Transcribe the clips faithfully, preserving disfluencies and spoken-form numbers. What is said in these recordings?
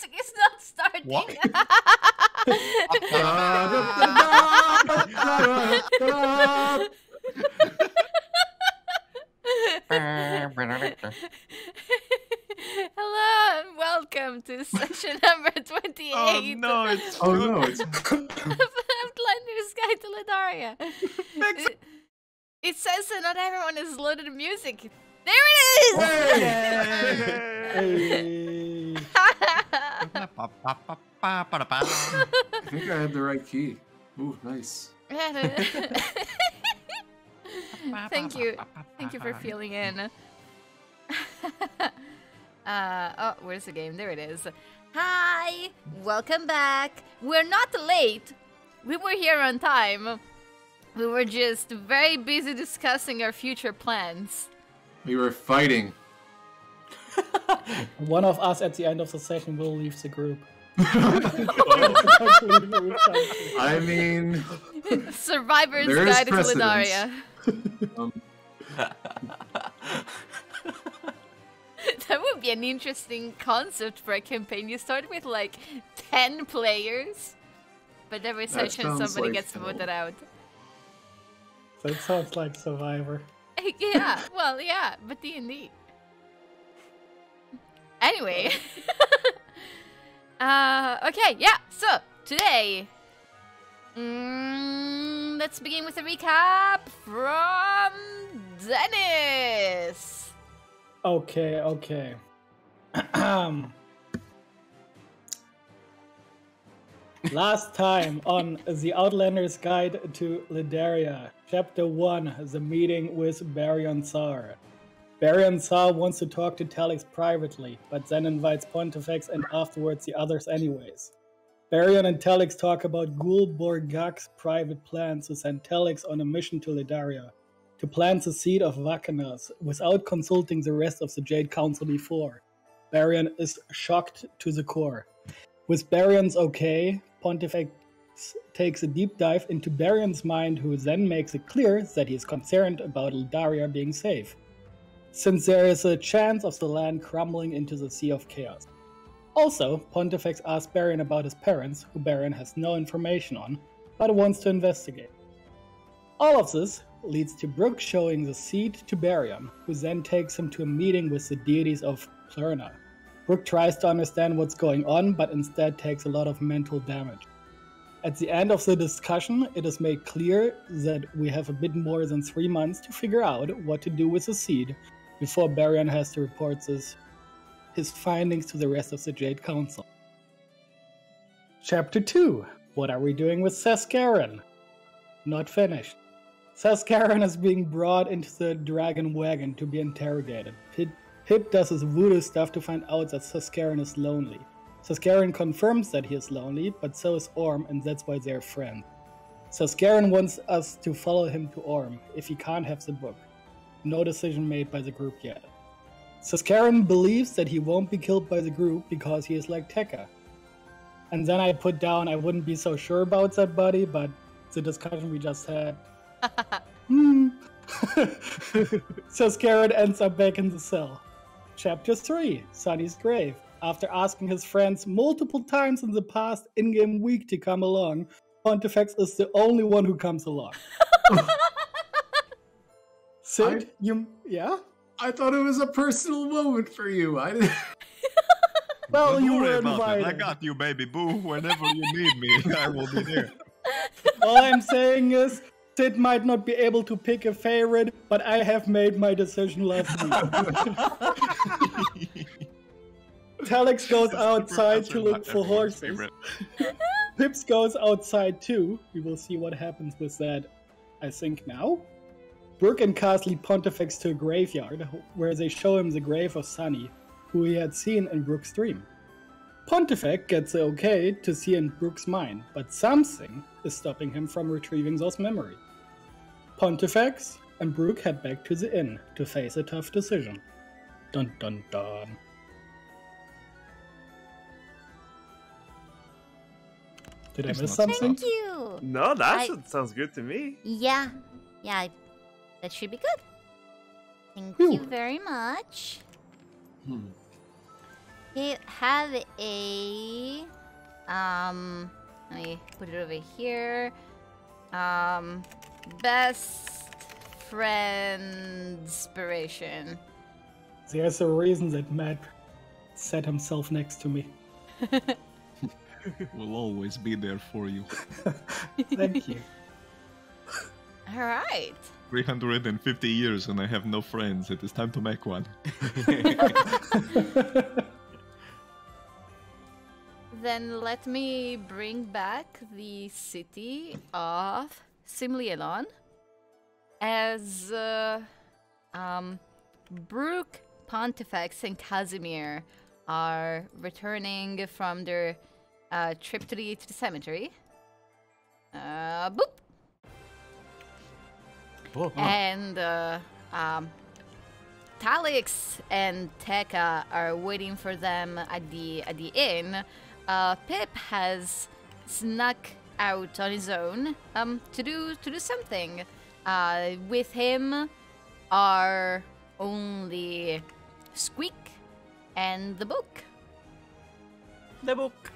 music is not starting. What? Hello and welcome to session number twenty-eight. Oh no, it's oh no, it's Outlander's Guide to Ledaria. It, it says that not everyone is loaded to music. There it is! Hey! Hey! I think I had the right key. Ooh, nice. Thank you. Thank you for feeling in. Uh, oh, where's the game? There it is. Hi! Welcome back. We're not late. We were here on time. We were just very busy discussing our future plans. We were fighting. One of us at the end of the session will leave the group. I mean... Survivor's Guide to Ledaria. Um. That would be an interesting concept for a campaign. You start with like ten players, but every that session somebody like gets so. voted out. That sounds like Survivor. Yeah, well, yeah, but D and D. Anyway. uh, okay, yeah, so, today... Mm, let's begin with a recap from Dennis! Okay, okay. Last time on The Outlander's Guide to Ledaria, Chapter one, The Meeting with Baryon Tsar. Baryon Tsar wants to talk to Talix privately, but then invites Pontifex and afterwards the others anyways. Baryon and Talix talk about Gul Borgak's private plans to send Talix on a mission to Ledaria, to plant the seed of Vakanas, without consulting the rest of the Jade Council before. Baryon is shocked to the core. With Baryon's okay, Pontifex takes a deep dive into Baryon's mind, who then makes it clear that he is concerned about Ledaria being safe, since there is a chance of the land crumbling into the Sea of Chaos. Also, Pontifex asks Baryon about his parents, who Baryon has no information on, but wants to investigate. All of this leads to Brooke showing the seed to Baryon, who then takes him to a meeting with the deities of Plurna. Brooke tries to understand what's going on, but instead takes a lot of mental damage. At the end of the discussion, it is made clear that we have a bit more than three months to figure out what to do with the seed before Baryon has to report this, his findings to the rest of the Jade Council. Chapter two. What are we doing with Saskaran? Not finished. Saskaran is being brought into the dragon wagon to be interrogated. Pit Pip does his voodoo stuff to find out that Saskaran is lonely. Saskaran confirms that he is lonely, but so is Orm, and that's why they're friends. Saskaran wants us to follow him to Orm, if he can't have the book. No decision made by the group yet. Saskaran believes that he won't be killed by the group because he is like Tekka. And then I put down I wouldn't be so sure about that buddy, but the discussion we just had... hmm. Saskaran ends up back in the cell. Chapter three, Sunny's Grave. After asking his friends multiple times in the past in-game week to come along, Pontifex is the only one who comes along. Sid, I, you... yeah? I thought it was a personal moment for you. I didn't... well, Don't you were invited. I got you, baby boo. Whenever you need me, I will be there. All I'm saying is, Sid might not be able to pick a favorite, but I have made my decision last week. Talix goes outside to look for horses. Pips goes outside too. We will see what happens with that, I think, now. Brooke and Cass lead Pontifex to a graveyard, where they show him the grave of Sunny, who he had seen in Brooke's dream. Pontifex gets the okay to see in Brooke's mind, but something is stopping him from retrieving those memories. Pontifex and Brooke head back to the inn to face a tough decision. Dun dun dun. Did I miss something? Thank you! No, that I... should, sounds good to me. Yeah, yeah, I... that should be good. Thank Ooh. you very much. Hmm. have a... Um, let me put it over here. Um, best friendspiration. There's a reason that Matt set himself next to me. We'll always be there for you. Thank you. All right. three hundred fifty years and I have no friends. It is time to make one. Then let me bring back the city of Simlielon as uh, um, Brooke, Pontifex, and Casimir are returning from their uh, trip to the, to the cemetery. Uh, boop! Oh, huh. And uh, um, Talix and Tekka are waiting for them at the at the inn. Uh, Pip has snuck out on his own um, to do to do something. Uh, with him are only Squeak and the book. The book.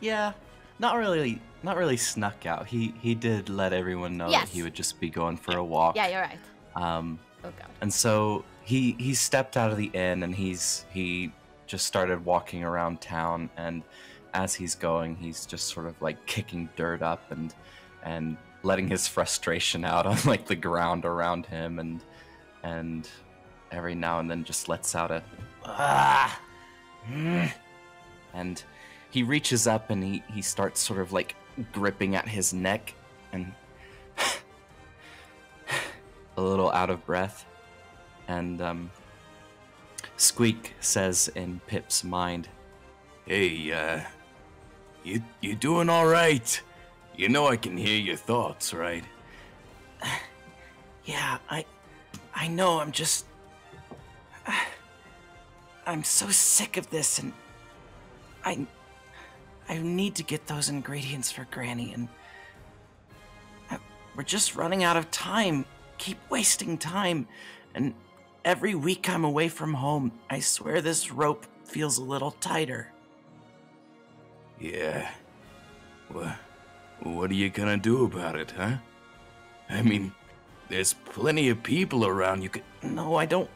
Yeah, not really. Not really snuck out. He he did let everyone know yes. that he would just be going for yeah. a walk. Yeah, you're right. Um, oh God. And so he he stepped out of the inn and he's he just started walking around town. And as he's going, he's just sort of like kicking dirt up and and letting his frustration out on like the ground around him. And and every now and then just lets out a ah, mm, and he reaches up and he he starts sort of like gripping at his neck and a little out of breath, and um, Squeak says in Pip's mind, "Hey, uh, you you doing all right? You know I can hear your thoughts, right?" "Yeah, I I know. I'm just uh, I'm so sick of this, and I." I need to get those ingredients for Granny, and I, we're just running out of time. Keep wasting time, and every week I'm away from home, I swear this rope feels a little tighter." "Yeah. Well, what are you gonna do about it, huh? I mean, there's plenty of people around you could..." "No, I don't...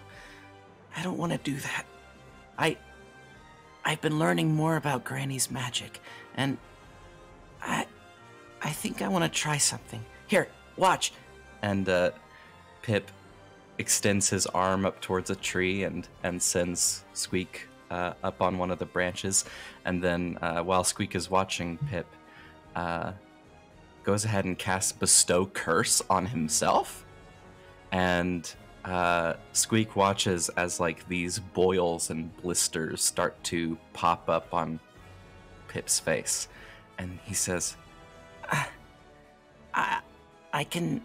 I don't want to do that. I... I've been learning more about Granny's magic, and I I think I want to try something. Here, watch." And uh, Pip extends his arm up towards a tree and, and sends Squeak uh, up on one of the branches. And then uh, while Squeak is watching, Pip uh, goes ahead and casts Bestow Curse on himself. And... Uh, Squeak watches as like these boils and blisters start to pop up on Pip's face, and he says, ah, I, I can,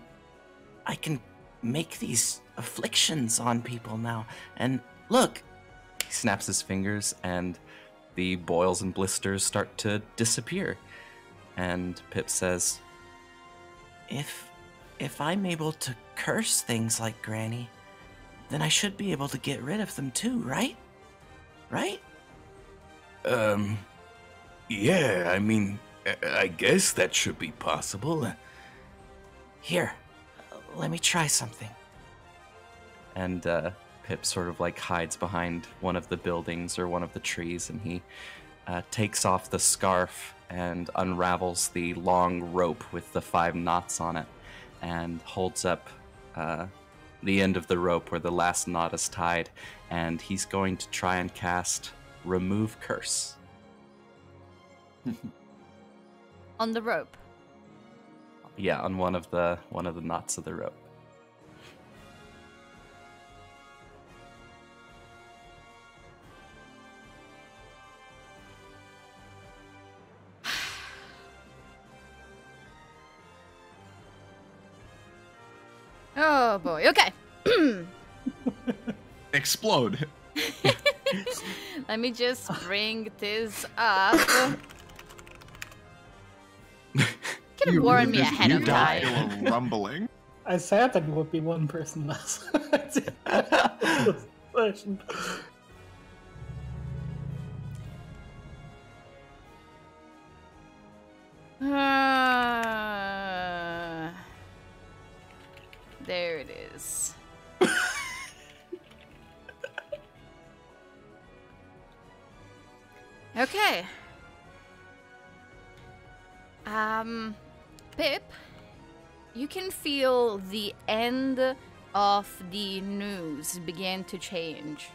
I can make these afflictions on people now, and look, he snaps his fingers and the boils and blisters start to disappear. And Pip says, if If I'm able to curse things like Granny, then I should be able to get rid of them too, right? Right? Um, yeah, I mean, I guess that should be possible. Here, let me try something." And uh, Pip sort of like hides behind one of the buildings or one of the trees, and he uh, takes off the scarf and unravels the long rope with the five knots on it, and holds up uh, the end of the rope where the last knot is tied, and he's going to try and cast Remove Curse. On the rope? Yeah, on one of the one of the knots of the rope. Oh boy, okay. Explode. Let me just bring this up. Could have warned me ahead of time. You died while rumbling. I said that would be one person less. There it is. Okay. Um, Pip, you can feel the end of the news begin to change.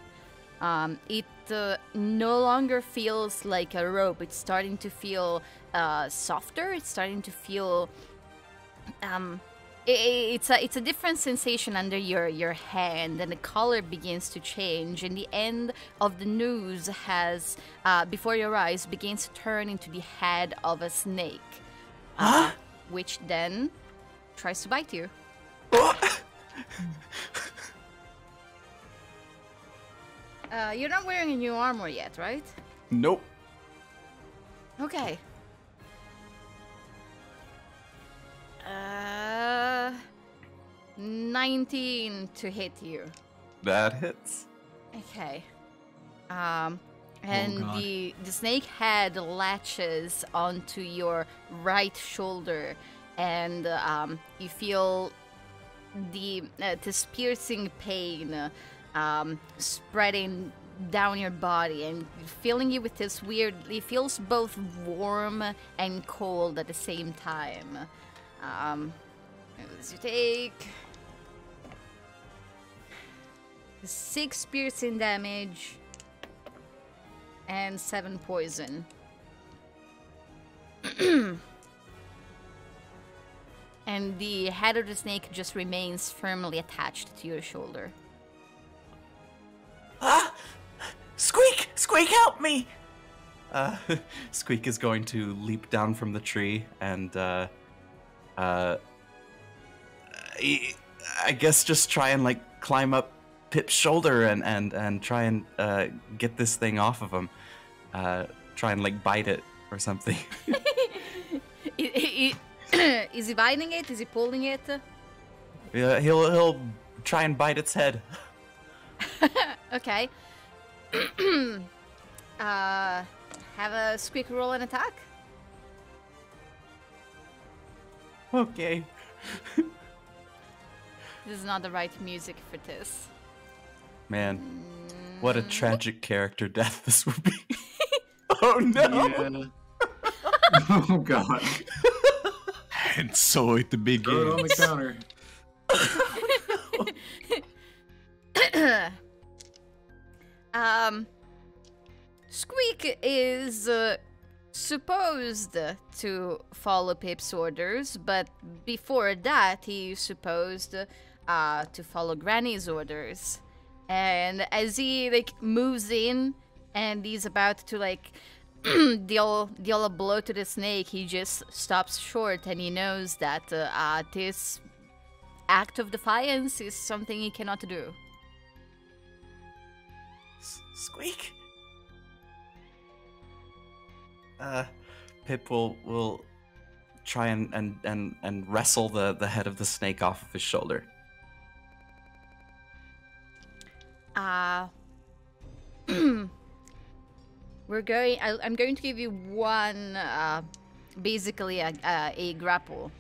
Um, it uh, no longer feels like a rope. It's starting to feel uh, softer. It's starting to feel... Um, it, it's, a, it's a different sensation under your, your hand, and the color begins to change, and the end of the news has, uh, before your eyes, begins to turn into the head of a snake. Huh? Uh, which then tries to bite you. Uh, you're not wearing a new armor yet, right? Nope. Okay. Uh, nineteen to hit you. That hits. Okay. Um, and oh the the snake head latches onto your right shoulder, and um, you feel the uh, this piercing pain. Um, spreading down your body and filling you with this weird... It feels both warm and cold at the same time. Um, you take... six piercing damage and seven poison. And the head of the snake just remains firmly attached to your shoulder. Ah! Squeak! Squeak, help me! Uh, Squeak is going to leap down from the tree and, uh, uh, I, I guess just try and, like, climb up Pip's shoulder and, and, and try and, uh, get this thing off of him. Uh, try and, like, bite it or something. Is he biting it? Is he pulling it? Yeah, he'll, he'll try and bite its head. Okay. uh, have a Squeak roll and attack. Okay. This is not the right music for this. Man, mm. what a tragic character death this would be. Oh no! Yeah. Oh god. And so it begins. Throw it on the counter. Um, Squeak is uh, supposed to follow Pip's orders, but before that he's supposed uh, to follow Granny's orders. And as he like moves in and he's about to like deal deal a blow to the snake, he just stops short, and he knows that uh, uh, this act of defiance is something he cannot do. Squeak. Uh, Pip will will try and and and and wrestle the the head of the snake off of his shoulder. Uh we're going. I, I'm going to give you one, uh, basically a, a a grapple,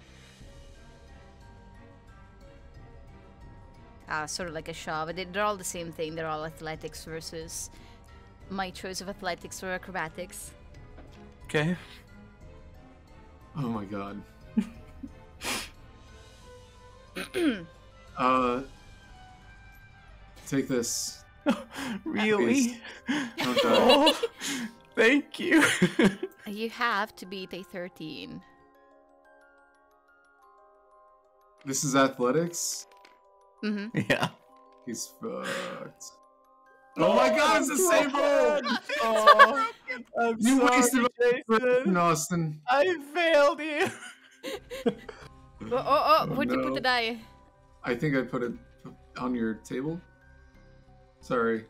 Uh, sort of like a shove. They're all the same thing. They're all athletics versus my choice of athletics or acrobatics. Okay. Oh my god. uh, take this. Really? Oh, oh, thank you. You have to beat a thirteen. This is athletics? Mm-hmm. Yeah. He's fucked. Oh my god, it's the same one! Oh, I'm you sorry, wasted my Jason. Austin. I failed you! oh, oh, oh, where'd oh, no. you put the die? I think I put it on your table. Sorry.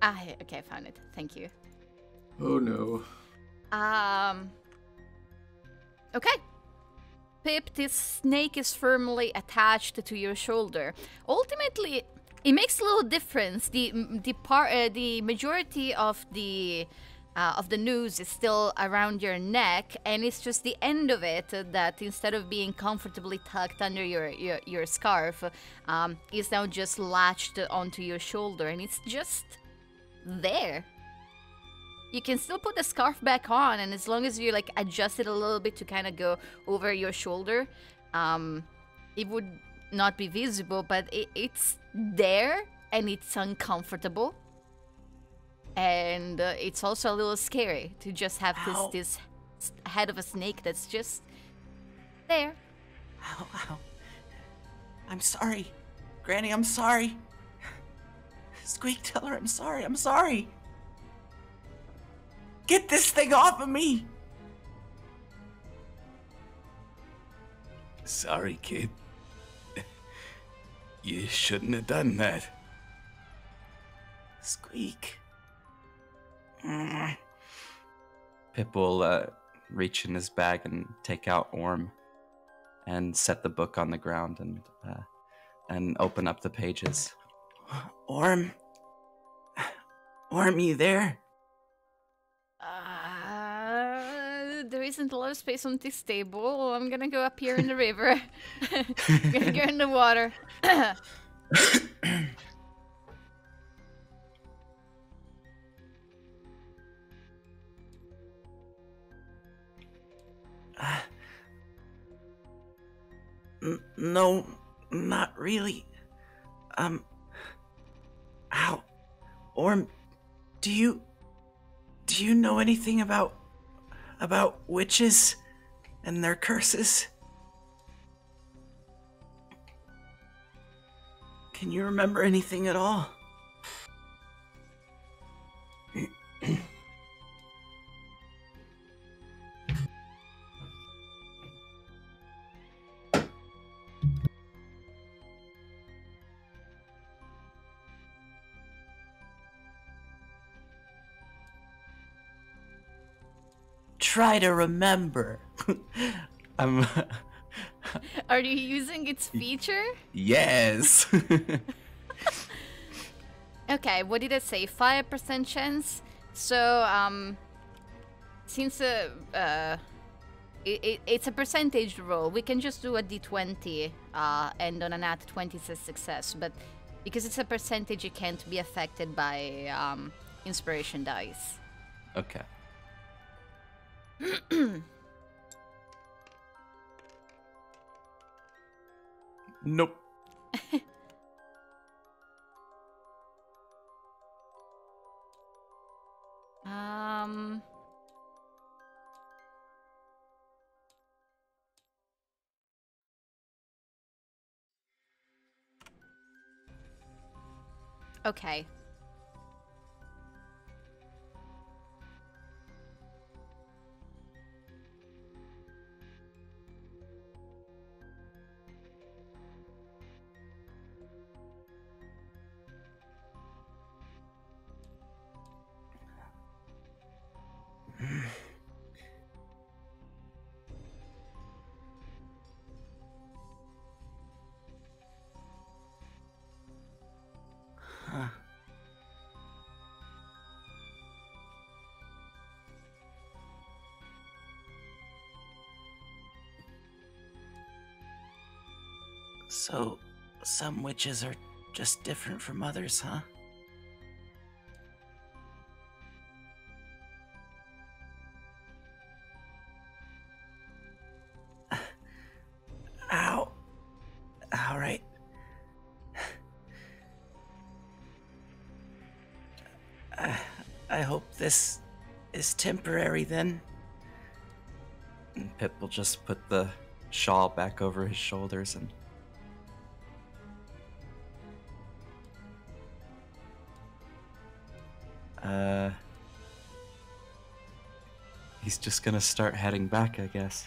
Ah, okay, I found it. Thank you. Oh no. Um. Okay. Pip, this snake is firmly attached to your shoulder. Ultimately, it makes a little difference. The the part, uh, the majority of the uh, of the noose is still around your neck, and it's just the end of it that, instead of being comfortably tucked under your, your, your scarf, um, is now just latched onto your shoulder, and it's just there. You can still put the scarf back on, and as long as you like adjust it a little bit to kind of go over your shoulder, um, it would not be visible, but it, it's there, and it's uncomfortable, and uh, it's also a little scary to just have ow. this this head of a snake that's just there. Ow, ow. I'm sorry, Granny. I'm sorry. Squeak, tell her I'm sorry. I'm sorry. Get this thing off of me! Sorry, kid. You shouldn't have done that. Squeak. Mm. Pip will uh, reach in his bag and take out Orm and set the book on the ground and, uh, and open up the pages. Orm? Orm, you there? Uh, there isn't a lot of space on this table. I'm gonna go up here in the river. I'm gonna go in the water. uh, n no, not really. Um, ow. Orm, do you... Do you know anything about about witches and their curses? Can you remember anything at all? Try to remember. I'm Are you using its feature? Yes. Okay, what did I say? five percent chance. So, um, since uh, uh, it, it, it's a percentage roll, we can just do a d twenty uh, and on a nat twenty says success. But because it's a percentage, it can't be affected by um, inspiration dice. Okay. Nope. um. Okay. So, some witches are just different from others, huh? Ow. All right. I, I hope this is temporary then. And Pip will just put the shawl back over his shoulders and Uh, he's just gonna start heading back, I guess.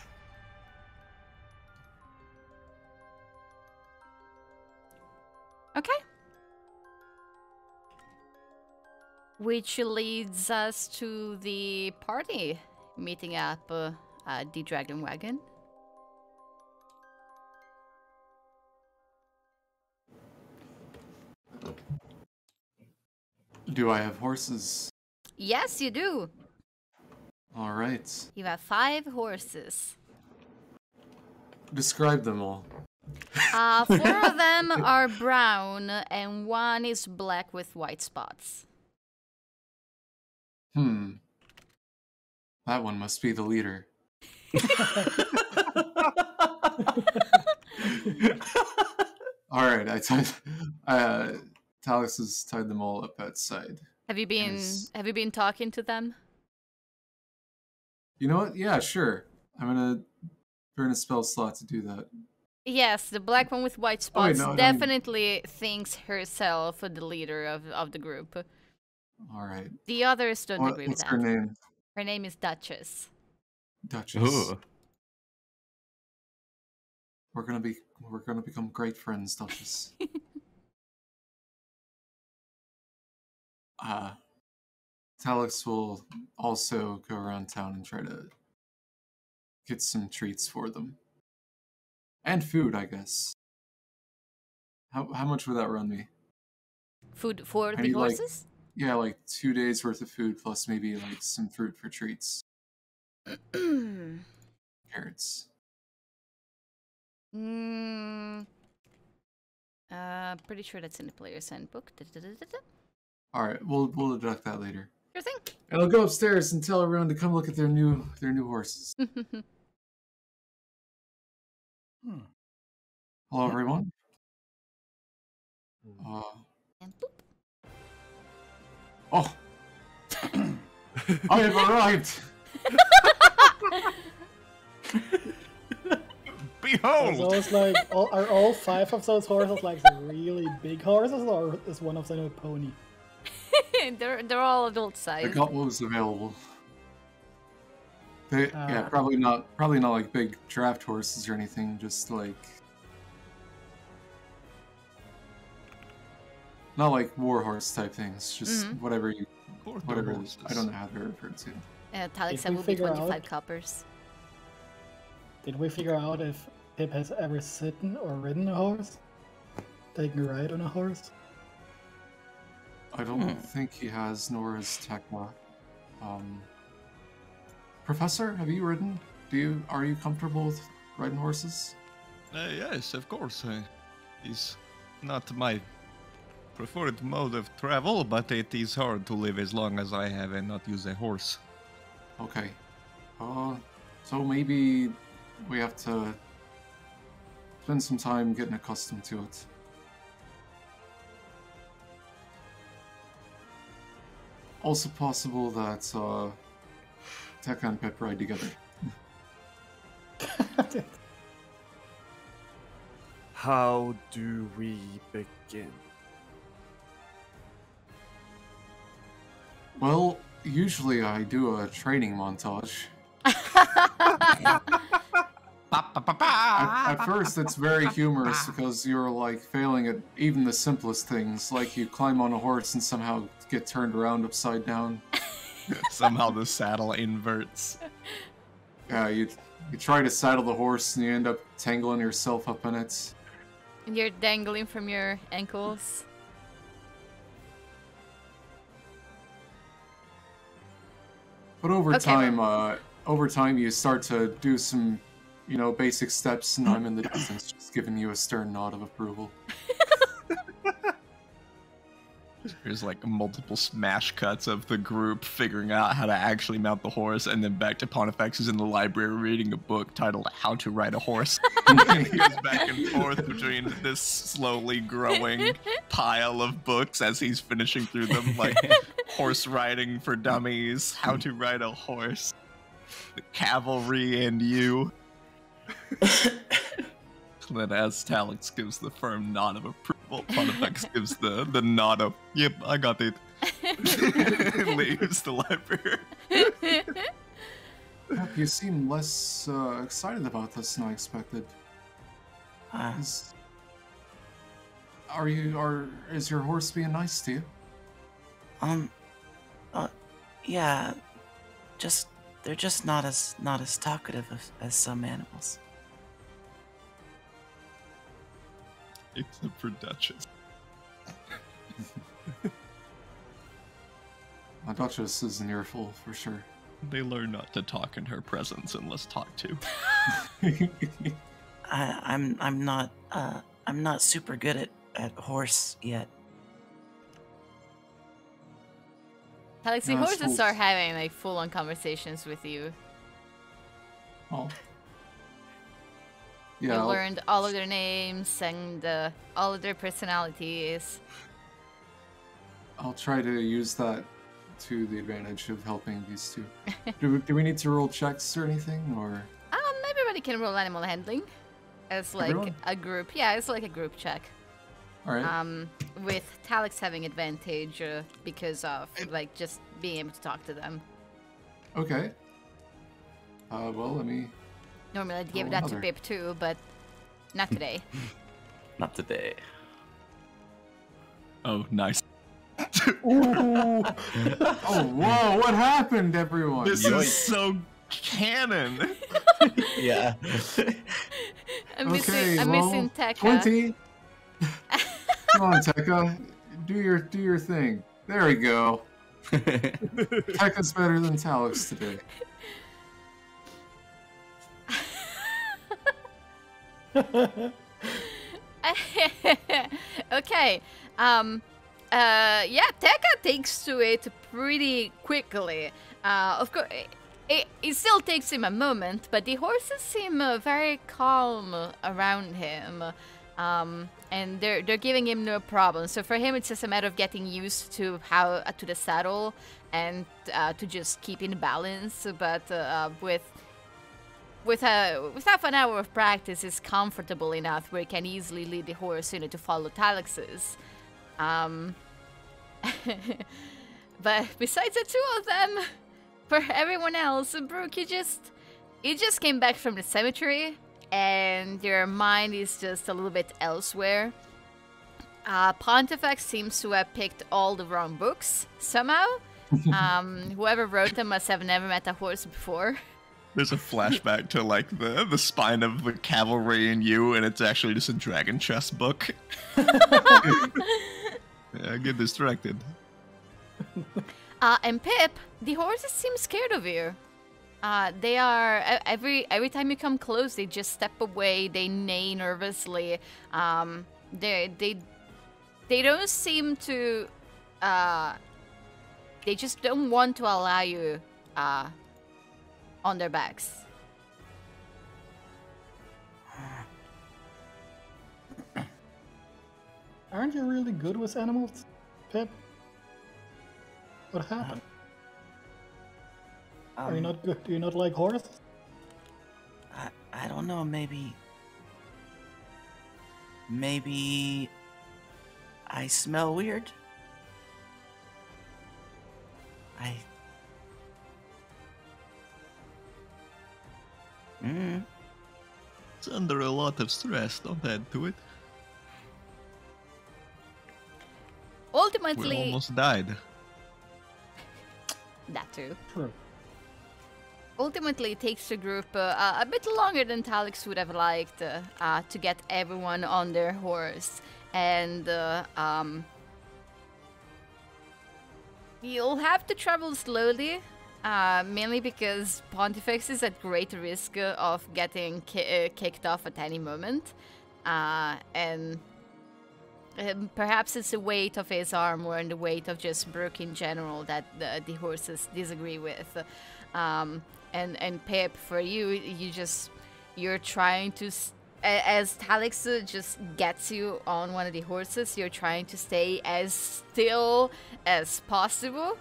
Okay. Which leads us to the party meeting up uh, at the Dragon Wagon. Do I have horses? Yes, you do. All right. You have five horses. Describe them all. Uh, four of them are brown, and one is black with white spots. Hmm. That one must be the leader. All right, I tied. Uh, Talix has tied them all up outside. Have you been? He's... Have you been talking to them? You know what? Yeah, sure. I'm gonna burn a spell slot to do that. Yes, the black one with white spots oh, wait, no, definitely no. thinks herself the leader of of the group. All right. The others don't what, agree with that. What's her name? Her name is Duchess. Duchess. Ooh. We're gonna be we're gonna become great friends, Duchess. uh Talix will also go around town and try to get some treats for them. And food, I guess. How how much would that run me? Food for I the need, horses? Like, yeah, like two days worth of food plus maybe like some fruit for treats. Carrots. Mm. Uh, pretty sure that's in the player's handbook. Da, da, da, da, da. All right, we'll we'll deduct that later. Sure thing. And I'll go upstairs and tell everyone to come look at their new their new horses. hmm. Hello, everyone. Uh, and boop. Oh, I have arrived. Behold! So it's like, all, are all five of those horses like the really big horses, or is one of them a pony? they're they're all adult size. I got what was available. They, uh, yeah, probably not probably not like big draft horses or anything. Just like not like war horse type things. Just mm-hmm. whatever you whatever. I don't know how they're referred to. Uh, Talix said will be twenty-five coppers. Did we figure out if Pip has ever sitten or ridden a horse? Taken a ride on a horse? I don't hmm. think he has, nor is Tekka. Um Professor, have you ridden? Do you are you comfortable with riding horses? Uh, yes, of course. Uh, it's not my preferred mode of travel, but it is hard to live as long as I have and not use a horse. Okay. Uh, so maybe we have to spend some time getting accustomed to it. Also possible that uh, Tekka and Pip ride together. How do we begin? Well, usually I do a training montage. At, at first, it's very humorous because you're like failing at even the simplest things, like you climb on a horse and somehow get turned around upside down. Somehow the saddle inverts. Yeah, you you try to saddle the horse and you end up tangling yourself up in it. And you're dangling from your ankles. But over okay, time, uh, over time, you start to do some. You know, basic steps, and I'm in the distance, just giving you a stern nod of approval. There's like multiple smash cuts of the group figuring out how to actually mount the horse, and then back to Pontifex, who's in the library reading a book titled How to Ride a Horse. And he goes back and forth between this slowly growing pile of books as he's finishing through them, like Horse Riding for Dummies, How to Ride a Horse, The Cavalry and You. Then as Talix gives the firm nod of approval, Pontifex gives the, the nod of, yep, I got it. Leaves the library. You seem less uh, excited about this than I expected. Uh, is, are you, are, is your horse being nice to you? Um, uh, yeah, just... They're just not as not as talkative as, as some animals. Except for Duchess. My Duchess is an earful for sure. They learn not to talk in her presence unless talked to. I, I'm I'm not uh, I'm not super good at, at horse yet. Talix, the no, horses cool. start having like full on conversations with you. Oh. Yeah. You learned all of their names and uh, all of their personalities. I'll try to use that to the advantage of helping these two. do, do we need to roll checks or anything, or? Um, everybody can roll animal handling, as like Everyone? a group. Yeah, it's like a group check. All right. Um, with Talix having advantage uh, because of I... like just being able to talk to them. Okay. Uh, well, let me. Normally I'd give that another. to Pip too, but not today. Not today. Oh, nice. Ooh. Oh, whoa, what happened, everyone? This Yoink. is so canon. Yeah. I'm missing, okay, I'm well, missing Tekka. twenty. Come on, Tekka. Do your, do your thing. There we go. Tekka's better than Talix today. Okay. Um... Uh, yeah, Tekka takes to it pretty quickly. Uh, of course, it, it, it still takes him a moment, but the horses seem uh, very calm around him, um, and they're they're giving him no problem. So for him, it's just a matter of getting used to how uh, to the saddle and uh, to just keep in balance. But uh, with with a with half an hour of practice, it's comfortable enough where he can easily lead the horse, you know, to follow Talix's. Um, but besides the two of them, for everyone else, Brooke, you just, you just came back from the cemetery, and your mind is just a little bit elsewhere. Uh, Pontifex seems to have picked all the wrong books, somehow. Um, whoever wrote them must have never met a horse before. There's a flashback to, like, the, the spine of the cavalry in you, and it's actually just a dragon chess book. I get distracted. Uh, and Pip, the horses seem scared of you. Uh, they are, every every time you come close, they just step away, they neigh nervously. Um, they, they, they don't seem to, uh, they just don't want to allow you uh, on their backs. Aren't you really good with animals, Pip? What happened? Um, Are you not good? Do you not like horses? I I don't know. Maybe. Maybe. I smell weird. I. Mm. It's under a lot of stress. Don't add to it. Ultimately, we almost died. That too. True. Ultimately, it takes the group uh, uh, a bit longer than Talix would have liked uh, uh, to get everyone on their horse, and uh, um, you'll have to travel slowly. Uh, mainly because Pontifex is at great risk of getting ki uh, kicked off at any moment. Uh, and uh, perhaps it's the weight of his armor and the weight of just Brooke in general that the, the horses disagree with. Um, and, and Pip, for you, you just, you're trying to, s as Talix just gets you on one of the horses, you're trying to stay as still as possible.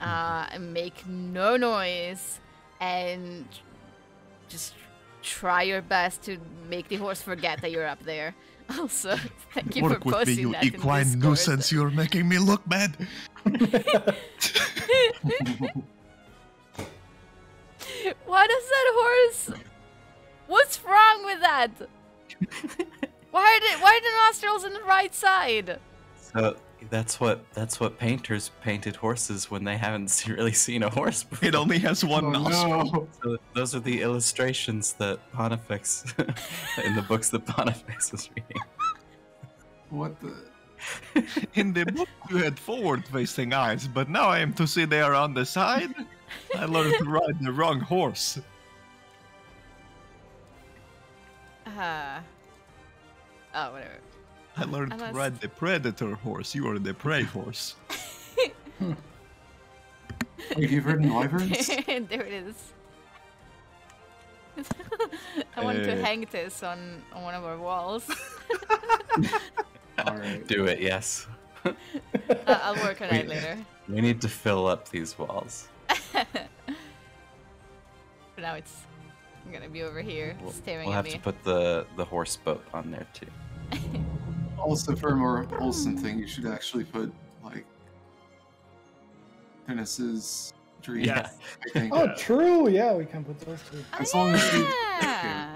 Uh, and make no noise, and just try your best to make the horse forget that you're up there. Also, thank you Work for posting me, you that. Work with me, you equine nuisance! You're making me look bad. Why does that horse? What's wrong with that? Why are the why are the nostrils on the right side? So. That's what that's what painters painted horses when they haven't see, really seen a horse before. It only has one oh, nostril. No. So those are the illustrations that Pontifex in the books that Pontifex was reading. What the? In the book you had forward-facing eyes, but now I am to see they are on the side. I learned to ride the wrong horse. Uh, oh, whatever. I learned Unless... to ride the predator horse. You are the prey horse. hmm. Have you ridden wyverns? There it is. I want uh, to hang this on, on one of our walls. All right. Do it, yes. uh, I'll work on we, it later. We need to fill up these walls. But now it's I'm gonna be over here we'll, staring we'll at me. We'll have to put the, the horse boat on there too. Also, for a more wholesome thing, you should actually put, like, Dennis's dream. Yeah. Oh, true! Yeah, we can put those too. As oh, long yeah. as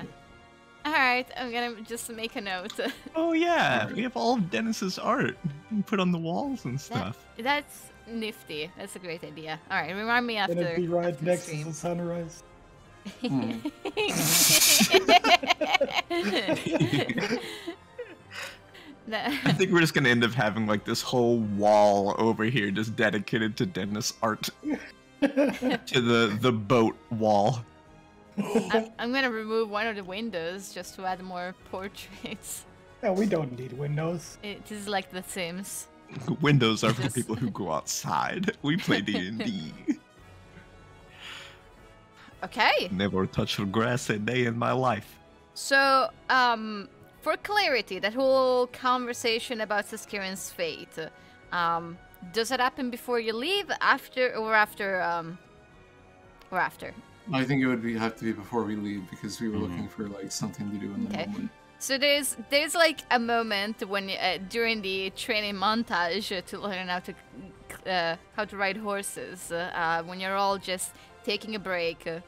we... okay. Alright, I'm gonna just make a note. Oh yeah, we have all of Dennis's art. And put on the walls and stuff. That, that's nifty. That's a great idea. Alright, remind me after, it'd be right after next to the sunrise. Hmm. I think we're just gonna end up having like this whole wall over here just dedicated to Dennis art. To the the boat wall. I'm, I'm gonna remove one of the windows just to add more portraits. Yeah, we don't need windows. It is like The Sims. Windows are for just... people who go outside. We play D and D. Okay. Never touched grass a day in my life. So, um, for clarity, that whole conversation about Saskaran's fate, um, does it happen before you leave, after, or after, um, or after? I think it would be, have to be before we leave, because we were mm-hmm. looking for like something to do in the okay. moment. So there's there's like a moment when uh, during the training montage uh, to learn how to uh, how to ride horses, uh, when you're all just taking a break, uh,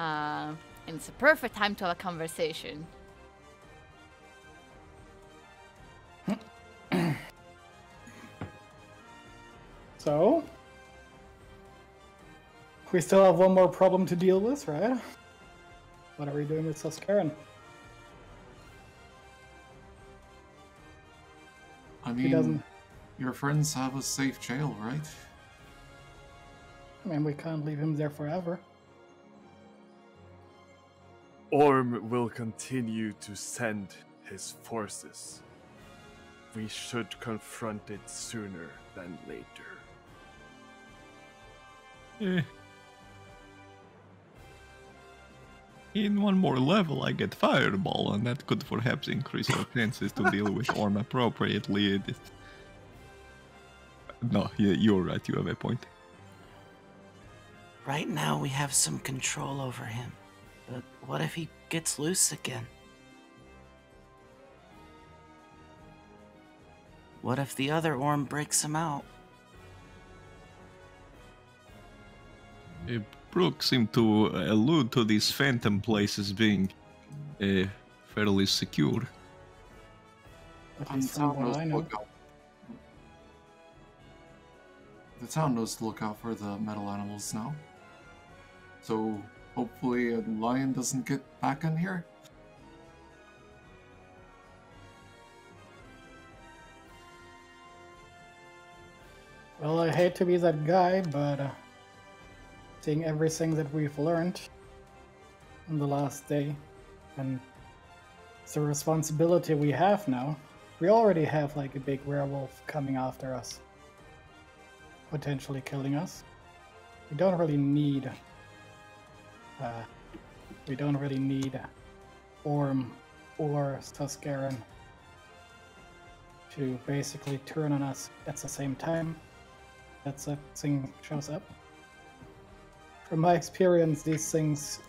uh, and it's a perfect time to have a conversation. So. We still have one more problem to deal with, right? What are we doing with Saskaran? I mean, he doesn't... your friends have a safe jail, right? I mean, we can't leave him there forever. Orm will continue to send his forces. We should confront it sooner than later. Eh. In one more level, I get Fireball, and that could perhaps increase our chances to deal with Orm appropriately. No, you're right, you have a point. Right now, we have some control over him. But what if he gets loose again? What if the other Orm breaks him out? Yep. Brooke seemed to allude to these phantom places being uh, fairly secure. The town knows to look out. The town knows to look out for the metal animals now. So hopefully a lion doesn't get back in here. Well, I hate to be that guy, but... Uh... seeing everything that we've learned in the last day, and it's the responsibility we have now. We already have like a big werewolf coming after us, potentially killing us. We don't really need uh, we don't really need Orm or Saskaran to basically turn on us at the same time that that thing shows up. From my experience, these things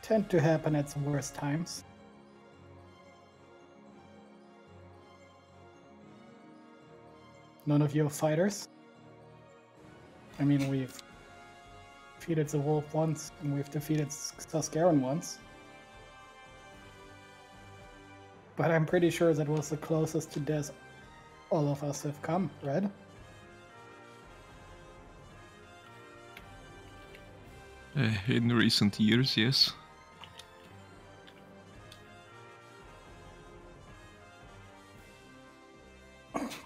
tend to happen at the worst times. None of you are fighters. I mean, we've defeated the wolf once, and we've defeated Saskaran once. But I'm pretty sure that was the closest to death all of us have come, right? Uh, in recent years, yes.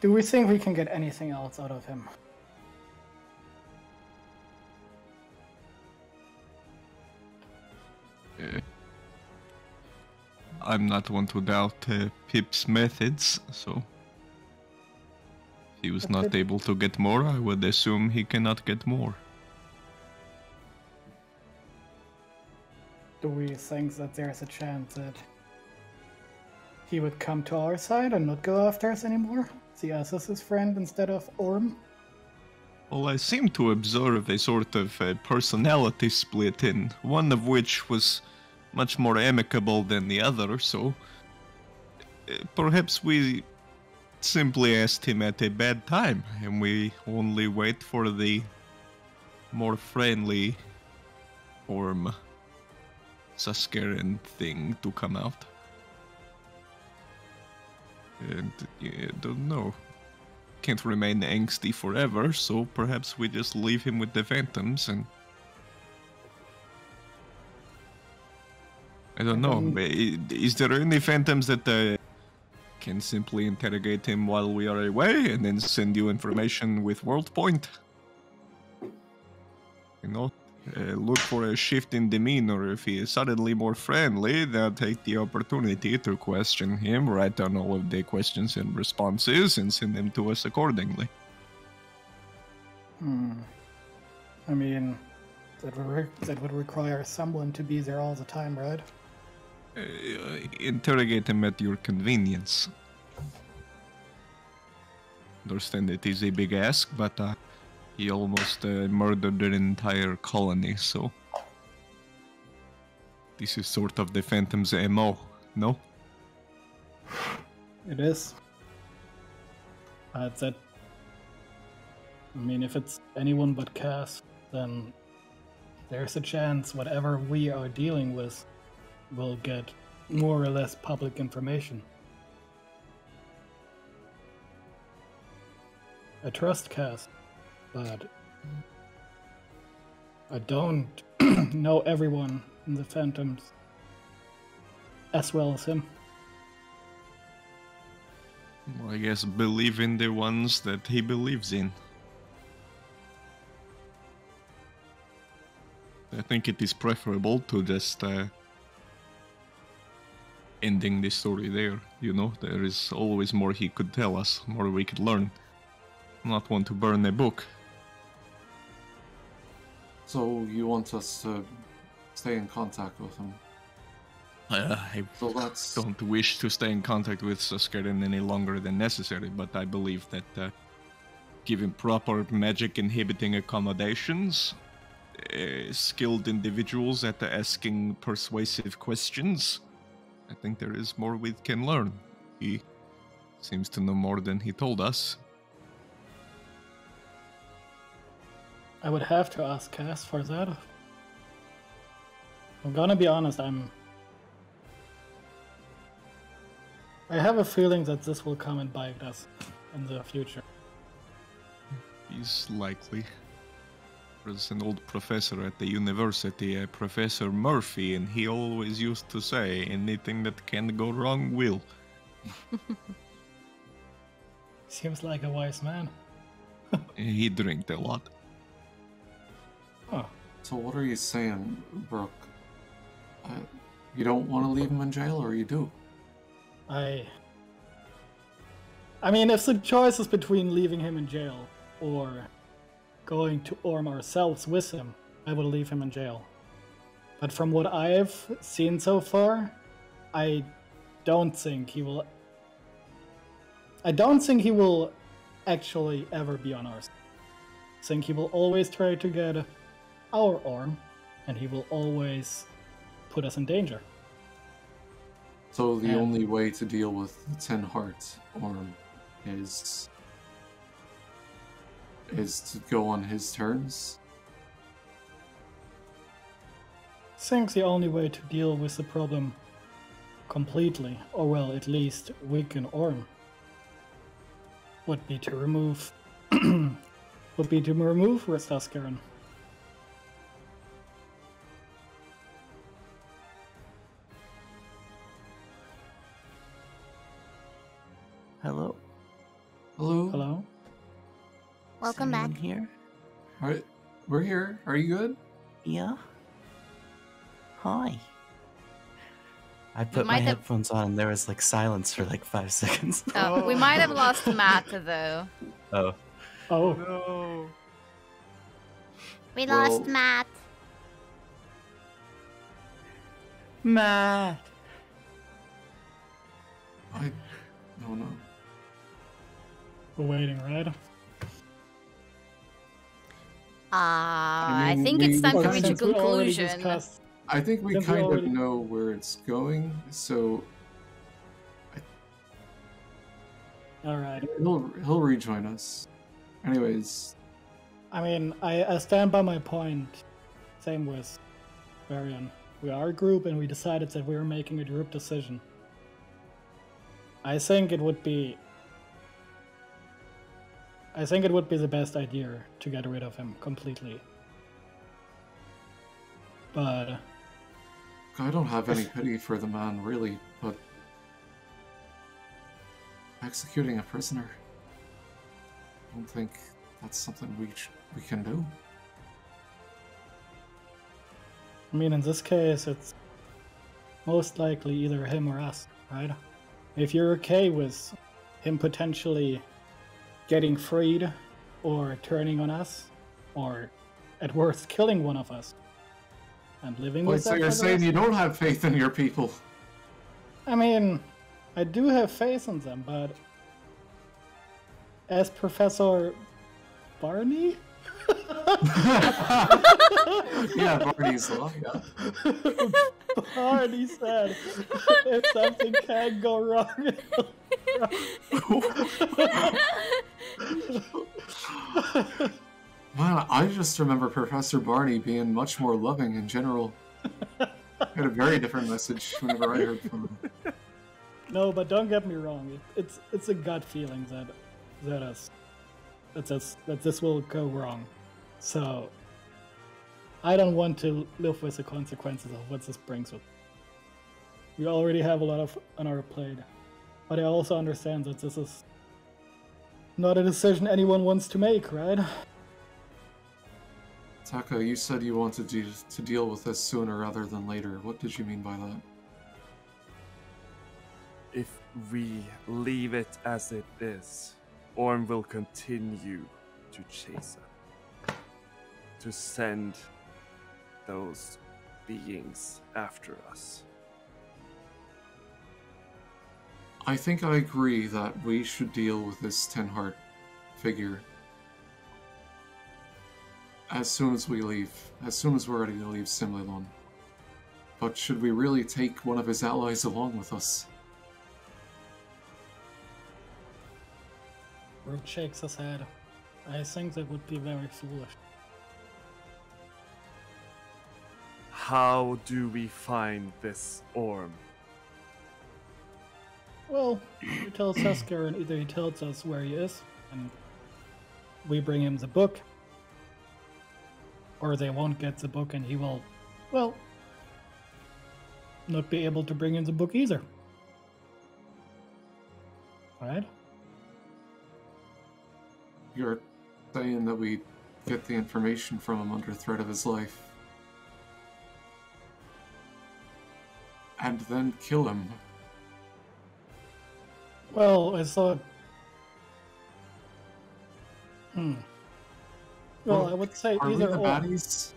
Do we think we can get anything else out of him? I'm not one to doubt uh, Pip's methods, so... If he was not able to get more, I would assume he cannot get more. Do we think that there's a chance that he would come to our side and not go after us anymore? See us as his friend instead of Orm? Well, I seem to observe a sort of a personality split in, one of which was much more amicable than the other, so... Uh, perhaps we simply asked him at a bad time, and we only wait for the more friendly Orm Saskaran thing to come out. And, yeah, don't know. Can't remain angsty forever, so perhaps we just leave him with the phantoms and... I don't know, is there any phantoms that uh, can simply interrogate him while we are away and then send you information with world point? You know, uh, look for a shift in demeanor. If he is suddenly more friendly, they'll take the opportunity to question him, write down all of the questions and responses, and send them to us accordingly. Hmm. I mean... That would, re that would require someone to be there all the time, right? Uh, interrogate him at your convenience. Understand it is a big ask, but uh, he almost uh, murdered an entire colony, so... This is sort of the Phantom's M O, no? It is. Uh, it's that... I mean, if it's anyone but Cass, then... There's a chance whatever we are dealing with will get more or less public information. I trust Cass, but I don't know everyone in the Phantoms as well as him. Well, I guess believe in the ones that he believes in. I think it is preferable to just uh, ending the story there, you know? There is always more he could tell us, more we could learn. Not want to burn a book. So you want us to stay in contact with him? Uh, I so that's... don't wish to stay in contact with Saskaran any longer than necessary, but I believe that uh, given proper magic-inhibiting accommodations, Uh, skilled individuals at asking persuasive questions, I think there is more we can learn. He seems to know more than he told us. I would have to ask Cass for that. I'm gonna be honest, I'm... I have a feeling that this will come and bite us in the future. He's likely. There's an old professor at the university, uh, Professor Murphy, and he always used to say, anything that can go wrong will. Seems like a wise man. He drank a lot. Huh. So what are you saying, Brooke? I, you don't want to leave him in jail, or you do? I... I mean, if the choice is between leaving him in jail, or... going to Orm ourselves with him, I will leave him in jail. But from what I've seen so far, I don't think he will... I don't think he will actually ever be on our side. I think he will always try to get our Orm, and he will always put us in danger. So the and... only way to deal with Tenheart's Orm is... is to go on his terms? I think the only way to deal with the problem completely, or well, at least weaken Orm, would be to remove... would be to remove Saskaran. Hello? Hello? Hello? Welcome back. Here? Are, we're here. Are you good? Yeah. Hi. I put my have... headphones on. There was like silence for like five seconds. Oh, oh. We might have lost Matt though. Oh. Oh no. We Whoa. lost Matt. Matt. I don't know. We're waiting, right? Ah, uh, I, mean, I think we, it's time to reach a conclusion. Discussed, I think we kind we already... of know where it's going, so. I... All right. He'll he'll rejoin us. Anyways. I mean, I, I stand by my point. Same with Varian. We are a group, and we decided that we were making a group decision. I think it would be. I think it would be the best idea to get rid of him completely. But I don't have any pity for the man, really, but executing a prisoner, I don't think that's something we sh we can do. I mean, in this case, it's most likely either him or us, right? If you're okay with him potentially getting freed, or turning on us, or at worst killing one of us, and living Wait, with so that. So you're saying you don't have faith in your people? I mean, I do have faith in them, but as Professor Barney? Yeah, Barney's law, yeah. Barney said, if something can go wrong, it'll go wrong. Man, I just remember Professor Barney being much more loving in general. I had a very different message whenever I heard from him. No, but don't get me wrong. It, it's it's a gut feeling that that us that this that this will go wrong. So I don't want to live with the consequences of what this brings with. We already have a lot of on our plate, but I also understand that this is not a decision anyone wants to make, right? Taka, you said you wanted to, to deal with this sooner rather than later. What did you mean by that? If we leave it as it is, Orm will continue to chase us, to send those beings after us. I think I agree that we should deal with this Tenheart figure as soon as we leave, as soon as we're ready to leave Simlielon. But should we really take one of his allies along with us? Brooke shakes his head. I think that would be very foolish. How do we find this Orm? Well, you tell Saskaran, either he tells us where he is, and we bring him the book, or they won't get the book and he will, well, not be able to bring in the book either. Alright? You're saying that we get the information from him under threat of his life, and then kill him. Well, I thought. Hmm. Well, well, I would say are either we the or. Baddies?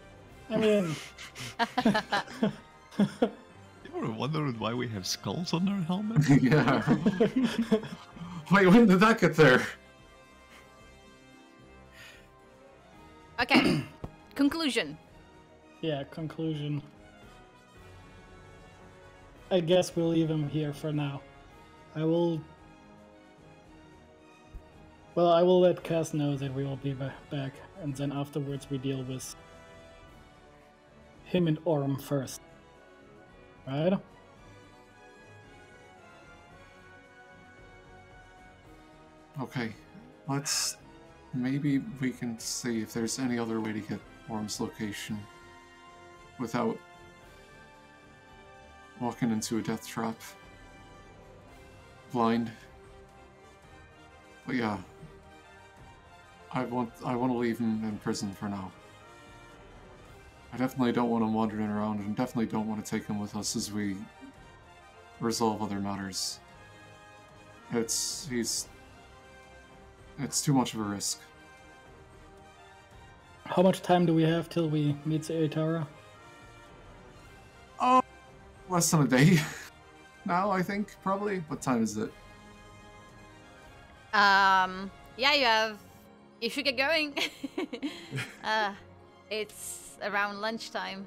I mean. You ever wondered why we have skulls on our helmets? Yeah. Wait, when did that get there? Okay. Conclusion. Yeah, conclusion. I guess we'll leave him here for now. I will. Well, I will let Cass know that we will be back, and then afterwards we deal with him and Orm first. Right? Okay, let's. Maybe we can see if there's any other way to get Orm's location without walking into a death trap. Blind. But yeah, I want I want to leave him in prison for now. I definitely don't want him wandering around, and definitely don't want to take him with us as we resolve other matters. It's... he's... it's too much of a risk. How much time do we have till we meet Aetarra? Oh, less than a day now, I think, probably. What time is it? Um, yeah, you have... you should get going. uh, it's around lunchtime.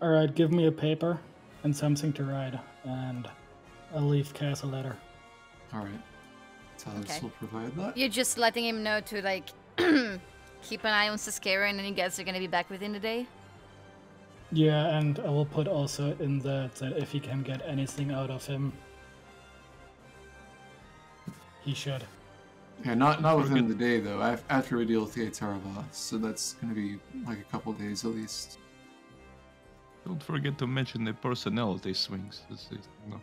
Alright, give me a paper and something to write, and I'll leave Cass a letter. Alright. Talix okay. will provide that. You're just letting him know to, like, keep an eye on Saskaran, and then you guys are going to be back within the day? Yeah, and I will put also in that that if he can get anything out of him, he should. Yeah, not not within the day, though, after we deal with the Aetarra-va, so that's going to be, like, a couple days at least. Don't forget to mention the personality swings. No.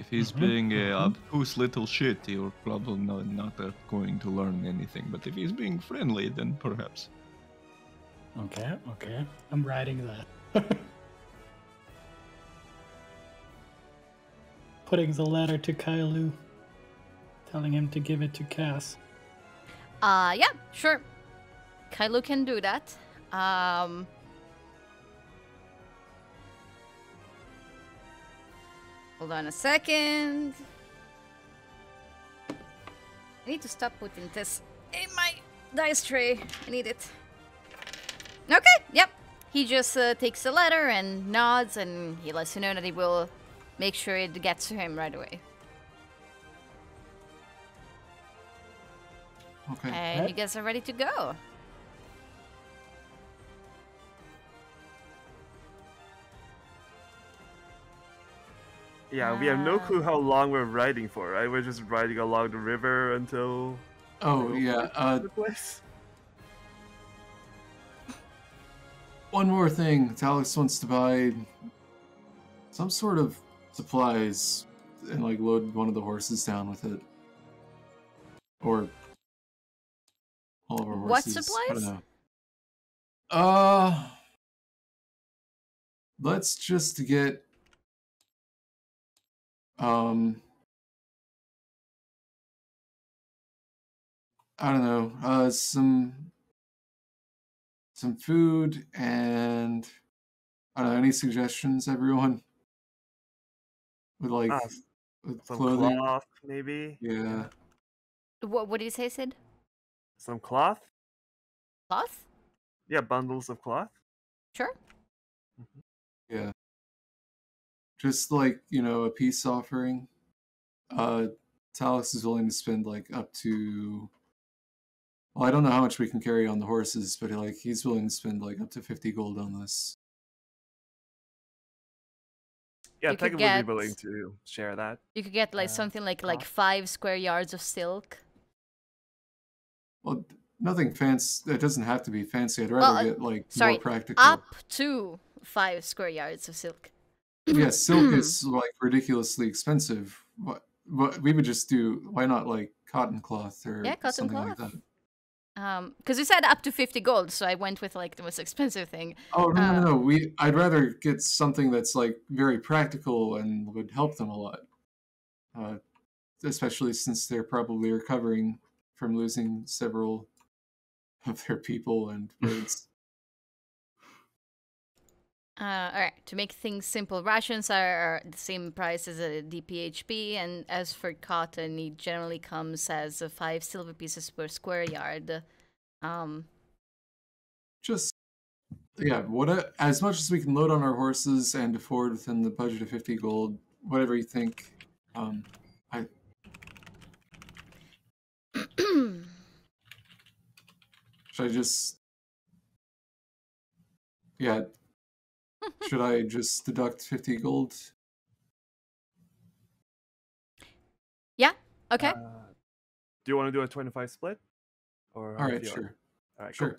If he's mm-hmm. being a obtuse little shit, you're probably not, not uh, going to learn anything. But if he's being friendly, then perhaps. Okay, okay. I'm writing that. Putting the letter to Kailu. Telling him to give it to Cass. Uh, yeah, sure. Kailu can do that. Um... Hold on a second. I need to stop putting this in my dice tray. I need it. Okay, yep. He just uh, takes the letter and nods, and he lets you know that he will make sure it gets to him right away. Okay. And you guys are ready to go. Yeah, we have no clue how long we're riding for, right? We're just riding along the river until... Oh, yeah, uh... the place. One more thing. Talix wants to buy some sort of supplies and, like, load one of the horses down with it. Or all of our horses. What supplies? I don't know. Uh... Let's just get... Um, I don't know, uh, some, some food and, I don't know, any suggestions, everyone? With like, uh, with some clothing? Cloth, maybe? Yeah. What, what did you say, Sid? Some cloth? Cloth? Yeah, bundles of cloth. Sure. Mm-hmm. Yeah. Just like, you know, a peace offering. Uh, Talix is willing to spend like up to, well, I don't know how much we can carry on the horses, but like he's willing to spend like up to fifty gold on this. Yeah, Tekka would be willing to share that. You could get like uh, something like like five square yards of silk. Well, nothing fancy. It doesn't have to be fancy. I'd rather well, get like sorry, more practical. Up to five square yards of silk. Yeah, silk is like ridiculously expensive. But, but we would just do, why not like cotton cloth or yeah, cotton something cloth. like that? Um, because you said up to fifty gold, so I went with like the most expensive thing. Oh no, um, no, no! We I'd rather get something that's like very practical and would help them a lot, uh, especially since they're probably recovering from losing several of their people and birds. Uh, Alright, to make things simple, rations are the same price as a D P H P, and as for cotton, it generally comes as five silver pieces per square yard. Um, Just, yeah, what a, as much as we can load on our horses and afford within the budget of fifty gold, whatever you think. Um, I... Should I just... Yeah... Should I just deduct fifty gold? Yeah. Okay. Uh, do you want to do a twenty-five split? Or all right, sure. All right, sure. Cool.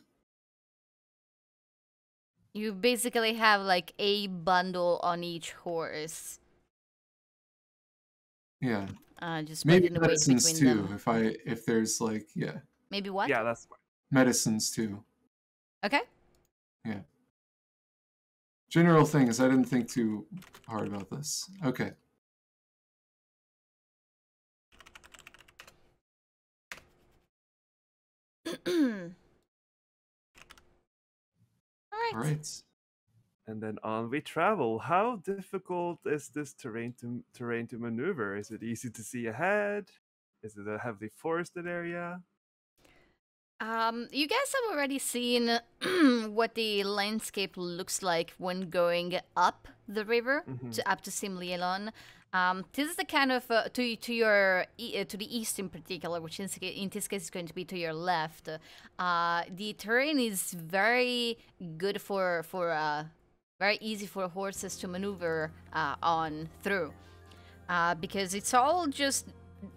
You basically have like a bundle on each horse. Yeah. Uh, just maybe the medicines weight between too. Them. If I if there's like yeah. Maybe what? Yeah, that's medicines too. Okay. Yeah. General things. I didn't think too hard about this. Okay. All right. And then on we travel. How difficult is this terrain to terrain to maneuver? Is it easy to see ahead? Is it a heavily forested area? Um, you guys have already seen what the landscape looks like when going up the river mm-hmm. to up to Simlielon. Um, this is the kind of uh, to to your uh, to the east in particular, which in, in this case is going to be to your left. Uh, the terrain is very good for for uh, very easy for horses to maneuver uh, on through uh, because it's all just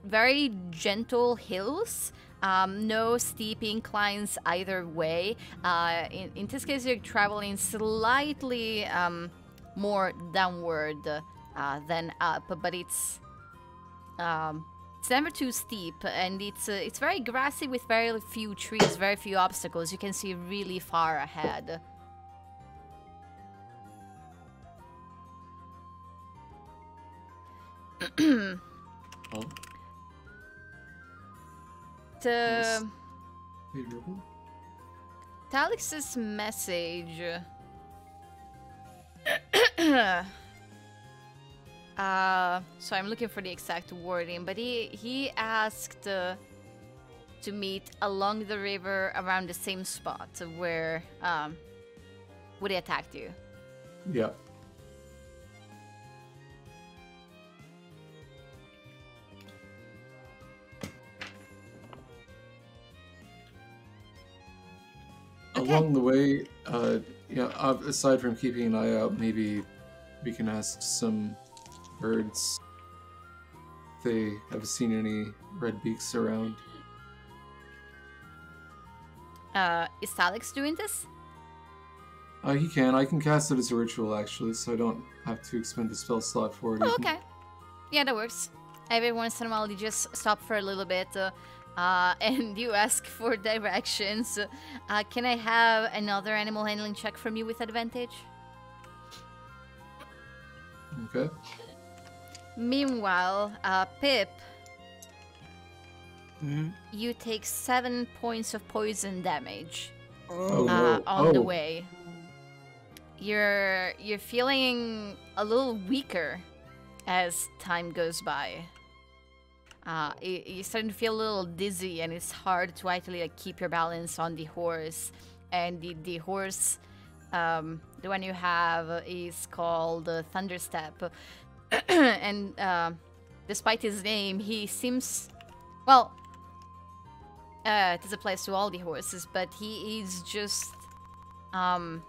very gentle hills. Um, no steep inclines either way. Uh, in, in this case, you're traveling slightly um, more downward. Uh, then up, but it's um, it's never too steep, and it's uh, it's very grassy with very few trees, very few obstacles. You can see really far ahead. oh. The hey, Talix's message. Uh, so I'm looking for the exact wording, but he, he asked uh, to meet along the river around the same spot where um, Woody attacked you. Yeah. Okay. Along the way, uh, yeah, aside from keeping an eye out, maybe we can ask some birds. They have seen any red beaks around. Uh, is Talix doing this? Uh, he can. I can cast it as a ritual, actually, so I don't have to expend a spell slot for it. Oh, okay. Yeah, that works. Every once in a while, you just stop for a little bit, uh, uh, and you ask for directions. Uh, can I have another animal handling check from you with advantage? Okay. Meanwhile, uh, Pip, mm-hmm. you take seven points of poison damage oh, uh, on oh. the way. You're you're feeling a little weaker as time goes by. Uh, you're starting to feel a little dizzy, and it's hard to actually like, keep your balance on the horse. And the the horse, um, the one you have, is called uh, Thunderstep. and uh, despite his name, he seems, well, uh, this applies to all the horses, but he is just um,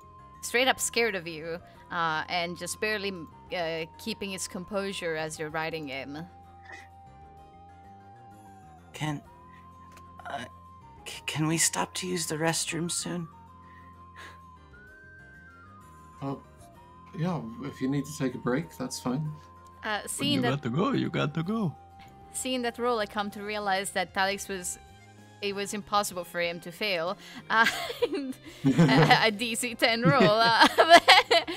straight up scared of you uh, and just barely uh, keeping his composure as you're riding him. Can, uh, c can we stop to use the restroom soon? Oh. Yeah, if you need to take a break, that's fine. Uh, seeing that, got to go, you got to go. Seeing that roll, I come to realize that Talix was... It was impossible for him to fail. Uh, a D C ten roll. Uh,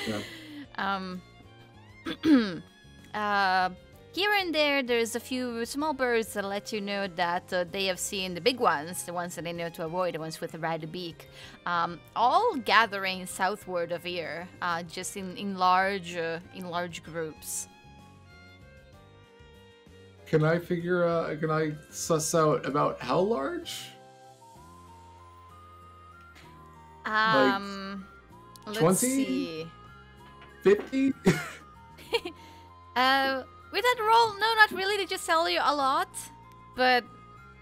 yeah. um, uh, here and there, there's a few small birds that let you know that uh, they have seen the big ones, the ones that they know to avoid, the ones with the red beak. Um, all gathering southward of here, uh, just in, in large uh, in large groups. Can I figure uh, can I suss out about how large? Um like twenty? fifty? uh With that roll, no, not really. They just tell you a lot, but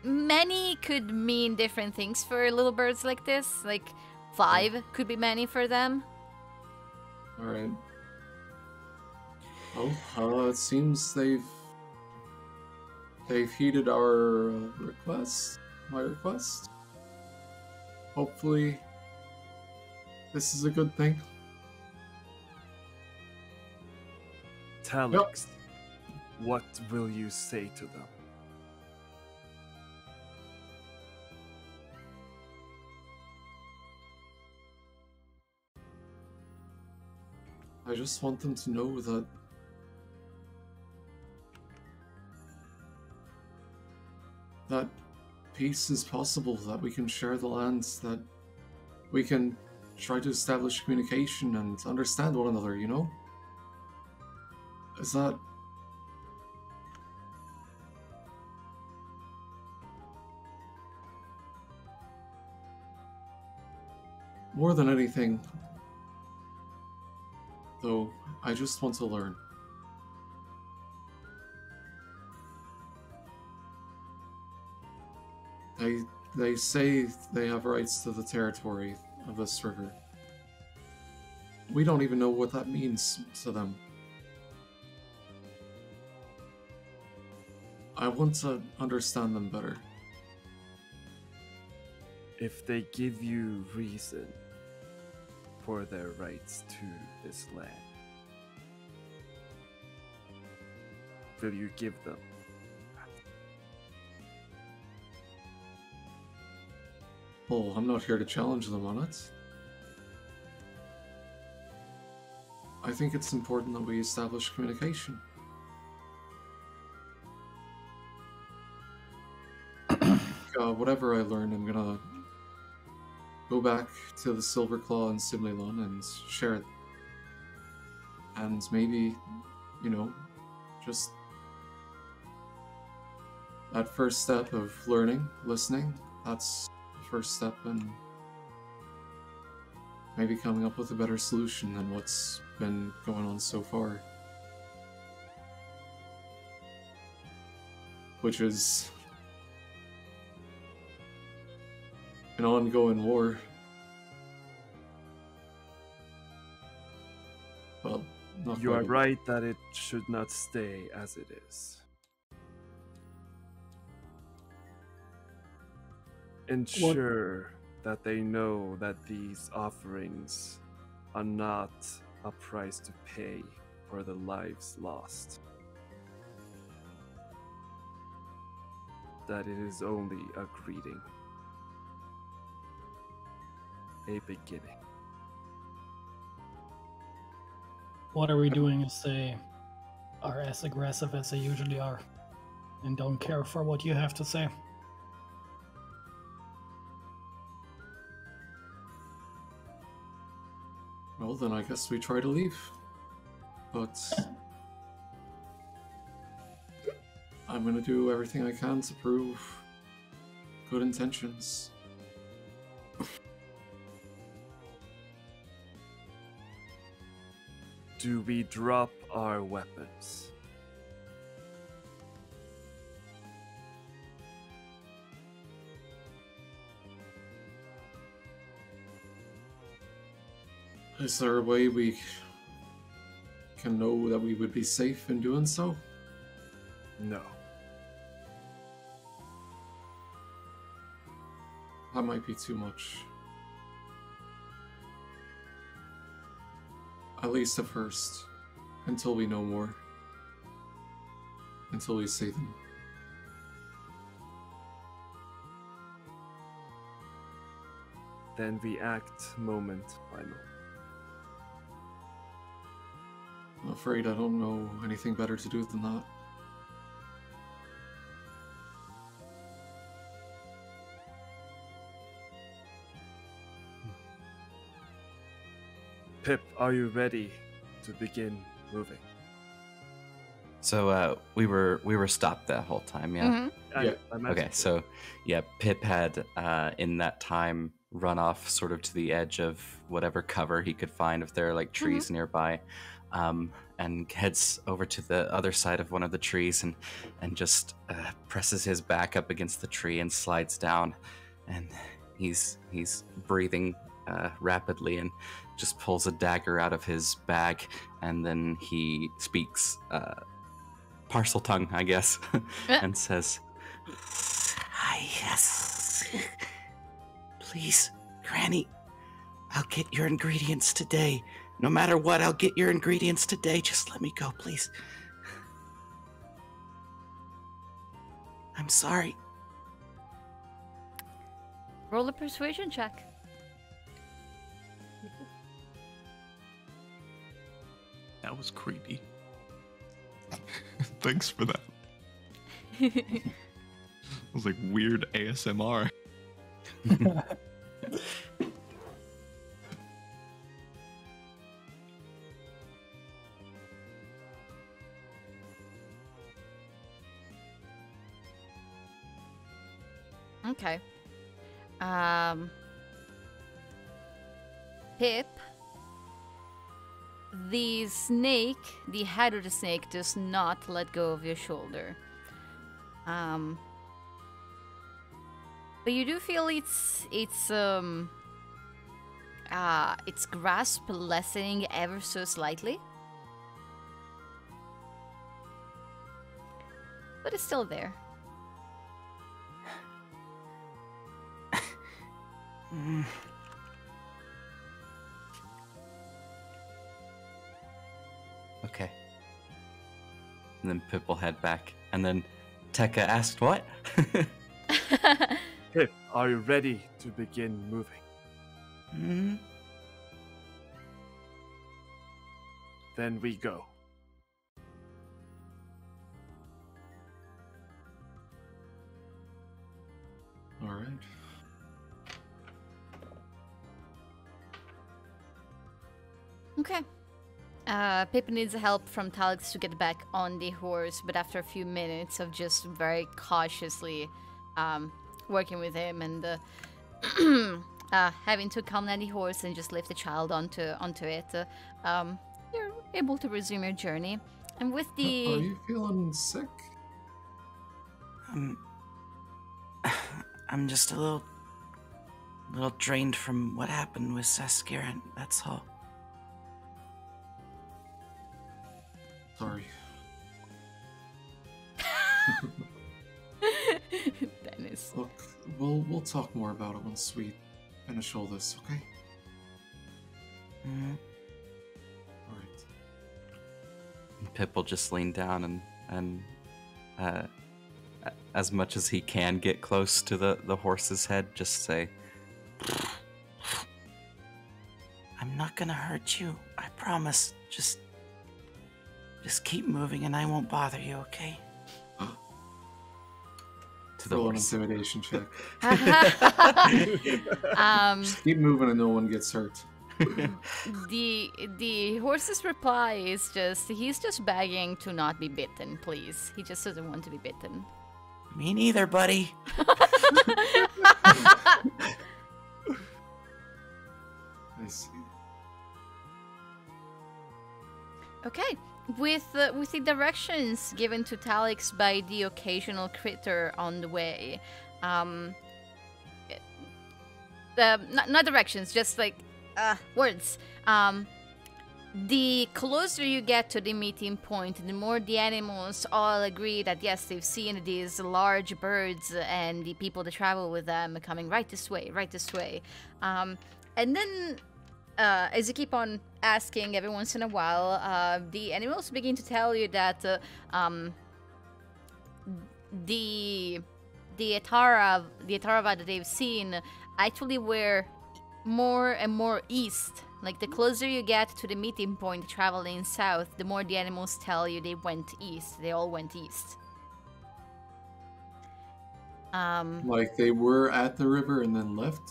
many could mean different things for little birds like this. Like five oh. could be many for them. All right. Oh, uh, it seems they've they've heeded our uh, request. My request. Hopefully, this is a good thing. Talix. Yep. What will you say to them? I just want them to know that that peace is possible, that we can share the lands, that we can try to establish communication and understand one another, you know? Is that... More than anything, though, I just want to learn. They, they say they have rights to the territory of this river. We don't even know what that means to them. I want to understand them better. If they give you reason for their rights to this land, will you give them? Oh, I'm not here to challenge them on it. I think it's important that we establish communication. uh, whatever I learn, I'm gonna go back to the Silverclaw and Simlielon and share it. And maybe, you know, just that first step of learning, listening, that's first step in maybe coming up with a better solution than what's been going on so far. Which is an ongoing war. Well, not you are right that it should not stay as it is. Ensure what? That they know that these offerings are not a price to pay for the lives lost. That it is only a greeting. A beginning. What are we doing if they are as aggressive as they usually are and don't care for what you have to say? Well, then I guess we try to leave, but I'm gonna do everything I can to prove good intentions. Do we drop our weapons? Is there a way we can know that we would be safe in doing so? No. That might be too much. At least at first, until we know more. Until we see them. Then we act moment by moment. I'm afraid I don't know anything better to do than that. Pip, are you ready to begin moving? So uh, we were we were stopped that whole time, yeah. Mm-hmm. Yeah. I, I okay, so yeah, Pip had uh, in that time run off sort of to the edge of whatever cover he could find if there are like trees mm-hmm. nearby. Um, and heads over to the other side of one of the trees and, and just uh, presses his back up against the tree and slides down. And he's he's breathing uh, rapidly and just pulls a dagger out of his bag. And then he speaks uh, parcel tongue, I guess, and says, "Ah, yes. Please, Granny, I'll get your ingredients today. No matter what, I'll get your ingredients today. Just let me go, please. I'm sorry." Roll a persuasion check. That was creepy. Thanks for that. It was like weird A S M R. Okay. Um, Pip, the snake, the head of the snake does not let go of your shoulder. Um, but you do feel it's it's um uh its grasp lessening ever so slightly. But it's still there. Mm. Okay. And then Pip will head back. And then Tekka asked what? Pip, are you ready to begin moving? Mm-hmm. Then we go. All right. Okay. Uh, Pip needs help from Talix to get back on the horse, but after a few minutes of just very cautiously um, working with him and uh, uh, having to calm down the horse and just lift the child onto onto it, uh, um, you're able to resume your journey. And with the... Are you feeling sick? Um, I'm just a little, little drained from what happened with Saskaran, that's all. Sorry. Dennis. Look, we'll we'll talk more about it once we finish all this, okay? Mm-hmm. All right. Pip will just lean down and and uh, as much as he can get close to the the horse's head, just say, "I'm not gonna hurt you. I promise. Just." Just keep moving and I won't bother you, okay? To the roll an intimidation check. um, Just keep moving and no one gets hurt. the the horse's reply is just, he's just begging to not be bitten, please. He just doesn't want to be bitten. Me neither, buddy. I see. Okay. With uh, with the directions given to Talix by the occasional critter on the way, um, uh, not, not directions, just like uh, words. Um, the closer you get to the meeting point, the more the animals all agree that yes, they've seen these large birds and the people that travel with them coming right this way, right this way, um, and then. Uh, as you keep on asking every once in a while, uh, the animals begin to tell you that uh, um, the the Aetarra, the Aetarra-va that they've seen actually were more and more east. Like, the closer you get to the meeting point traveling south, the more the animals tell you they went east. They all went east. Um, like they were at the river and then left?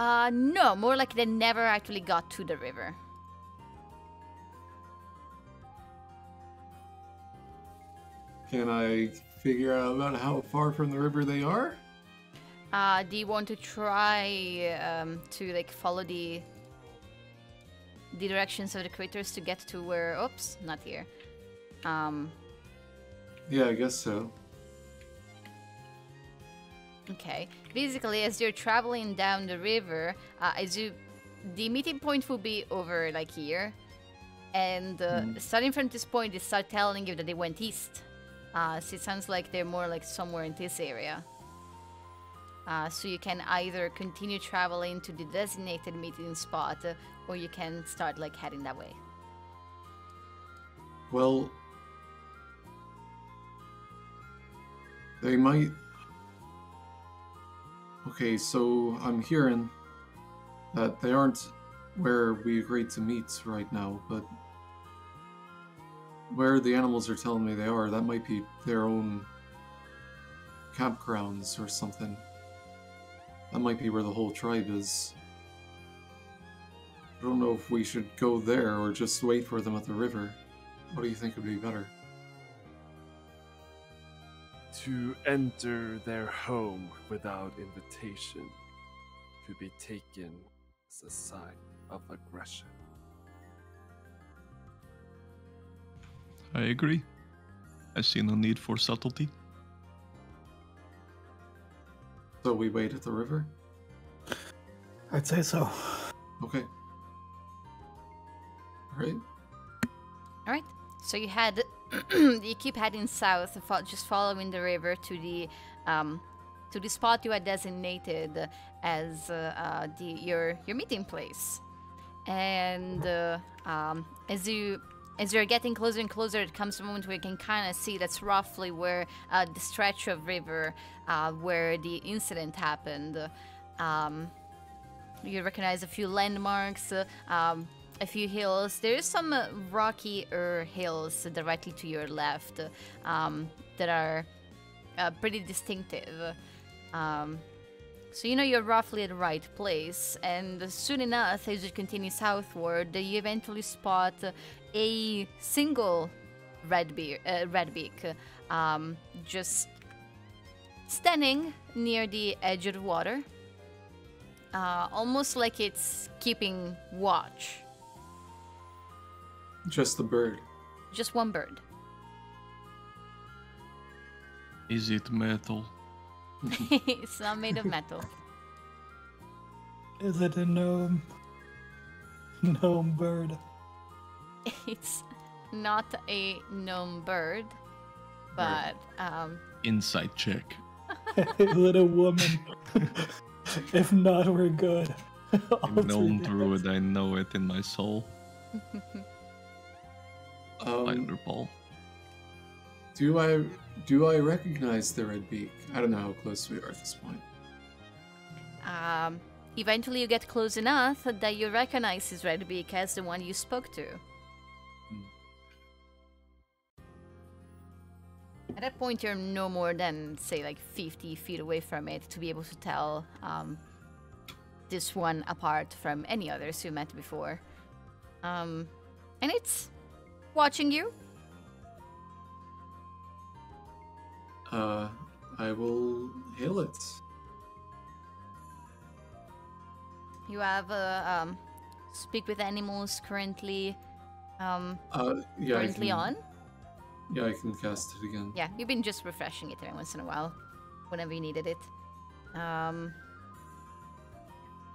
Uh, no, more like they never actually got to the river. Can I figure out about how far from the river they are? Uh, do you want to try um, to like follow the the directions of the critters to get to where? Oops, not here. Um. Yeah, I guess so. Okay. Basically, as you're traveling down the river, uh, as you, the meeting point will be over like here, and uh, mm. starting from this point, they start telling you that they went east. Uh, so it sounds like they're more like somewhere in this area. Uh, so you can either continue traveling to the designated meeting spot, uh, or you can start like heading that way. Well, they might. Okay, so I'm hearing that they aren't where we agreed to meet right now, but where the animals are telling me they are, that might be their own campgrounds or something. That might be where the whole tribe is. I don't know if we should go there or just wait for them at the river. What do you think would be better? To enter their home without invitation, to be taken as a sign of aggression. I agree. I see no need for subtlety. So we wait at the river? I'd say so. Okay. Alright. Alright. So you head, you keep heading south, just following the river to the um, to the spot you had designated as uh, uh, the your your meeting place. And uh, um, as you as you're getting closer and closer, it comes a moment where you can kind of see that's roughly where uh, the stretch of river uh, where the incident happened. Um, you recognize a few landmarks. Uh, um, A few hills. There is some uh, rockier hills directly to your left um, that are uh, pretty distinctive. Um, so you know you're roughly at the right place, and soon enough, as you continue southward, you eventually spot a single redbeak, uh, redbeak um, just standing near the edge of the water, uh, almost like it's keeping watch. Just the bird. Just one bird. Is it metal? It's not made of metal. Is it a gnome? Gnome bird. It's not a gnome bird, but... Um... Insight check. Little woman. If not, we're good. I'm gnome druid, I know it in my soul. Um, do I do I recognize the red beak? I don't know how close we are at this point. Um, eventually you get close enough that you recognize his red beak as the one you spoke to. Hmm. At that point, you're no more than say like fifty feet away from it to be able to tell um, this one apart from any others you met before. Um, and it's watching you. Uh, I will hail it. You have uh, um, speak with animals currently. Um, uh, yeah, currently I can, on. Yeah, I can cast it again. Yeah, you've been just refreshing it every once in a while, whenever you needed it. Um,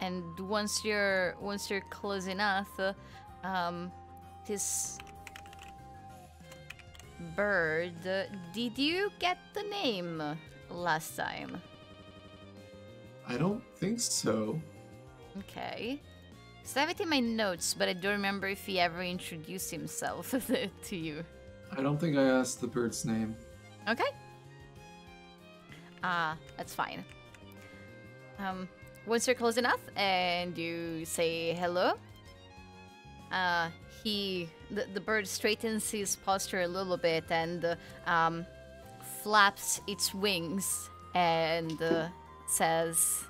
and once you're once you're close enough, uh, um, this bird, did you get the name last time? I don't think so. Okay. So I have it in my notes, but I don't remember if he ever introduced himself to you. I don't think I asked the bird's name. Okay. Ah, uh, that's fine. Um, once you're close enough and you say hello, uh, He, the, the bird straightens his posture a little bit and um, flaps its wings and uh, says,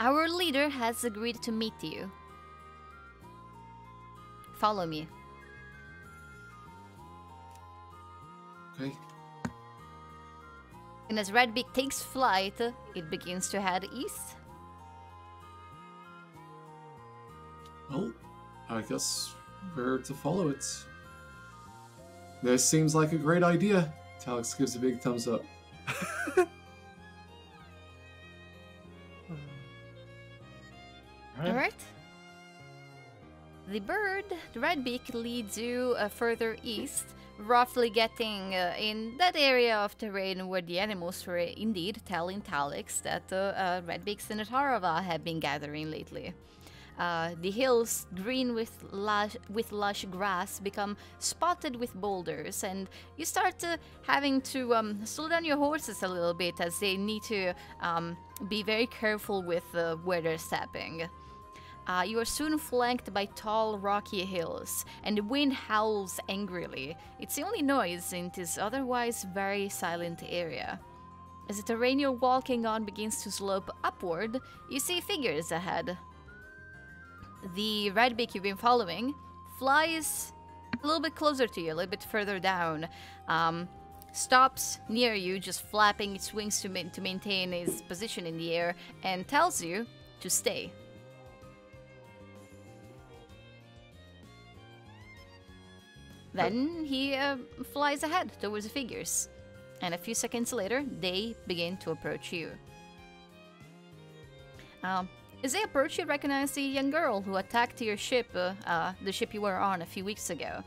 "Our leader has agreed to meet you. Follow me." Okay. And as Redbeak takes flight, it begins to head east. Well, I guess we're to follow it. This seems like a great idea. Talix gives a big thumbs up. All right. All right. The bird, the redbeak, leads you uh, further east, roughly getting uh, in that area of terrain where the animals were indeed telling Talix that uh, uh, redbeaks and Aetarra-va have been gathering lately. Uh, the hills, green with lush, with lush grass, become spotted with boulders, and you start uh, having to um, slow down your horses a little bit as they need to um, be very careful with uh, where they're stepping. Uh, you are soon flanked by tall, rocky hills, and the wind howls angrily. It's the only noise in this otherwise very silent area. As the terrain you're walking on begins to slope upward, you see figures ahead. The redbeak you've been following flies a little bit closer to you, a little bit further down, um, stops near you, just flapping its wings to, ma to maintain its position in the air, and tells you to stay. Then he uh, flies ahead towards the figures, and a few seconds later, they begin to approach you. Um, as they approach, you recognize the young girl who attacked your ship, uh, uh, the ship you were on a few weeks ago.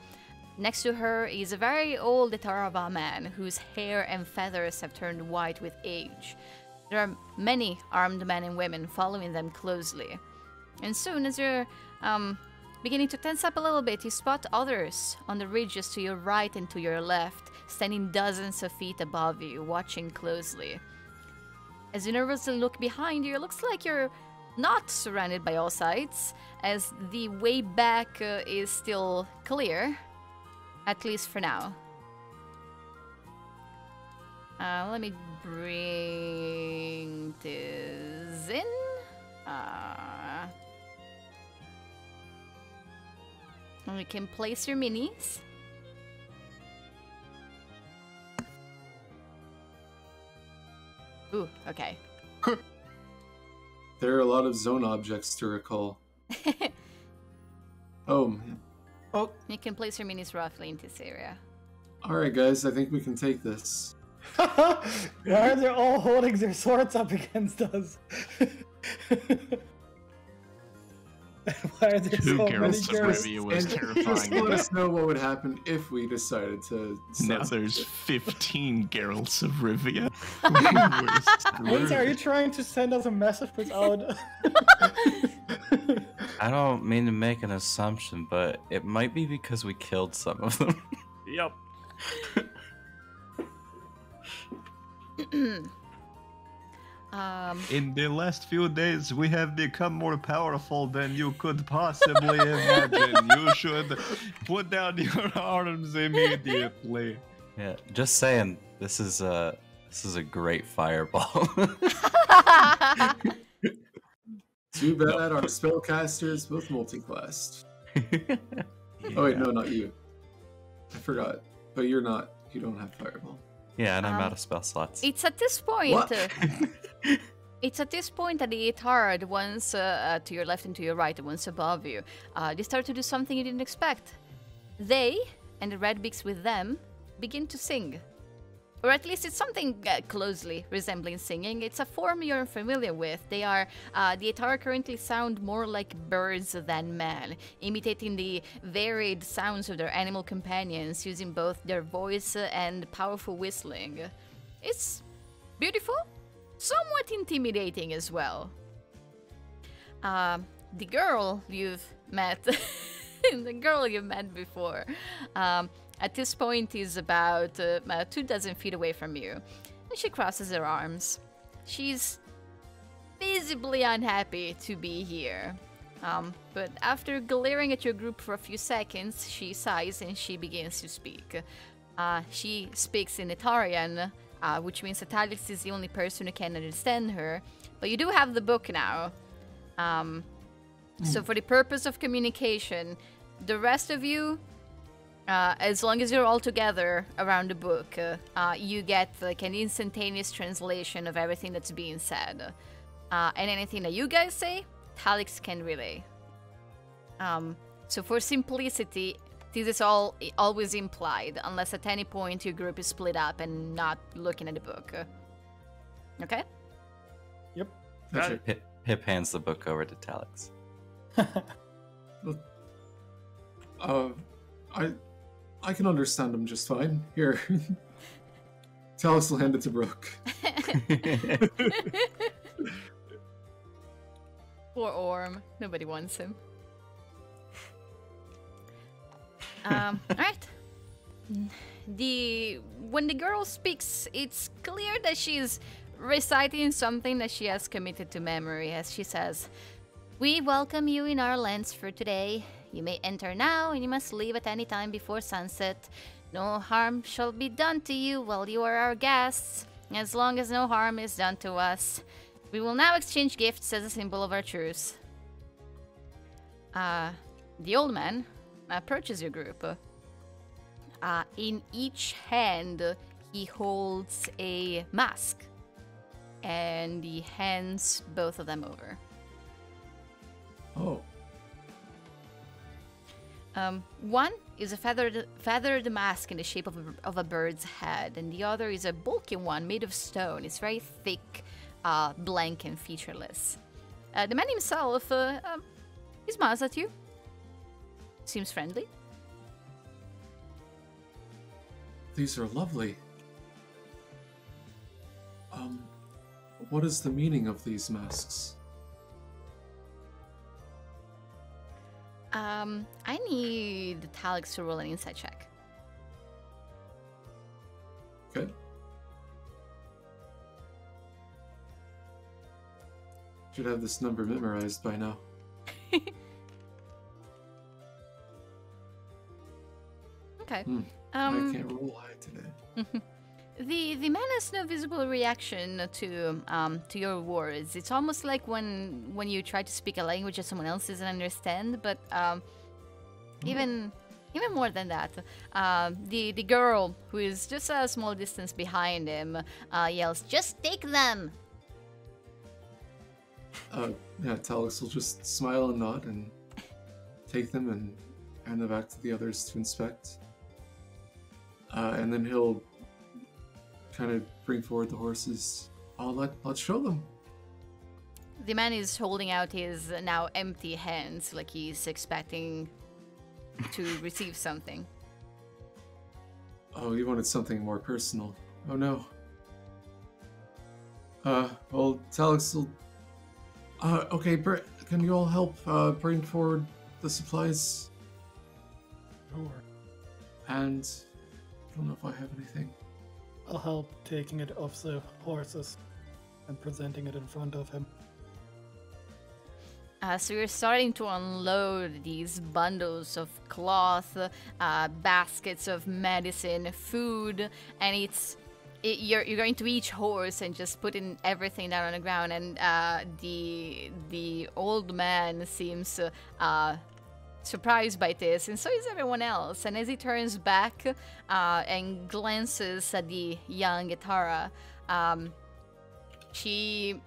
Next to her is a very old Aetarra-va man, whose hair and feathers have turned white with age. There are many armed men and women following them closely. And soon, as you're... Um, Beginning to tense up a little bit, you spot others on the ridges to your right and to your left, standing dozens of feet above you, watching closely. As you nervously look behind you, it looks like you're not surrounded by all sides, as the way back uh, is still clear, at least for now. Uh, let me bring this in. Uh... You can place your minis. Ooh, okay. There are a lot of zone objects to recall. oh, man. Oh. You can place your minis roughly in this area. Alright, guys, I think we can take this. Why are they all holding their swords up against us? Why are there Two so Geralt's trivia was terrifying. Just let us know what would happen if we decided to... Now there's fifteen Geralts of Rivia. Wait, are you trying to send us a message without... I don't mean to make an assumption, but it might be because we killed some of them. Yep. Um, In the last few days, we have become more powerful than you could possibly imagine. You should put down your arms immediately. Yeah, just saying. This is a this is a great fireball. Too bad our spellcasters both multiclassed. Yeah. Oh wait, no, not you. I forgot. But you're not. You don't have fireball. Yeah, and I'm um, out of spell slots. It's at this point. It's at this point that the Aetarra, the ones uh, uh, to your left and to your right, the ones above you, uh, they start to do something you didn't expect. They, and the Redbeaks with them, begin to sing. Or at least it's something uh, closely resembling singing. It's a form you're familiar with. They are, uh, the Aetarra currently sound more like birds than men, imitating the varied sounds of their animal companions, using both their voice and powerful whistling. It's beautiful, somewhat intimidating as well. Uh, the girl you've met, the girl you've met before, um, at this point is about uh, uh, two dozen feet away from you, and she crosses her arms. She's visibly unhappy to be here, um, but after glaring at your group for a few seconds, she sighs and she begins to speak. Uh, she speaks in Aetarian, uh, which means that Talix is the only person who can understand her, but you do have the book now. Um, mm. So for the purpose of communication, the rest of you... Uh, as long as you're all together around the book, uh, uh, you get like an instantaneous translation of everything that's being said. Uh, and anything that you guys say, Talix can relay. Um, so for simplicity, this is all always implied, unless at any point your group is split up and not looking at the book. Okay? Yep. Sure. Pip, Pip hands the book over to Talix. uh, I... I can understand them just fine. Here. Talix will hand it to Brooke. Poor Orm. Nobody wants him. um, alright. The when the girl speaks, it's clear that she's reciting something that she has committed to memory, as she says, "We welcome you in our lands for today. You may enter now, and you must leave at any time before sunset. No harm shall be done to you while you are our guests, as long as no harm is done to us. We will now exchange gifts as a symbol of our truce." Uh, the old man approaches your group. Uh, in each hand, he holds a mask, and he hands both of them over. Oh. Um, one is a feathered, feathered mask in the shape of a, of a bird's head, and the other is a bulky one made of stone. It's very thick, uh, blank, and featureless. Uh, the man himself uh, um, he smiles at you. Seems friendly. These are lovely. Um, what is the meaning of these masks? Um, I need Talix to roll an insight check. Okay. Should have this number memorized by now. Okay. Hmm. Um, I can't roll high today. The the man has no visible reaction to um to your words. It's almost like when when you try to speak a language that someone else doesn't understand. But um, mm. even even more than that, uh, the the girl who is just a small distance behind him uh, yells, "Just take them!" Uh, yeah, Talix will just smile and nod and take them and hand them back to the others to inspect. Uh, and then he'll kind of bring forward the horses. I'll let, let's show them. The man is holding out his now empty hands, like he's expecting to receive something. Oh, he wanted something more personal. Oh no. Uh, well, Talix will... Uh, okay, Br can you all help uh, bring forward the supplies? Sure. And I don't know if I have anything. I'll help taking it off the horses and presenting it in front of him. Uh, so you're starting to unload these bundles of cloth, uh, baskets of medicine, food, and it's it, you're you're going to each horse and just putting everything down on the ground. And uh, the the old man seems uh, surprised by this, and so is everyone else. And as he turns back uh, and glances at the young Aetarra, um, she,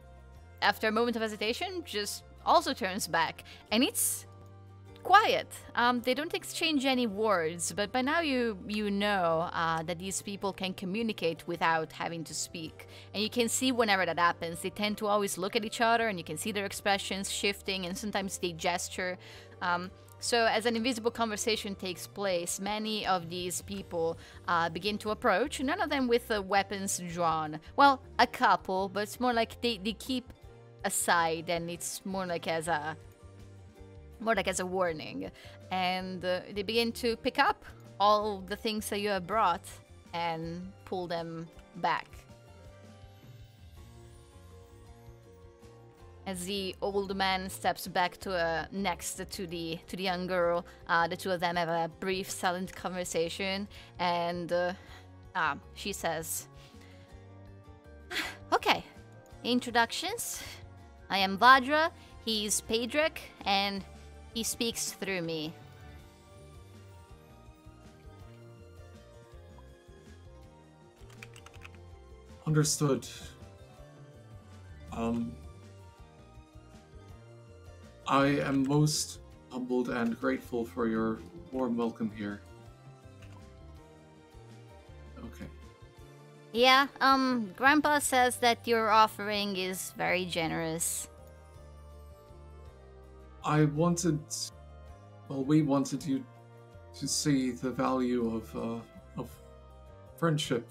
after a moment of hesitation, just also turns back, and it's quiet. Um, they don't exchange any words, but by now you you know uh, that these people can communicate without having to speak, and you can see whenever that happens, they tend to always look at each other, and you can see their expressions shifting, and sometimes they gesture. Um, So as an invisible conversation takes place, many of these people uh, begin to approach, none of them with uh, weapons drawn. Well, a couple, but it's more like they, they keep aside, and it's more like as a more like as a warning. And uh, they begin to pick up all the things that you have brought and pull them back. As the old man steps back to uh, next to the to the young girl, uh, the two of them have a brief, silent conversation, and uh, uh, she says, "Okay, introductions. I am Vajra. He's Paedrek, and he speaks through me." Understood. Um. I am most humbled and grateful for your warm welcome here. Okay. Yeah, um, Grandpa says that your offering is very generous. I wanted... Well, we wanted you to see the value of, uh, of friendship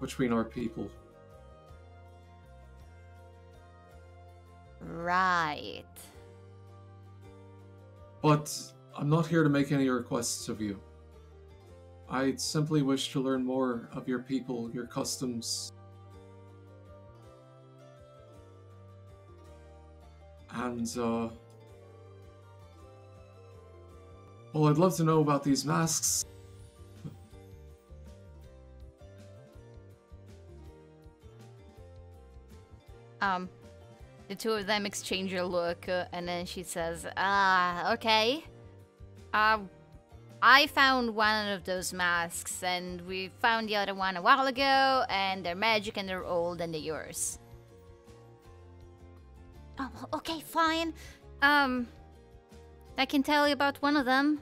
between our people. Right. But I'm not here to make any requests of you. I simply wish to learn more of your people, your customs, and, uh... well, I'd love to know about these masks. Um, the two of them exchange a look, uh, and then she says, ah, okay. Uh, I found one of those masks, and we found the other one a while ago, and they're magic, and they're old, and they're yours. Oh, okay, fine. Um, I can tell you about one of them.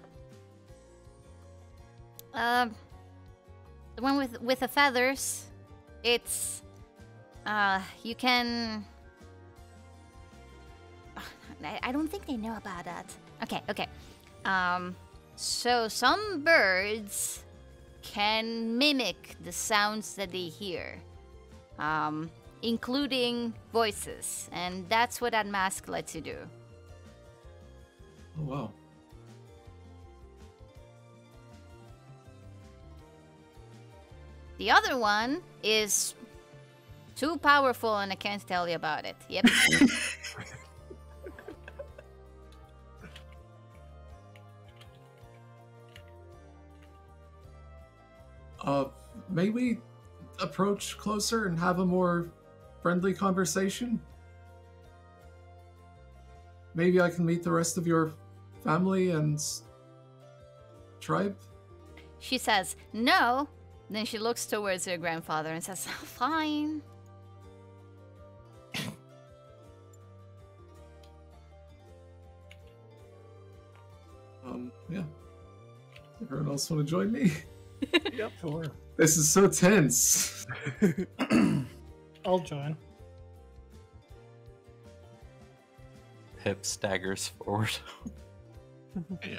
Um, uh, the one with with the feathers. It's, uh, you can. Oh, I, I don't think they know about that. Okay, okay. Um, so some birds can mimic the sounds that they hear. Um. Including voices, and that's what that mask lets you do. Oh, wow. The other one is too powerful, and I can't tell you about it. Yep. uh, may we approach closer and have a more friendly conversation? Maybe I can meet the rest of your family and tribe? She says, no. Then she looks towards her grandfather and says, oh, fine. um, yeah. Everyone else want to join me? Yep, sure. This is so tense. I'll join. Pip staggers forward. Yeah.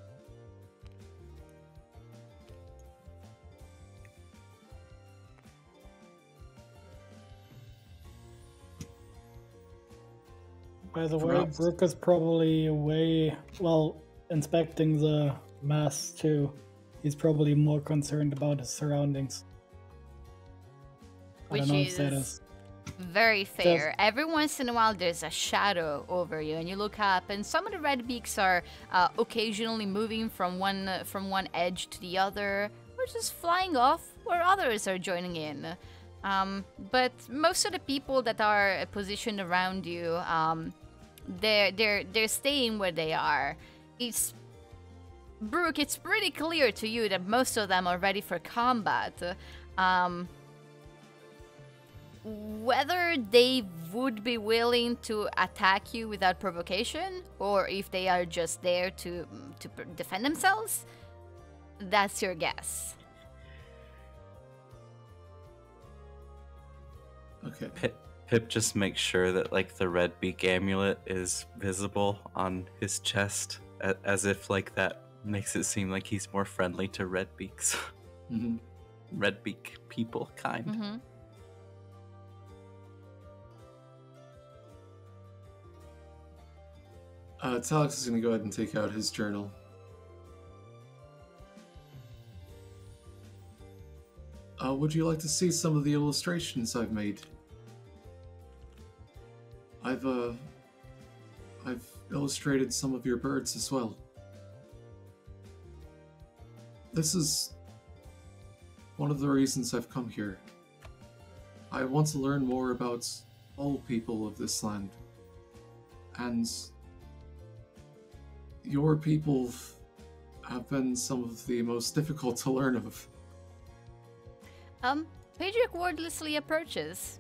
By the way, Brooke is probably away, well, inspecting the mass too. He's probably more concerned about his surroundings. I Which don't know is... if that is. Very fair. Just... Every once in a while, there's a shadow over you, and you look up, and some of the red beaks are uh, occasionally moving from one uh, from one edge to the other, or just flying off, where others are joining in. Um, but most of the people that are positioned around you, um, they're they're they're staying where they are. It's Brooke. It's pretty clear to you that most of them are ready for combat. Um, Whether they would be willing to attack you without provocation, or if they are just there to to defend themselves, that's your guess. Okay. Pip, Pip just makes sure that like the red beak amulet is visible on his chest, as if like that makes it seem like he's more friendly to red beaks, mm-hmm. red beak people kind. Mm-hmm. Uh, Talix is going to go ahead and take out his journal. Uh, would you like to see some of the illustrations I've made? I've, uh... I've illustrated some of your birds as well. This is one of the reasons I've come here. I want to learn more about all people of this land. And... your people have been some of the most difficult to learn of. Um, Paedrek wordlessly approaches,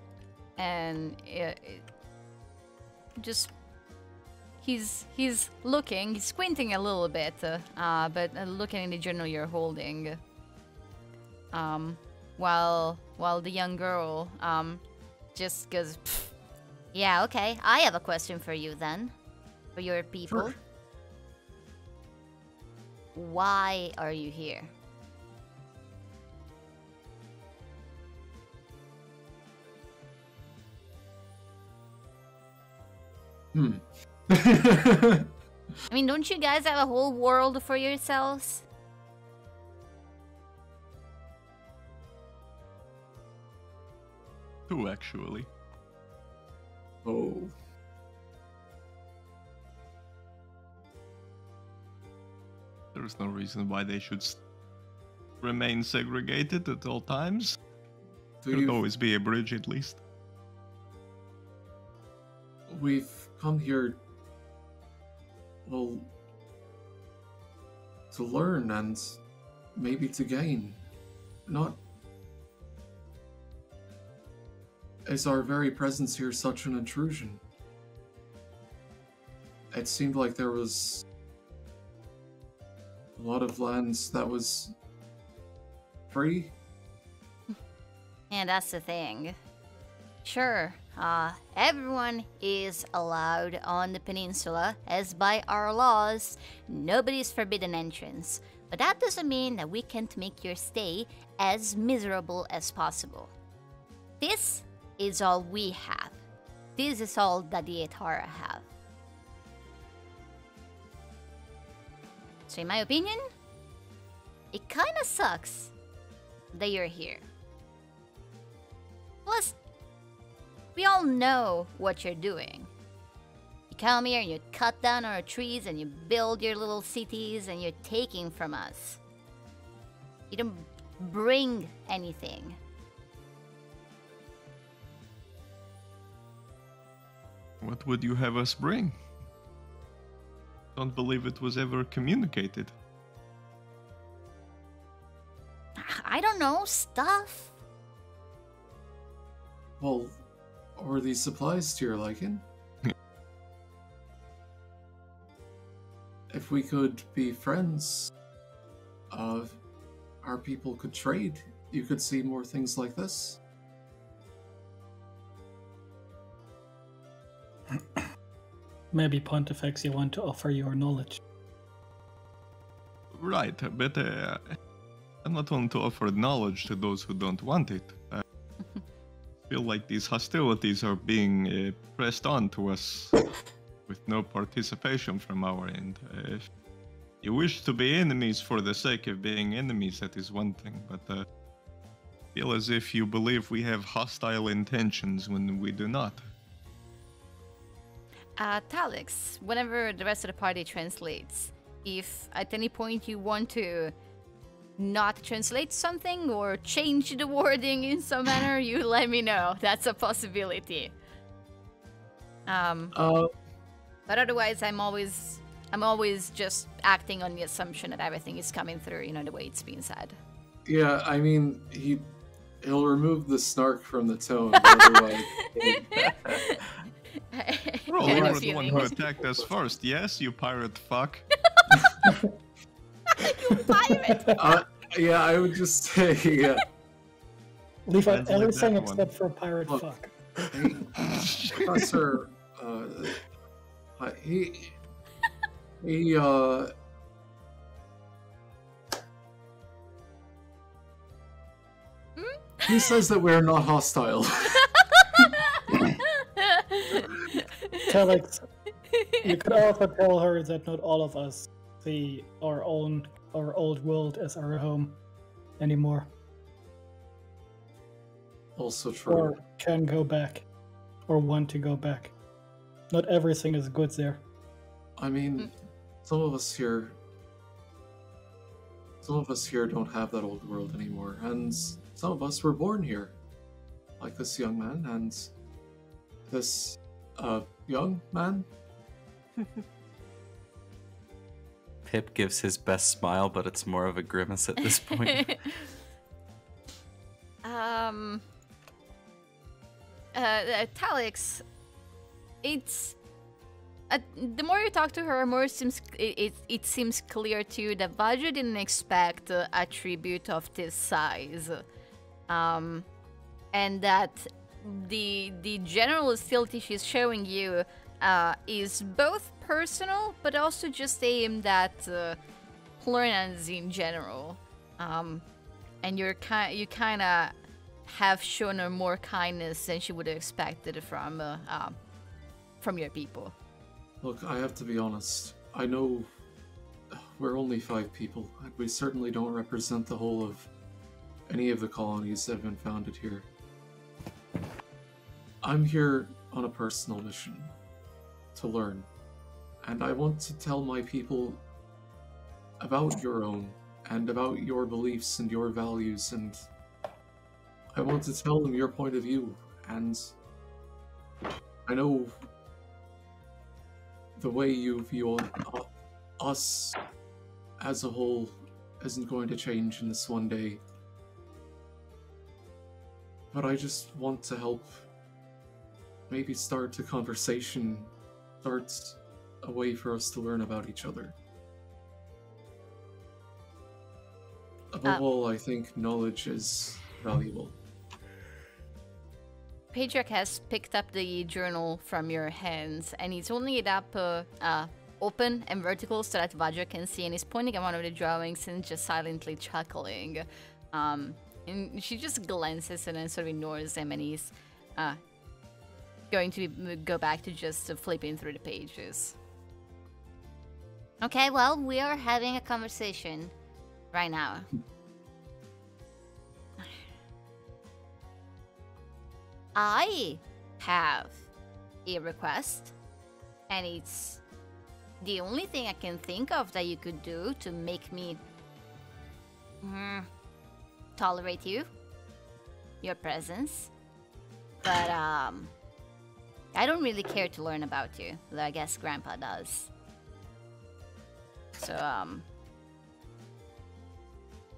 and it, it just he's he's looking, he's squinting a little bit, uh, uh, but looking in the journal you're holding. Um, while while the young girl um just goes, pfft. Yeah, okay. I have a question for you then, for your people. Sure. Why are you here? Hmm. I mean, don't you guys have a whole world for yourselves? Two, actually. Oh. There is no reason why they should remain segregated at all times. There could always be a bridge, at least. We've come here, well, to learn and maybe to gain. Not... Is our very presence here such an intrusion? It seemed like there was a lot of lands that was free. And that's the thing. Sure, uh, everyone is allowed on the peninsula, as by our laws, nobody's forbidden entrance. But that doesn't mean that we can't make your stay as miserable as possible. This is all we have. This is all that the Aetarra have. So in my opinion, it kinda sucks that you're here. Plus, we all know what you're doing. You come here and you cut down our trees and you build your little cities and you're taking from us. You don't bring anything. What would you have us bring? Don't believe it was ever communicated. I don't know, stuff. Well, are these supplies to your liking? If we could be friends, uh, our people could trade. You could see more things like this. Maybe Pontifex, you want to offer your knowledge. Right, but uh, I'm not one to offer knowledge to those who don't want it. I feel like these hostilities are being uh, pressed on to us with no participation from our end. Uh, if you wish to be enemies for the sake of being enemies, that is one thing, but uh, I feel as if you believe we have hostile intentions when we do not. Uh, Talix, whenever the rest of the party translates, if at any point you want to not translate something or change the wording in some manner, you let me know. That's a possibility. Um, uh, but otherwise, I'm always, I'm always just acting on the assumption that everything is coming through, you know, the way it's being said. Yeah, I mean, he, he'll remove the snark from the tone. Otherwise, well, you were the one who attacked us first, yes, you pirate fuck. You pirate! Uh, yeah, I would just say, yeah. Leave out everything like except for pirate Look, fuck. Hey, Professor, uh, he, he, uh, hmm? He says that we're not hostile. Talix, you could also tell her that not all of us see our own, our old world as our home anymore. Also true. Or can go back, or want to go back. Not everything is good there. I mean, some of us here, some of us here don't have that old world anymore, and some of us were born here, like this young man and this. Uh, young man? Pip gives his best smile, but it's more of a grimace at this point. um... Uh, uh, Talix, it's... Uh, the more you talk to her, more it seems, it, it, it seems clear to you that Vajra didn't expect uh, a tribute of this size. Um, and that... The the general hostility she's showing you uh, is both personal, but also just aimed at uh, Plurnans in general. Um, and you're ki you kind of have shown her more kindness than she would have expected from uh, uh, from your people? Look, I have to be honest. I know we're only five people, and we certainly don't represent the whole of any of the colonies that have been founded here. I'm here on a personal mission to learn, and I want to tell my people about your own and about your beliefs and your values, and I want to tell them your point of view. And I know the way you view uh, us as a whole isn't going to change in this one day, but I just want to help maybe start a conversation, start a way for us to learn about each other. Above um, all, I think knowledge is valuable. Paedrek has picked up the journal from your hands, and he's holding it up uh, uh, open and vertical so that Vajra can see, and he's pointing at one of the drawings and just silently chuckling. Um, and she just glances and then sort of ignores him, and he's uh, going to be, go back to just uh, flipping through the pages. Okay, well, we are having a conversation right now. I have a request, and it's the only thing I can think of that you could do to make me mm, tolerate you, your presence. But um, I don't really care to learn about you, though I guess Grandpa does. So um,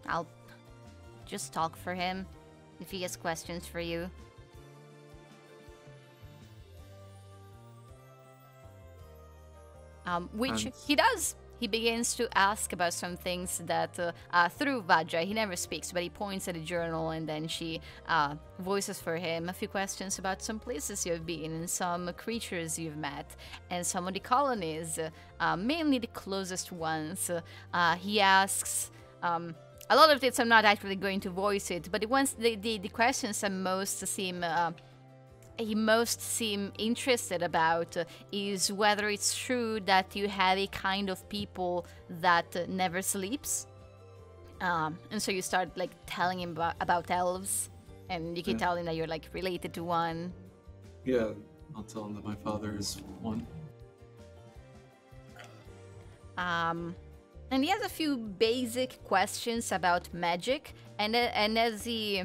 I'll just talk for him if he has questions for you. Um, which and he does. He begins to ask about some things that, uh, uh, through Vajra, he never speaks, but he points at a journal, and then she uh, voices for him a few questions about some places you've been, and some creatures you've met, and some of the colonies, uh, mainly the closest ones. Uh, he asks, um, a lot of this I'm not actually going to voice it, but the ones, the, the, the questions that most seem... Uh, he most seem interested about uh, is whether it's true that you have a kind of people that uh, never sleeps. Um, and so you start like telling him about, about elves, and you can yeah. tell him that you're like related to one. Yeah, I'll tell him that my father is one. Um, and he has a few basic questions about magic, and, uh, and as he...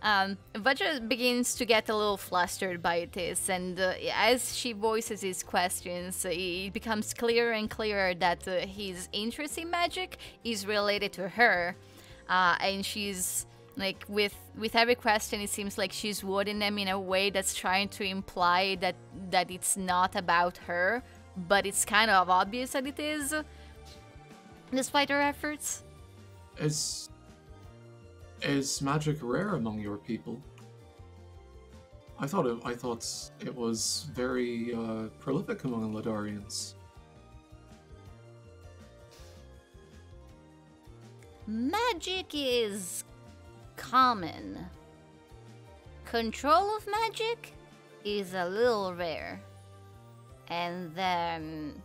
um, Vajra begins to get a little flustered by this, and uh, as she voices his questions, uh, it becomes clearer and clearer that uh, his interest in magic is related to her, uh, and she's like, with with every question, it seems like she's wording them in a way that's trying to imply that that it's not about her, but it's kind of obvious that it is, despite her efforts. It's... Is magic rare among your people? I thought it, I thought it was very uh, prolific among Ledarians. Magic is common. Control of magic is a little rare. And then...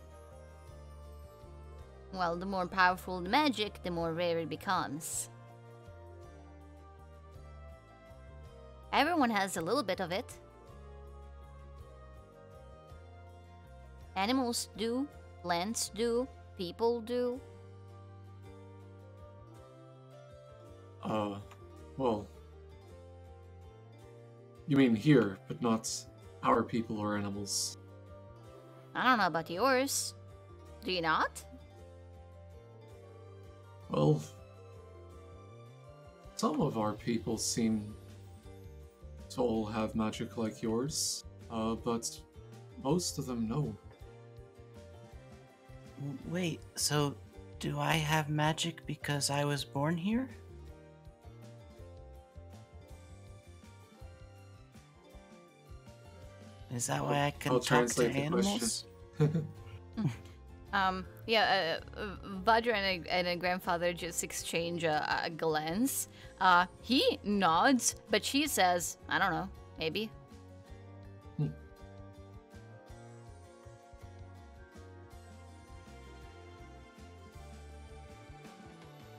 Well, the more powerful the magic, the more rare it becomes. Everyone has a little bit of it. Animals do, plants do, people do. Uh, well... You mean here, but not our people or animals. I don't know about yours. Do you not? Well... Some of our people seem... all have magic like yours, uh, but most of them no. Wait, so do I have magic because I was born here? Is that I'll, why I can I'll talk to animals? um, yeah, uh, Vajra and a, and a grandfather just exchange a, a glance. Uh, he nods, but she says, I don't know, maybe. Hmm.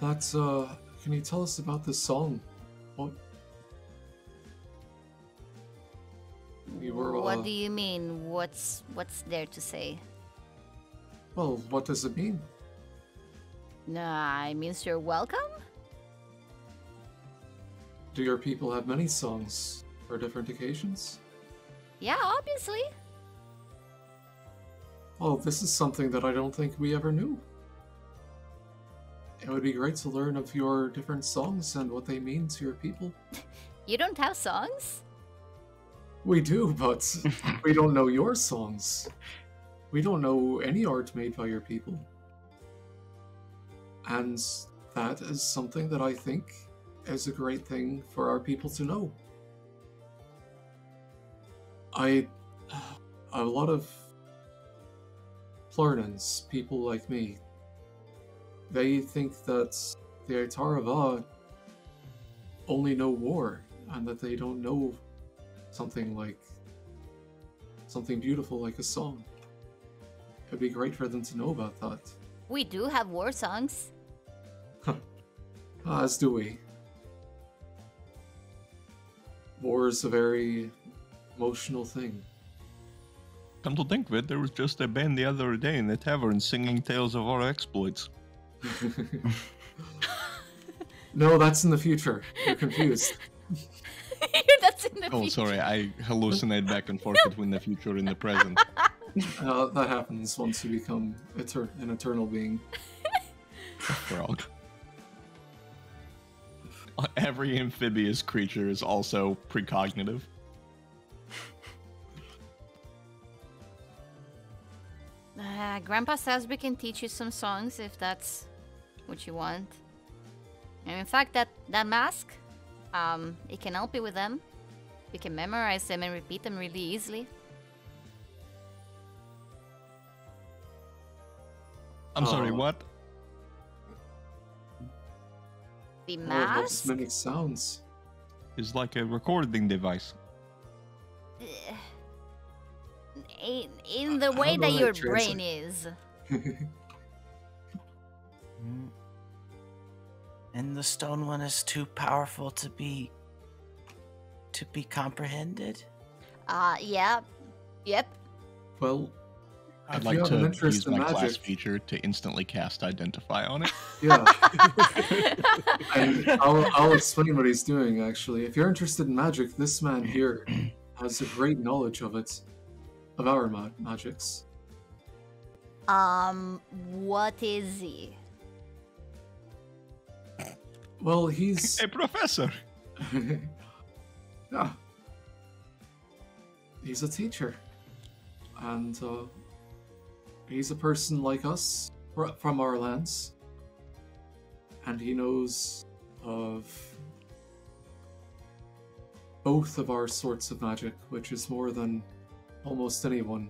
That's, uh, can you tell us about this song? What? We were, uh... What do you mean? What's, what's there to say? Well, what does it mean? Nah, it means you're welcome? Do your people have many songs for different occasions? Yeah, obviously. Oh, this is something that I don't think we ever knew. It would be great to learn of your different songs and what they mean to your people. You don't have songs? We do, but we don't know your songs. We don't know any art made by your people. And that is something that I think is a great thing for our people to know. I... A lot of Plurnans, people like me, they think that the Aetarra-va only know war, and that they don't know something like... something beautiful like a song. It'd be great for them to know about that. We do have war songs. As do we. War is a very emotional thing. Come to think of it, there was just a band the other day in the tavern singing tales of our exploits. No, that's in the future. You're confused. That's in the oh, future. Sorry, I hallucinate back and forth between the future and the present. Uh, that happens once you become etern an eternal being. Frog. Every amphibious creature is also precognitive. Uh, Grandpa says we can teach you some songs if that's what you want. And in fact, that, that mask, um, it can help you with them. You can memorize them and repeat them really easily. I'm uh, sorry, what? The mask? Oh, it sounds. It's like a recording device. Uh, in, in the I, way I that your brain is. And the stone one is too powerful to be... to be comprehended? Uh, yeah. Yep. Well... I'd like to use my magic. Class feature to instantly cast Identify on it. Yeah. And I'll, I'll explain what he's doing, actually. If you're interested in magic, this man here has a great knowledge of it, of our ma magics. Um, what is he? Well, he's... a professor! Yeah. He's a teacher. And, uh... he's a person like us, from our lands, and he knows of both of our sorts of magic, which is more than almost anyone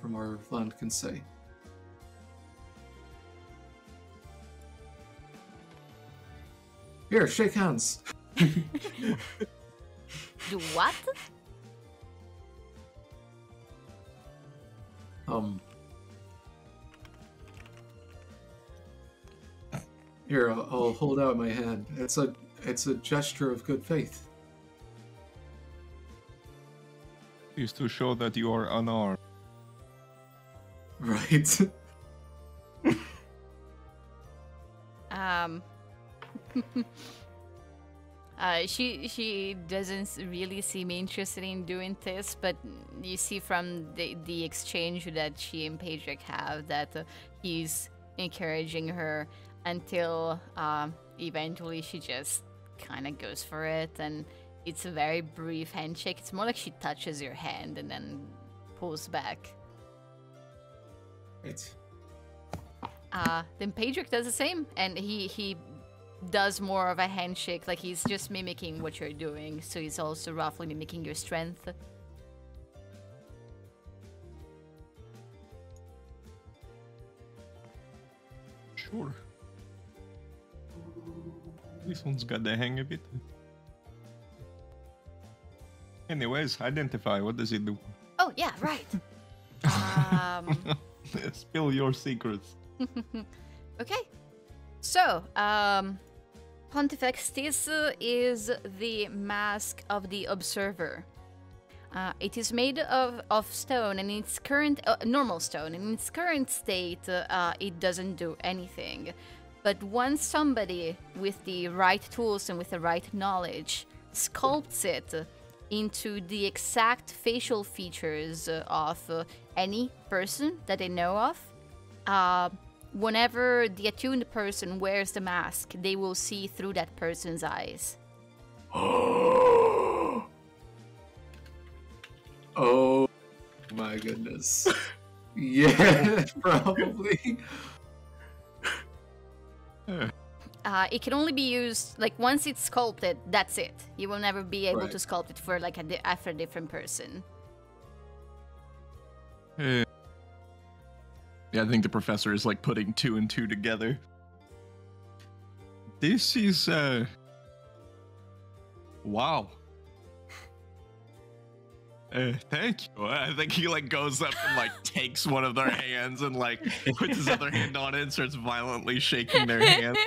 from our land can say. Here, shake hands! Do what? Um... Here, I'll, I'll hold out my hand. It's a, it's a gesture of good faith. Is to show that you are unarmed. Right. um. uh, she she doesn't really seem interested in doing this, but you see from the the exchange that she and Paedrek have that uh, he's encouraging her. Until um, eventually she just kind of goes for it, and it's a very brief handshake. It's more like she touches your hand and then pulls back. Right. Uh, then Paedrek does the same, and he, he does more of a handshake. Like, he's just mimicking what you're doing, so he's also roughly mimicking your strength. Sure. This one's got the hang of it. Anyways, Identify, what does it do? Oh, yeah, right. um... Spill your secrets. Okay. So, um, Pontifex Tis is the Mask of the Observer. Uh, it is made of, of stone, and its current uh, normal stone. In its current state, uh, it doesn't do anything. But once somebody with the right tools and with the right knowledge sculpts it into the exact facial features of uh, any person that they know of, uh, whenever the attuned person wears the mask, they will see through that person's eyes. Oh my goodness. Yeah, probably. Uh, it can only be used, like, once it's sculpted, that's it. You will never be able right. to sculpt it for, like, a, di after a different person. Yeah, I think the professor is, like, putting two and two together. This is, uh... wow. Uh, thank you. I think he like goes up and like takes one of their hands and like puts his other hand on it and starts violently shaking their hand.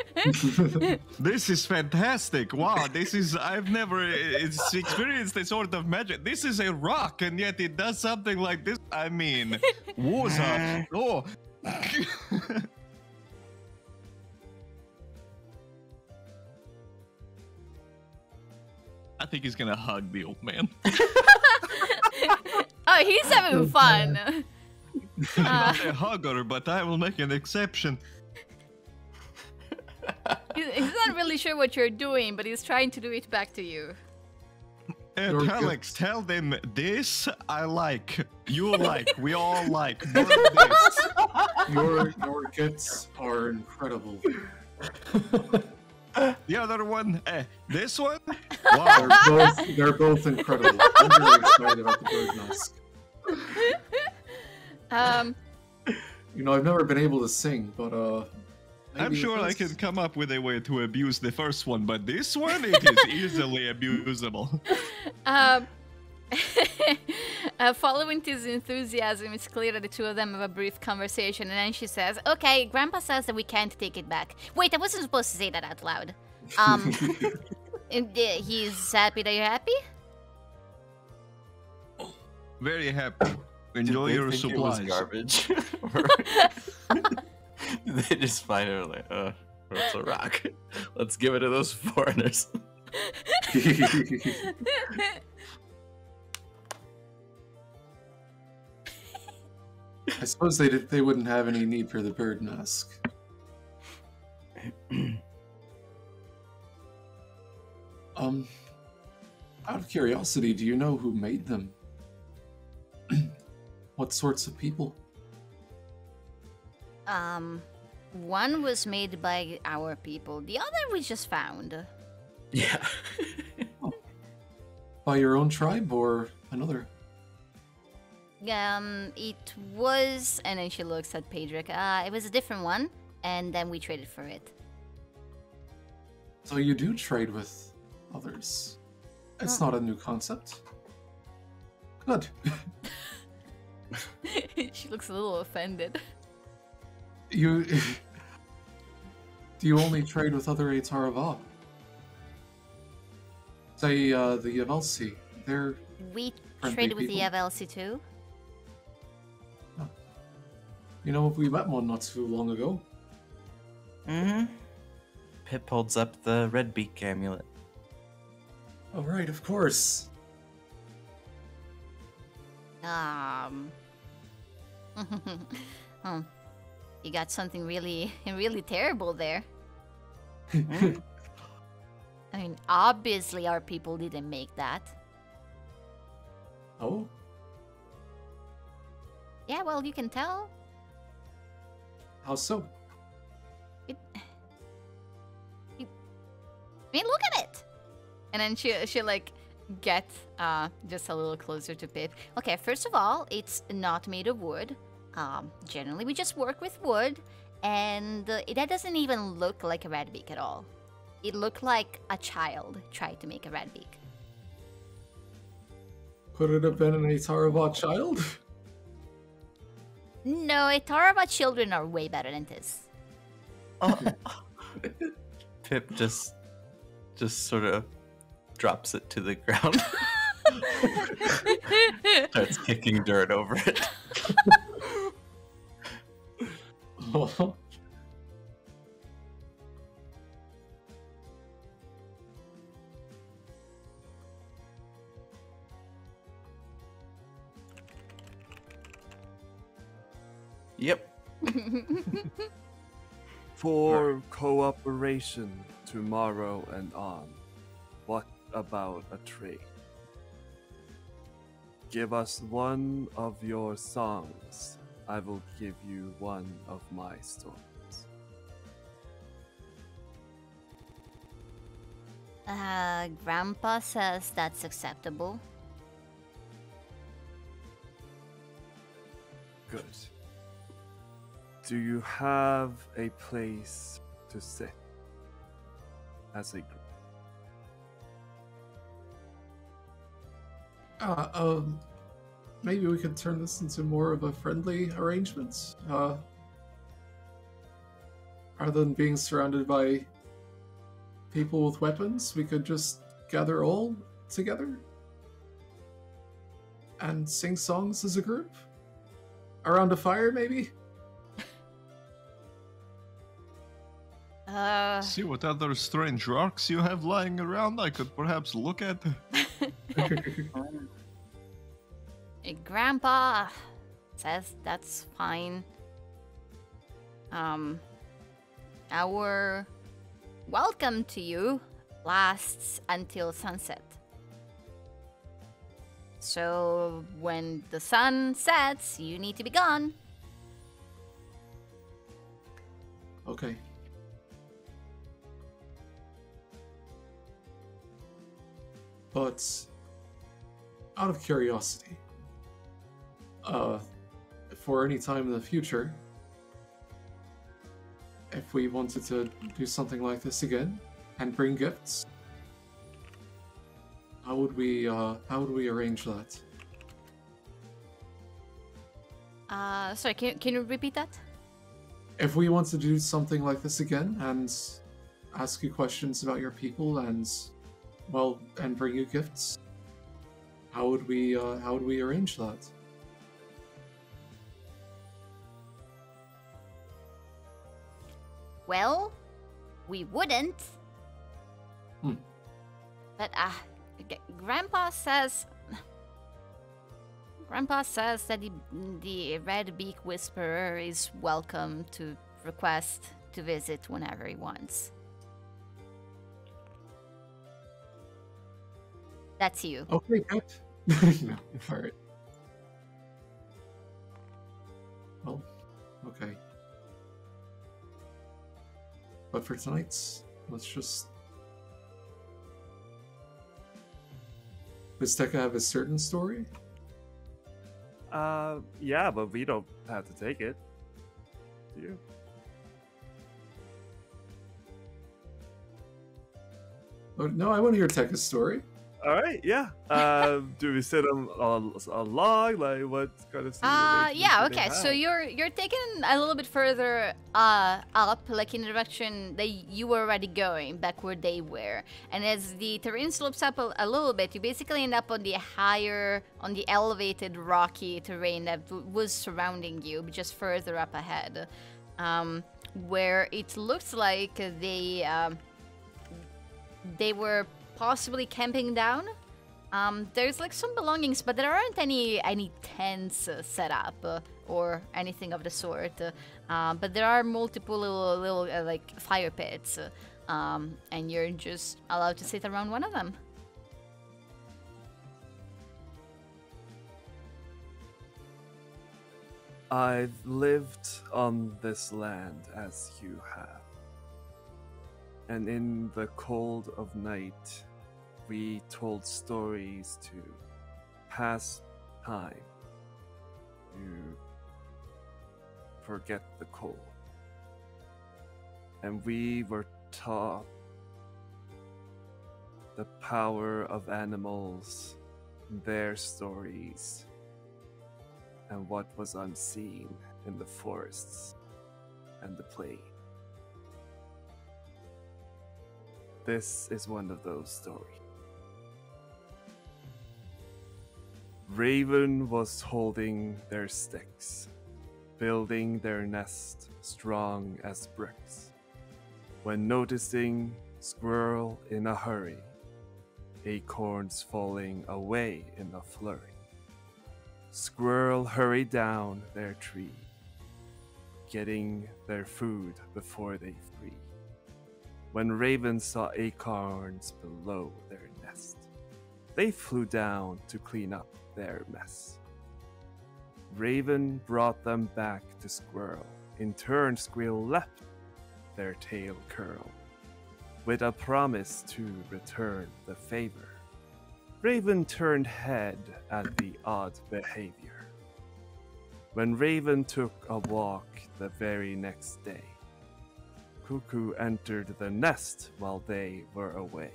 This is fantastic. Wow, this is, I've never it's experienced this sort of magic. This is a rock and yet it does something like this. I mean, water. Oh. I think he's gonna hug the old man. Oh, he's having fun. I'm not a hugger, but I will make an exception. He's not really sure what you're doing, but he's trying to do it back to you. Uh, Talix, tell them this I like, you like, we all like. This. Your, your gifts are incredible. The other one, eh, this one? Wow, they're both, they're both incredible. I'm very excited about the bird mask. Um, you know, I've never been able to sing, but uh, I'm sure I can come up with a way to abuse the first one, but this one, it is easily abusable. Um, uh, following his enthusiasm, it's clear that the two of them have a brief conversation, and then she says, okay, Grandpa says that we can't take it back. Wait, I wasn't supposed to say that out loud. Um, and, uh, he's happy that you're happy? Very happy. Enjoy your supplies. Garbage. They just find it like, oh, it's a rock. Let's give it to those foreigners. I suppose they did, they wouldn't have any need for the bird mask. um, out of curiosity, do you know who made them? What sorts of people? Um, one was made by our people. The other we just found. Yeah. Oh. By your own tribe or another? Um, it was, and then she looks at Paedrek. Uh, it was a different one, and then we traded for it. So you do trade with others. It's oh. not a new concept. Good. She looks a little offended. You... Do you only trade with other Aetarra-va? Say, uh, the Yavalsi. They're... We trade with people. The Yavalsi too. You know, we met one not too long ago. Mm-hmm. Pip holds up the red beak amulet. Oh, right, of course. Um. Oh. You got something really, really terrible there. Mm. I mean, obviously our people didn't make that. Oh? Yeah, well, you can tell. How so? It, it, I mean, look at it! And then she, she like, gets uh, just a little closer to Pip. Okay, first of all, it's not made of wood. Um, generally, we just work with wood. And uh, it, that doesn't even look like a Radbeak at all. It looked like a child tried to make a Radbeak. Could it have been an Aetarra-va child? No, Aetarra-va children are way better than this. Oh. Pip just just sort of drops it to the ground. Starts kicking dirt over it. Oh. Yep. For right. Cooperation tomorrow and on, what about a trade? Give us one of your songs. I will give you one of my stories. Uh, Grandpa says that's acceptable. Good. Do you have a place to sit as a group? Uh, um, maybe we could turn this into more of a friendly arrangement, uh, rather than being surrounded by people with weapons. We could just gather all together and sing songs as a group around a fire, maybe. Uh... See what other strange rocks you have lying around. I could perhaps look at. Grandpa says that's fine. Um, our welcome to you lasts until sunset. So when the sun sets, you need to be gone. Okay. But out of curiosity, uh, for any time in the future, if we wanted to do something like this again and bring gifts, how would we uh, how would we arrange that? Uh, sorry, can can you repeat that? If we want to do something like this again and ask you questions about your people and. Well, and bring you gifts. How would we, uh, how would we arrange that? Well, we wouldn't. Hmm. But, uh, Grandpa says... Grandpa says that the, the Red Beak Whisperer is welcome to request to visit whenever he wants. That's you. Okay, Pip. No, all right. Well, okay. But for tonight's, let's just... Does Tekka have a certain story? Uh, yeah, but we don't have to take it. Do you? Oh, no, I want to hear Tekka's story. All right, yeah. Uh, do we sit on a, a log? Like, what kind of? Uh, yeah. Okay. Have? So you're you're taken a little bit further uh, up, like in the direction that you were already going, back where they were. And as the terrain slopes up a, a little bit, you basically end up on the higher, on the elevated, rocky terrain that w was surrounding you, but just further up ahead, um, where it looks like they um, they were. Possibly camping down. Um, there's like some belongings, but there aren't any any tents uh, set up uh, or anything of the sort. Uh, but there are multiple little, little uh, like fire pits, uh, um, and you're just allowed to sit around one of them. I've lived on this land as you have, and in the cold of night. We told stories to pass time, to forget the cold. And we were taught the power of animals, their stories, and what was unseen in the forests and the plain. this is one of those stories. Raven was holding their sticks, building their nest strong as bricks, when noticing squirrel in a hurry, acorns falling away in a flurry. Squirrel hurried down their tree, getting their food before they free, when Raven saw acorns below their nest. They flew down to clean up their mess. Raven brought them back to Squirrel. In turn, Squirrel left, their tail curl, with a promise to return the favor. Raven turned head at the odd behavior. When Raven took a walk the very next day, Cuckoo entered the nest while they were away.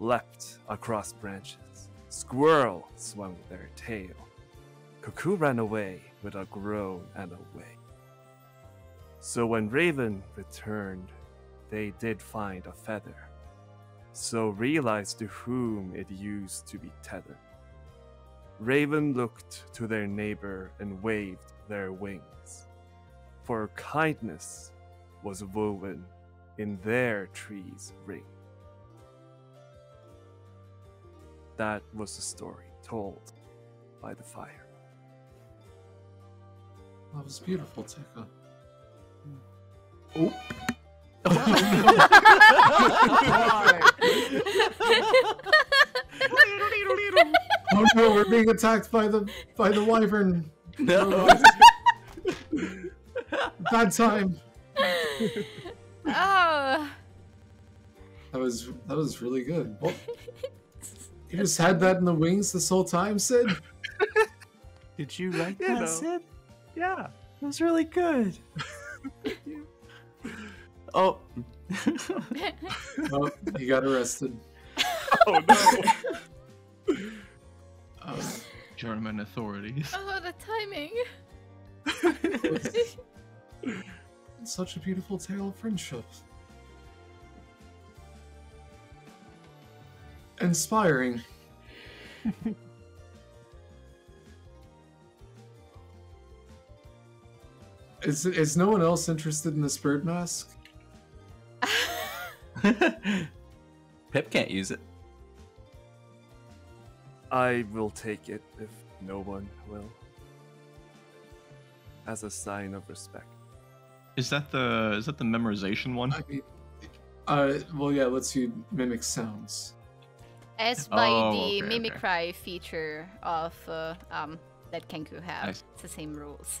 Leapt across branches, Squirrel swung their tail. Cuckoo ran away with a groan and a wail. So when Raven returned, they did find a feather, so realized to whom it used to be tethered. Raven looked to their neighbor and waved their wings, for kindness was woven in their tree's ring. That was the story told by the fire. That was beautiful, Tekka. Oh. Oh no, we're being attacked by the by the wyvern. No. Bad time. Oh. That was that was really good. Well, you just had that in the wings this whole time, Sid? Did you like yeah, that, no. Sid? Yeah, it was really good. Oh. Oh, he got arrested. Oh no. Oh, German authorities. Oh, the timing. It's such a beautiful tale of friendship. Inspiring. Is, is no one else interested in this bird mask? Pip can't use it. I will take it if no one will. As a sign of respect. Is that the is that the memorization one? I mean, uh, well, yeah, it lets you mimic sounds. As by oh, the okay, mimicry okay. feature of uh, um that Kenku have, nice. It's the same rules.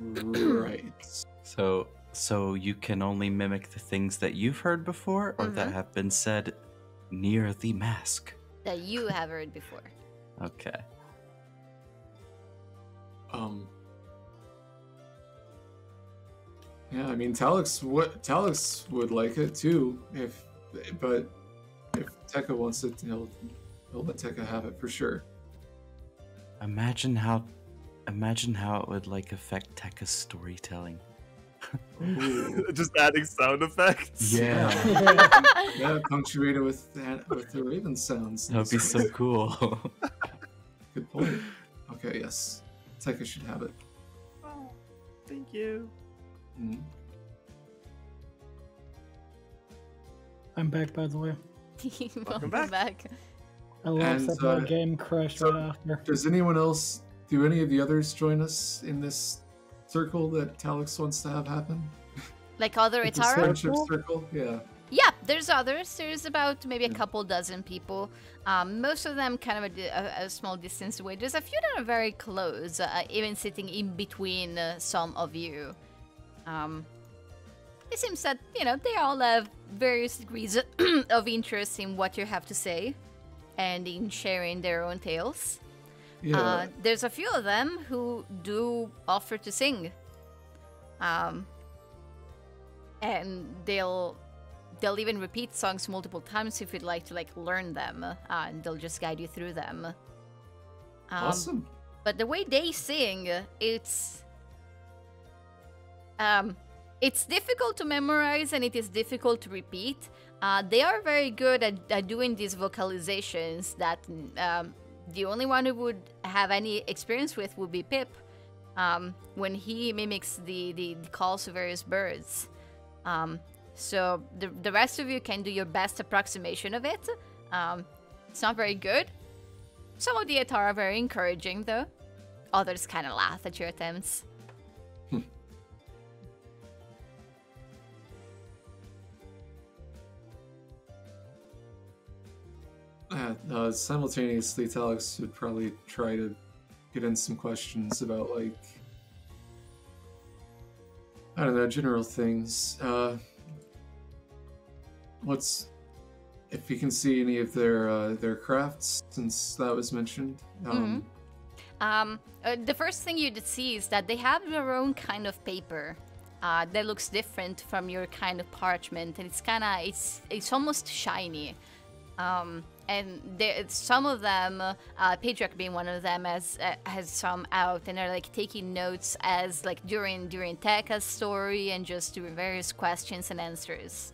Right. So, so you can only mimic the things that you've heard before, or mm-hmm. that have been said near the mask. That you have heard before. Okay. Um. Yeah, I mean, Talix would Talix would like it too, if but if Tekka wants it, he'll he'll let Tekka have it for sure. Imagine how. Imagine how it would like affect Tekka's storytelling. Just adding sound effects. Yeah, yeah, punctuated with that, with the Raven sounds. That would be so cool. Good point. Okay, yes, Tekka should have it. Oh, thank you. Mm-hmm. I'm back, by the way. Welcome, Welcome back. back. I lost that uh, game crash so right after. Does anyone else? Do any of the others join us in this circle that Talix wants to have happen? Like other Aetarra? Friendship circle, yeah. Yeah, there's others. There's about maybe a yeah. couple dozen people. Um, most of them kind of a, a, a small distance away. There's a few that are very close, uh, even sitting in between uh, some of you. Um, it seems that, you know, they all have various degrees of interest in what you have to say and in sharing their own tales. Yeah. Uh, there's a few of them who do offer to sing, um, and they'll they'll even repeat songs multiple times if you'd like to like learn them, uh, and they'll just guide you through them. Um, awesome. But the way they sing, it's um, It's difficult to memorize and it is difficult to repeat. Uh, they are very good at, at doing these vocalizations that um, the only one who would have any experience with would be Pip, um, when he mimics the, the, the calls to various birds. Um, so the, the rest of you can do your best approximation of it. Um, it's not very good. Some of the Aetarra are very encouraging, though. Others kind of laugh at your attempts. Hmm. Uh, uh, simultaneously, Talix would probably try to get in some questions about, like, I don't know, general things. Uh, what's... If you can see any of their uh, their crafts, since that was mentioned. Um, mm-hmm. um, uh, the first thing you did see is that they have their own kind of paper uh, that looks different from your kind of parchment, and it's kind of it's it's almost shiny. Um, and there, some of them, uh, Paedrek being one of them, has uh, has some out, and they're like taking notes as like during during Tekka's story and just doing various questions and answers.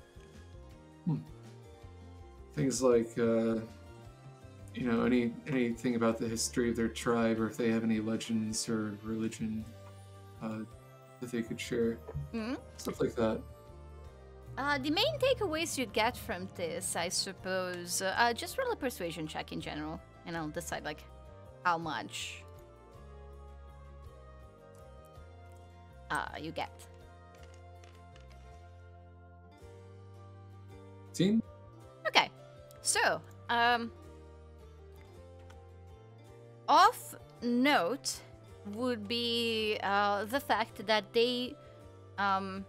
Hmm. Things like, uh, you know, any anything about the history of their tribe, or if they have any legends or religion uh, that they could share, mm-hmm. stuff like that. Uh, the main takeaways you'd get from this, I suppose, uh, just roll a persuasion check in general, and I'll decide like how much uh, you get. Team. Okay. So, um, off note would be uh, the fact that they um,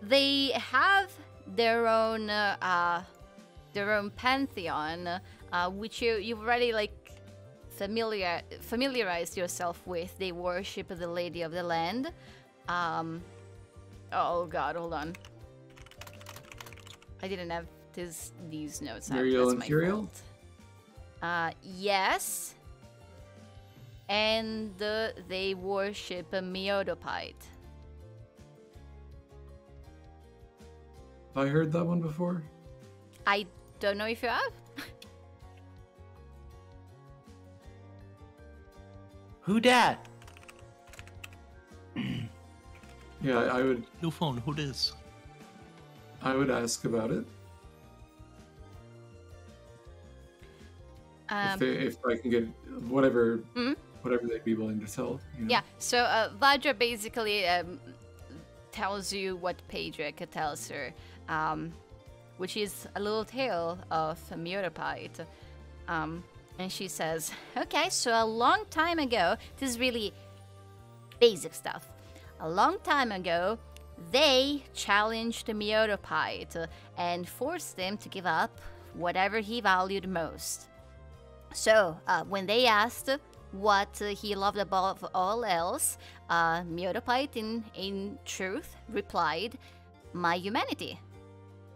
they have their own uh, uh, their own pantheon, uh, which you you've already like familiar familiarized yourself with. They worship the Lady of the Land. Um, oh God, hold on. I didn't have this, these notes. Muriel and Furiel? Uh, yes. And uh, they worship a Myotopite. I heard that one before. I don't know if you have. Who dat? Yeah, I would. New phone. Who dis? I would ask about it. Um, if, they, if I can get whatever, mm-hmm. whatever they'd be willing to tell. You know? Yeah. So uh, Vajra basically um, tells you what Paedrek tells her, um, which is a little tale of a Myotopite. Um, and she says, "Okay, so a long time ago, this is really basic stuff. A long time ago." They challenged the Myotopite and forced him to give up whatever he valued most. So, uh, when they asked what he loved above all else, uh, Myotopite, in, in truth, replied, "My humanity."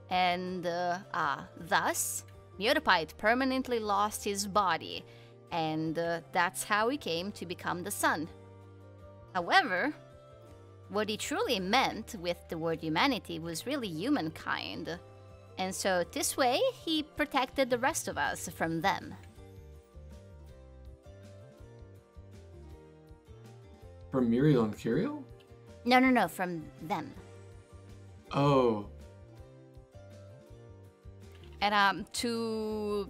And uh, uh, thus, Myotopite permanently lost his body, and uh, that's how he came to become the sun. However, what he truly meant with the word humanity was really humankind. And so this way, he protected the rest of us from them. From Muriel and Kiriel? No, no, no, from them. Oh. And um, to,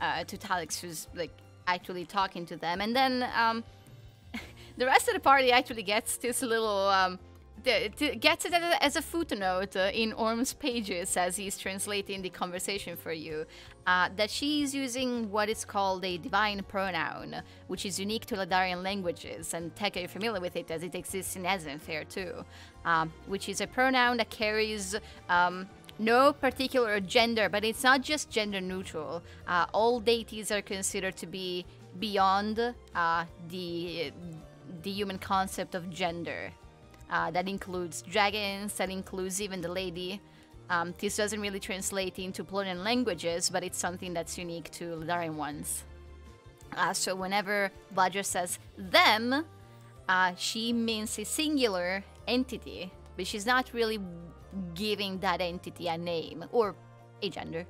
uh, to Talix, who's like actually talking to them. And then, um, the rest of the party actually gets this little, um, gets it as a footnote in Orm's pages as he's translating the conversation for you, uh, that she's using what is called a divine pronoun, which is unique to Ledarian languages, and Tekka, you're familiar with it as it exists in Esenfair too, um, which is a pronoun that carries um, no particular gender, but it's not just gender neutral. Uh, all deities are considered to be beyond uh, the... the human concept of gender. Uh, that includes dragons, that includes even the lady. Um, this doesn't really translate into Plurnan languages, but it's something that's unique to Ledarian ones. Uh, so whenever Vajra says them, Uh, she means a singular entity, but she's not really giving that entity a name or a gender.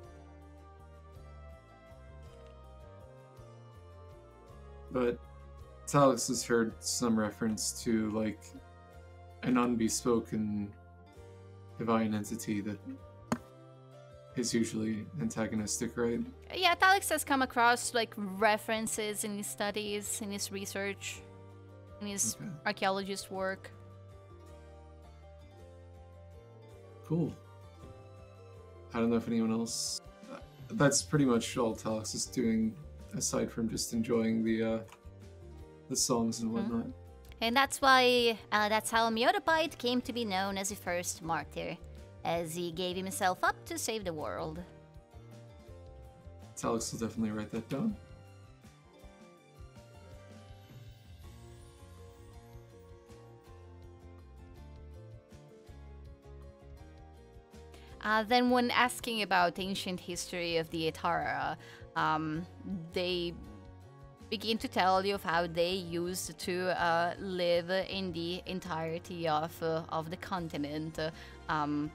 But Talix has heard some reference to, like, an unbespoken divine entity that is usually antagonistic, right? Yeah, Talix has come across, like, references in his studies, in his research, in his okay. archaeologist work. Cool. I don't know if anyone else... That's pretty much all Talix is doing, aside from just enjoying the uh, the songs and whatnot. Mm-hmm. And that's why, uh, that's how Myotopite came to be known as the first martyr, as he gave himself up to save the world. Talix will definitely write that down. Uh, then when asking about ancient history of the Aetarra, um, they begin to tell you of how they used to uh, live in the entirety of, uh, of the continent, uh, um,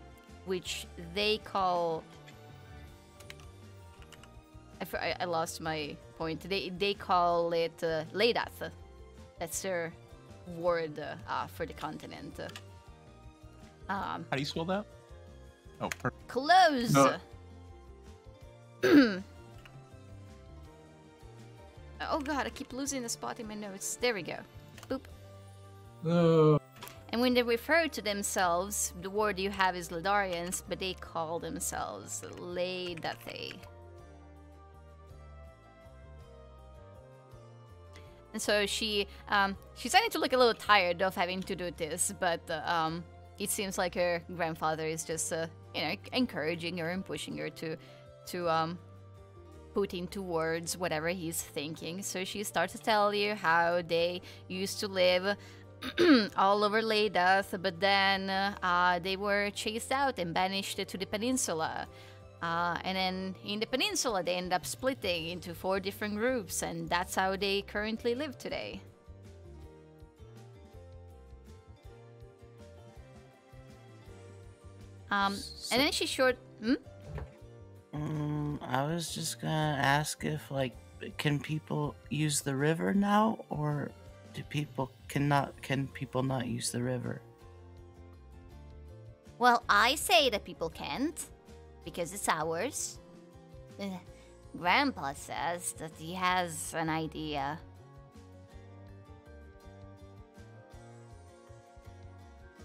which they call... I, I lost my point. They, they call it uh, Ladath. That's their word uh, for the continent. Um, how do you spell that? Oh, perfect. Close! No. Oh god, I keep losing the spot in my notes. There we go. Boop. No. And when they refer to themselves, the word you have is Ledarians, but they call themselves Ladathe. And so she, um, she's starting to look a little tired of having to do this, but uh, um, it seems like her grandfather is just, uh, you know, encouraging her and pushing her to, to, um, put into words whatever he's thinking. So she starts to tell you how they used to live all over Ladath, but then uh, they were chased out and banished to the peninsula. Uh, and then in the peninsula they end up splitting into four different groups, and that's how they currently live today. Um, and then she short... Hmm? Um, I was just gonna ask if, like, can people use the river now, or do people cannot? Can people not use the river? Well, I say that people can't because it's ours. Grandpa says that he has an idea.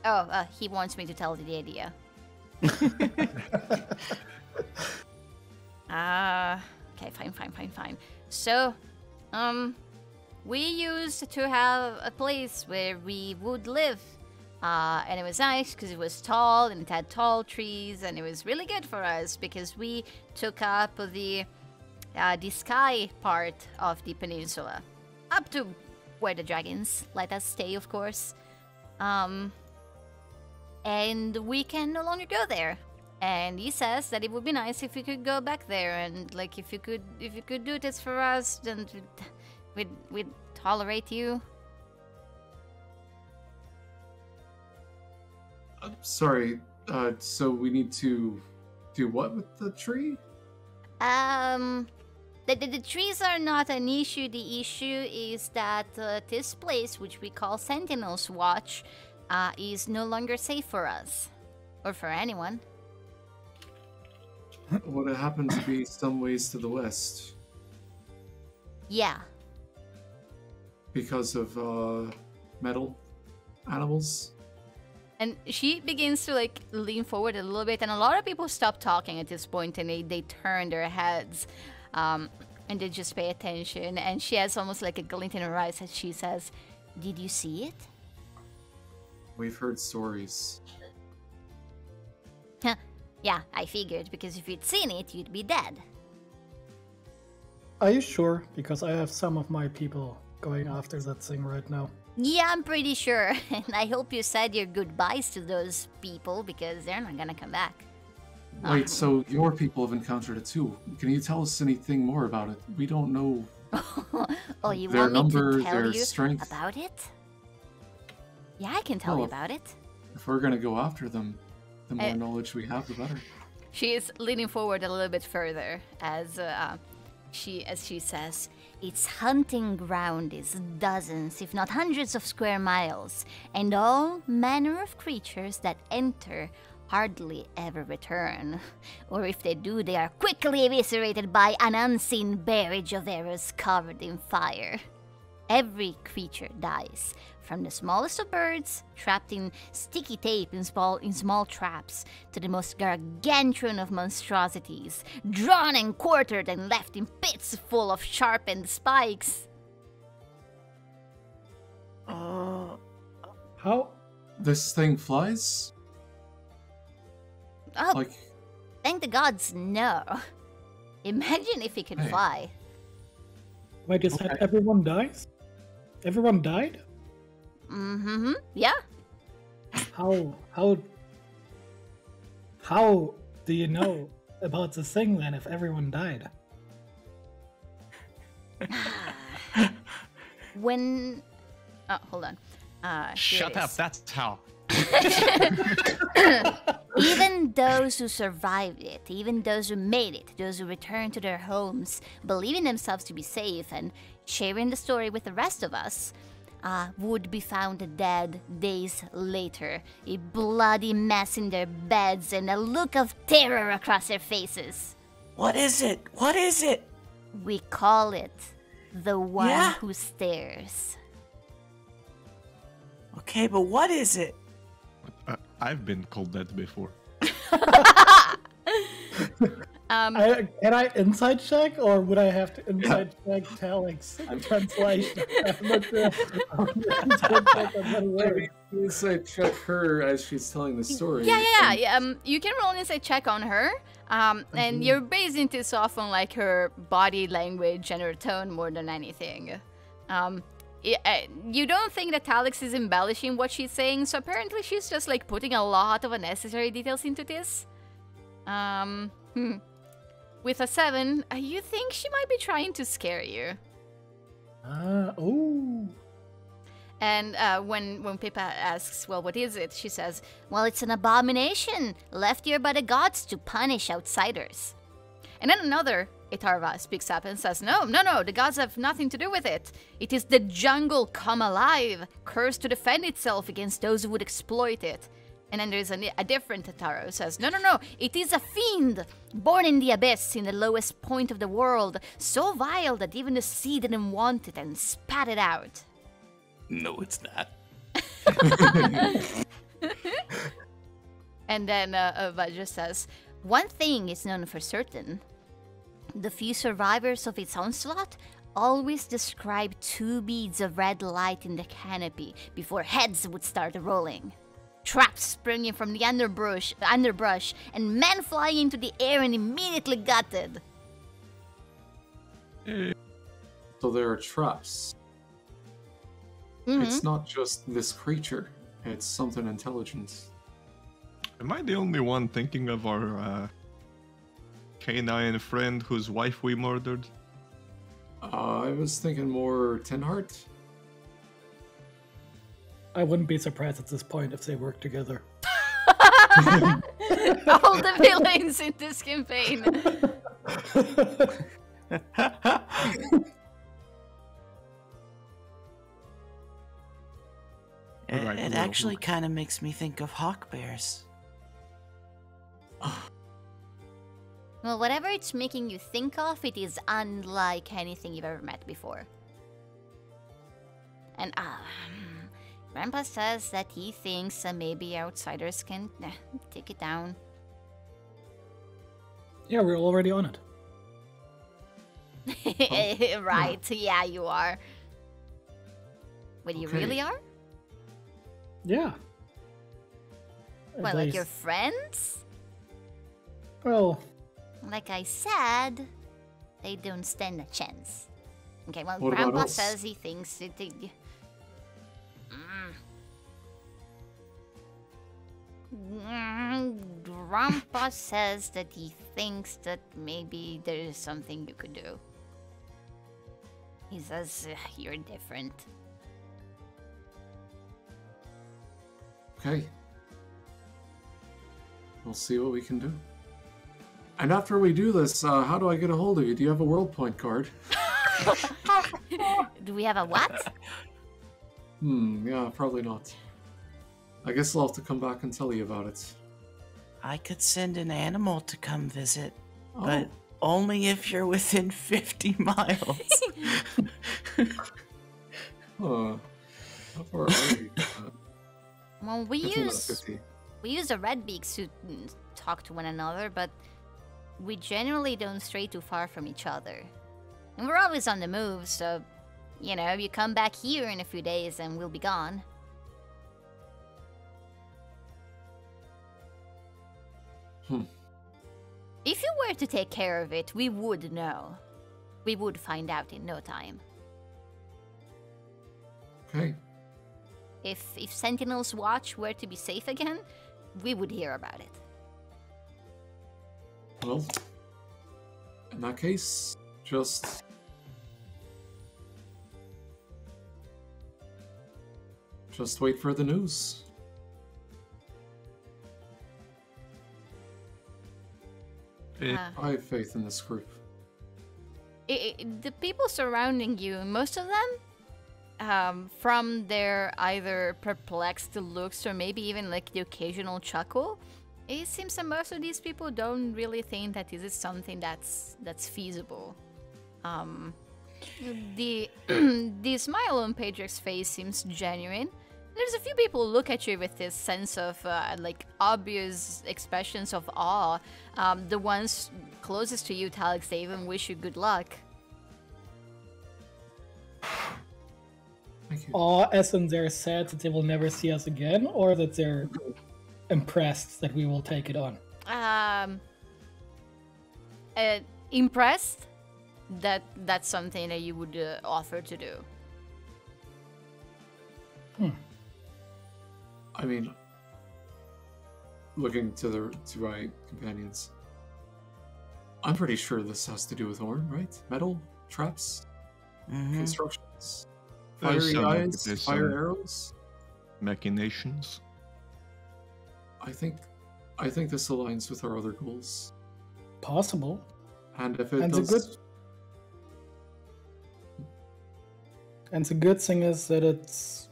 Oh, uh, he wants me to tell you the idea. Ah, uh, okay, fine, fine, fine, fine. So, um, we used to have a place where we would live, uh, and it was nice because it was tall and it had tall trees, and it was really good for us because we took up the, uh, the sky part of the peninsula, up to where the dragons let us stay, of course. Um, and we can no longer go there. And he says that it would be nice if we could go back there, and like if you could, if you could do this for us, then we'd we'd tolerate you. I'm sorry. Uh, so we need to do what with the tree? Um, the the, the trees are not an issue. The issue is that uh, this place, which we call Sentinel's Watch, uh, is no longer safe for us or for anyone. Would it happen to be some ways to the west? Yeah. Because of, uh, metal animals? And she begins to, like, lean forward a little bit, and a lot of people stop talking at this point, and they, they turn their heads, um, and they just pay attention, and she has almost, like, a glint in her eyes as she says, "Did you see it?" We've heard stories. Huh. Yeah, I figured, because if you'd seen it, you'd be dead. Are you sure? Because I have some of my people going after that thing right now. Yeah, I'm pretty sure. And I hope you said your goodbyes to those people, because they're not gonna come back. Wait, uh. so your people have encountered it too. Can you tell us anything more about it? We don't know... oh, you their want me number, to tell you strength. About it? Yeah, I can tell well, you about it. If we're going to go after them, the more uh, knowledge we have, the better. She is leaning forward a little bit further as uh, she as she says, its hunting ground is dozens, if not hundreds of square miles, and all manner of creatures that enter hardly ever return. Or if they do, they are quickly eviscerated by an unseen barrage of arrows covered in fire. Every creature dies, from the smallest of birds, trapped in sticky tape in small, in small traps, to the most gargantuan of monstrosities, drawn and quartered and left in pits full of sharpened spikes. Uh, how? This thing flies? Oh, like... thank the gods, no. Imagine if it could hey. fly. Wait, is okay. that everyone dies? Everyone died? Mm-hmm. Yeah. How how how do you know about the thing then if everyone died? when oh hold on. Uh, Shut up, that's how. Even those who survived it, even those who made it, those who returned to their homes, believing themselves to be safe and sharing the story with the rest of us, Uh, would be found dead days later, a bloody mess in their beds and a look of terror across their faces. What is it? What is it? We call it the one yeah. who stares. Okay, but what is it? Uh, I've been called that before. Um, I, can I insight check, or would I have to insight check Talix translation? I'm not sure. Maybe insight check her as she's telling the story. Yeah, yeah, yeah. Um, you can roll an insight check on her, um, and mm-hmm. you're basing this off on like her body language and her tone more than anything. Um, it, uh, you don't think that Talix is embellishing what she's saying, so apparently she's just like putting a lot of unnecessary details into this. Um. Hmm. With a seven, you think she might be trying to scare you. Ah, uh, oh. And uh, when, when Pippa asks, well, what is it? She says, well, it's an abomination left here by the gods to punish outsiders. And then another Aetarra-va speaks up and says, no, no, no, the gods have nothing to do with it. It is the jungle come alive, cursed to defend itself against those who would exploit it. And then there's a, a different Aetarra who says, no, no, no, it is a fiend, born in the abyss, in the lowest point of the world, so vile that even the sea didn't want it and spat it out. No, it's not. And then uh, Vajra says, one thing is known for certain. The few survivors of its onslaught always describe two beads of red light in the canopy before heads would start rolling. Traps springing from the underbrush, underbrush, and men flying into the air and immediately gutted. So there are traps. Mm-hmm. It's not just this creature; it's something intelligent. Am I the only one thinking of our uh, canine friend whose wife we murdered? Uh, I was thinking more Tenheart. I wouldn't be surprised at this point if they worked together. All the villains in this campaign. It, right, it actually kind of makes me think of hawk bears. Well, whatever it's making you think of, it is unlike anything you've ever met before. And ah. Uh, Grandpa says that he thinks that maybe outsiders can uh, take it down. Yeah, we're already on it. Oh. Right, yeah. yeah, you are. Wait, okay. You really are? Yeah. Well, like your friends? Well... Like I said, they don't stand a chance. Okay, well, what Grandpa says he thinks... It, it, Mm, Grandpa says that he thinks that maybe there is something you could do. He says, you're different. Okay. We'll see what we can do. And after we do this, uh, how do I get a hold of you? Do you have a World Point card? Do we have a what? Hmm, yeah, probably not. I guess I'll have to come back and tell you about it. I could send an animal to come visit, oh. but only if you're within fifty miles. Huh. How far are we? Well, we use, we use the red beaks to talk to one another, but we generally don't stray too far from each other. And we're always on the move, so, you know, you come back here in a few days and we'll be gone. Hmm. If you were to take care of it, we would know. We would find out in no time. Okay. If, if Sentinel's Watch were to be safe again, we would hear about it. Well, in that case, just... Just wait for the news. Uh, I have faith in this group. It, it, the people surrounding you, most of them, um, from their either perplexed looks or maybe even like the occasional chuckle, it seems that most of these people don't really think that this is something that's that's feasible. Um, the the smile on Paedrek's face seems genuine. There's a few people who look at you with this sense of, uh, like, obvious expressions of awe. Um, the ones closest to you, Talix, they even wish you good luck. Thank you. Awe, as in they're sad that they will never see us again, or that they're impressed that we will take it on? Um, uh, impressed? That that's something that you would uh, offer to do. Hmm. I mean, looking to the to my companions, I'm pretty sure this has to do with Orm, right? Metal traps, mm-hmm. constructions, fiery eyes, fire arrows, machinations. I think, I think this aligns with our other goals. Possible. And if it and does. Good... And the good thing is that it's.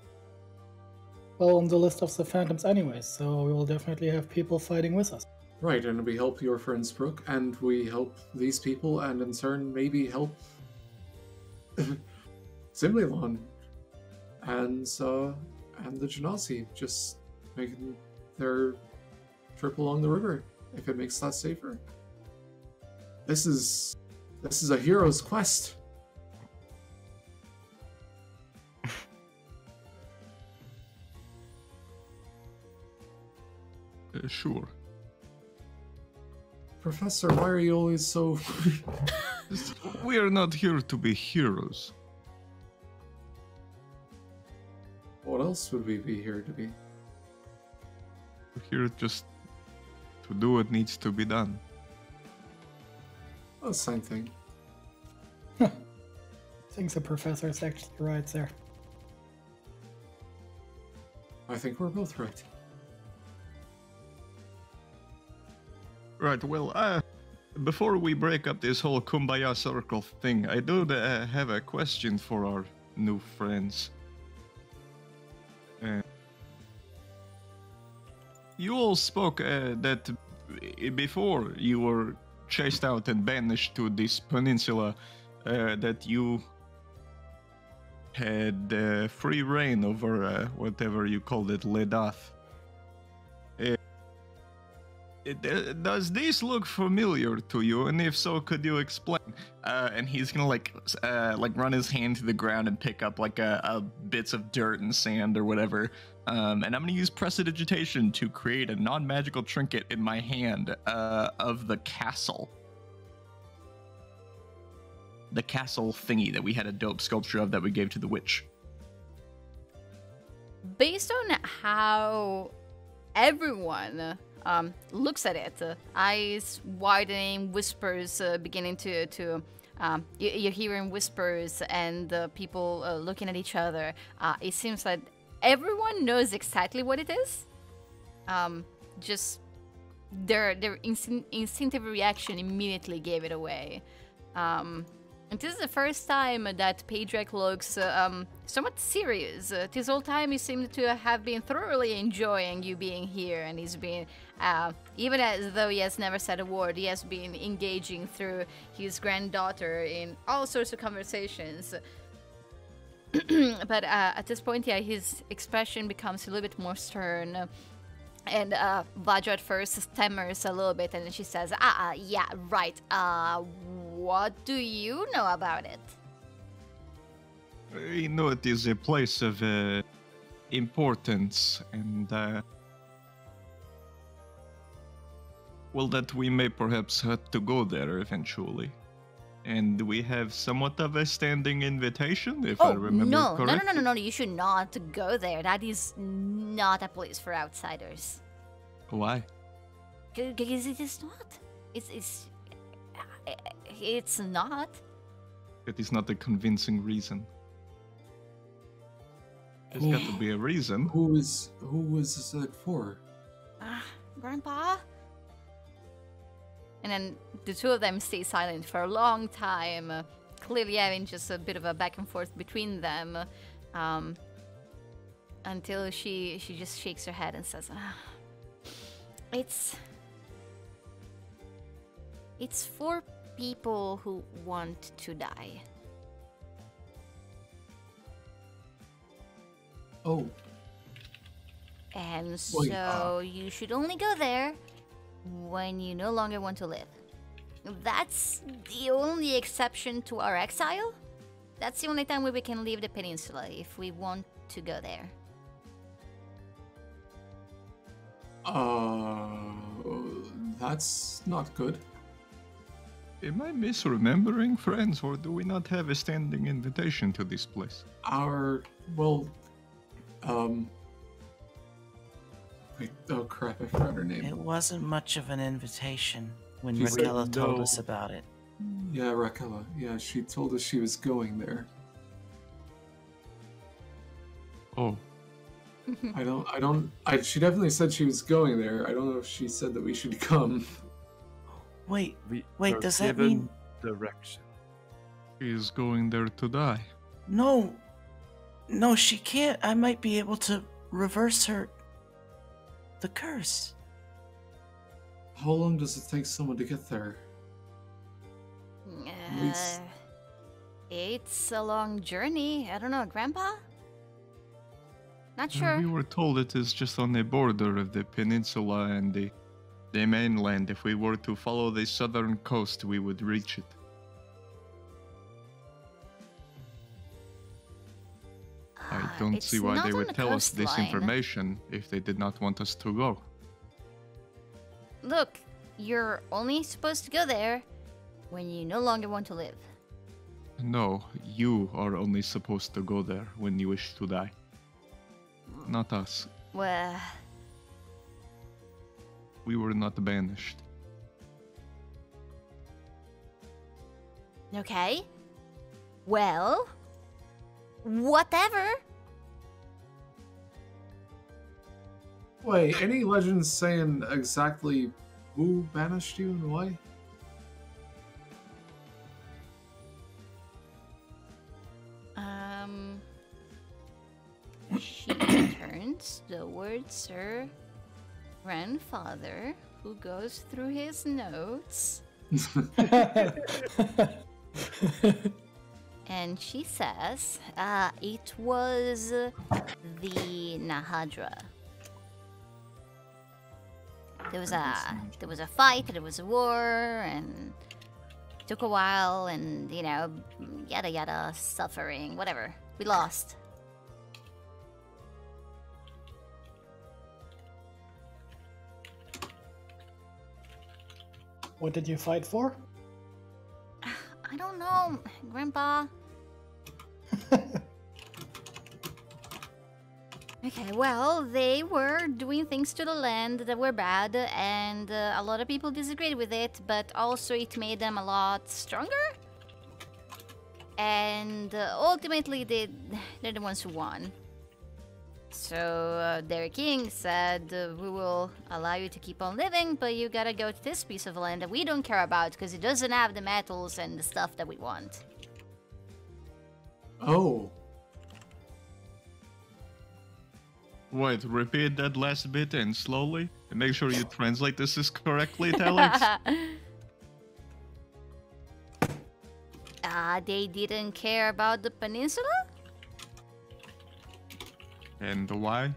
Well, on the list of the Phantoms anyway, so we will definitely have people fighting with us. Right, and we help your friends, Brooke, and we help these people, and in turn, maybe help Simlielon and uh, and the Genasi, just making their trip along the river, if it makes that safer. This is this is a hero's quest. Uh, sure. Professor, why are you always so... We are not here to be heroes. What else would we be here to be? We're here just to do what needs to be done. Oh, same thing. I think the professor is actually right there. I think we're both right. Right, well, uh, before we break up this whole kumbaya circle thing, I do uh, have a question for our new friends. Uh, you all spoke uh, that before you were chased out and banished to this peninsula, uh, that you had uh, free reign over uh, whatever you called it, Ladath. Uh, Does this look familiar to you? And if so, could you explain? Uh, and he's gonna like, uh, like run his hand to the ground and pick up like a, a bits of dirt and sand or whatever. Um, and I'm gonna use Prestidigitation to create a non-magical trinket in my hand uh, of the castle, the castle thingy that we had a dope sculpture of that we gave to the witch. Based on how everyone. Um, looks at it, uh, eyes widening, whispers uh, beginning to, to um, you're hearing whispers and uh, people uh, looking at each other. Uh, it seems like everyone knows exactly what it is, Um, just their their instinct, instinctive reaction immediately gave it away. Um, and this is the first time that Paedrek looks uh, um, somewhat serious. Uh, this whole time he seemed to have been thoroughly enjoying you being here, and he's been, uh, even as though he has never said a word, he has been engaging through his granddaughter in all sorts of conversations. But uh, at this point, yeah, his expression becomes a little bit more stern. And uh, Vajra at first stammers a little bit, and then she says, ah, uh, yeah, right, uh, what do you know about it? You know, it is a place of uh, importance, and... Uh, well, that we may perhaps have to go there eventually. And we have somewhat of a standing invitation, if oh, I remember no. correctly. No, no, no, no, no, you should not go there. That is not a place for outsiders. Why? Because it is not. It's, it's, it's not. It is not a convincing reason. There's got to be a reason. Who is, who was that for? Ah, uh, Grandpa? And then the two of them stay silent for a long time, uh, clearly having just a bit of a back and forth between them, um, until she she just shakes her head and says, ah, "It's it's for people who want to die." Oh. And so Wait, uh... you should only go there when you no longer want to live. That's the only exception to our exile. That's the only time we can leave the peninsula, if we want to go there. Uh, that's not good. Am I misremembering, friends, or do we not have a standing invitation to this place? Our, well, um... Wait, oh crap, I forgot her name. It wasn't much of an invitation when Raquela told no. us about it. Yeah, Raquela. Yeah, she told us she was going there. Oh. I don't, I don't, I, she definitely said she was going there. I don't know if she said that we should come. Wait, we wait, does that mean... direction. She is going there to die. No. No, she can't. I might be able to reverse her... the curse. How long does it take someone to get there? Uh, least... It's a long journey. I don't know, Grandpa? Not sure. We were told it is just on the border of the peninsula and the, the mainland. If we were to follow the southern coast, we would reach it. I don't it's see why they would tell us this line. information if they did not want us to go. Look, you're only supposed to go there when you no longer want to live. No, you are only supposed to go there when you wish to die. Not us. Well... we were not banished. Okay. Well... whatever. Wait, any legends saying exactly who banished you and why? Um, she returns the words her grandfather, who goes through his notes, and she says, uh, it was the Nahadra. There was a there was a fight, there was a war, and it took a while, and you know, yada yada, suffering, whatever. We lost. What did you fight for? I don't know, Grandpa. Okay, well, they were doing things to the land that were bad, and uh, a lot of people disagreed with it, but also it made them a lot stronger. And uh, ultimately, they, they're the ones who won. So uh, their king said, uh, we will allow you to keep on living, but you gotta go to this piece of land that we don't care about because it doesn't have the metals and the stuff that we want. Oh. Wait, repeat that last bit and slowly, and make sure you translate this is correctly, Talix. Ah, uh, they didn't care about the peninsula? And why?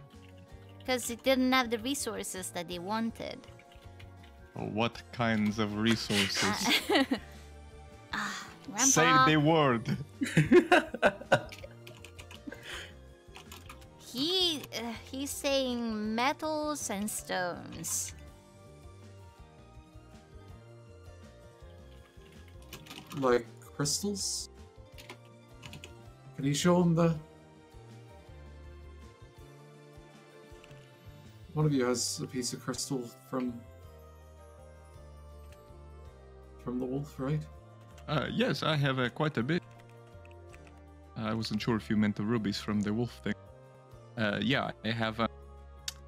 Because it didn't have the resources that they wanted. What kinds of resources? Uh, uh, Say the word! He, uh, he's saying metals and stones. Like crystals? Can you show him the... One of you has a piece of crystal from... From the wolf, right? Uh, yes, I have uh, quite a bit. I wasn't sure if you meant the rubies from the wolf thing. Uh, yeah, I have. Uh,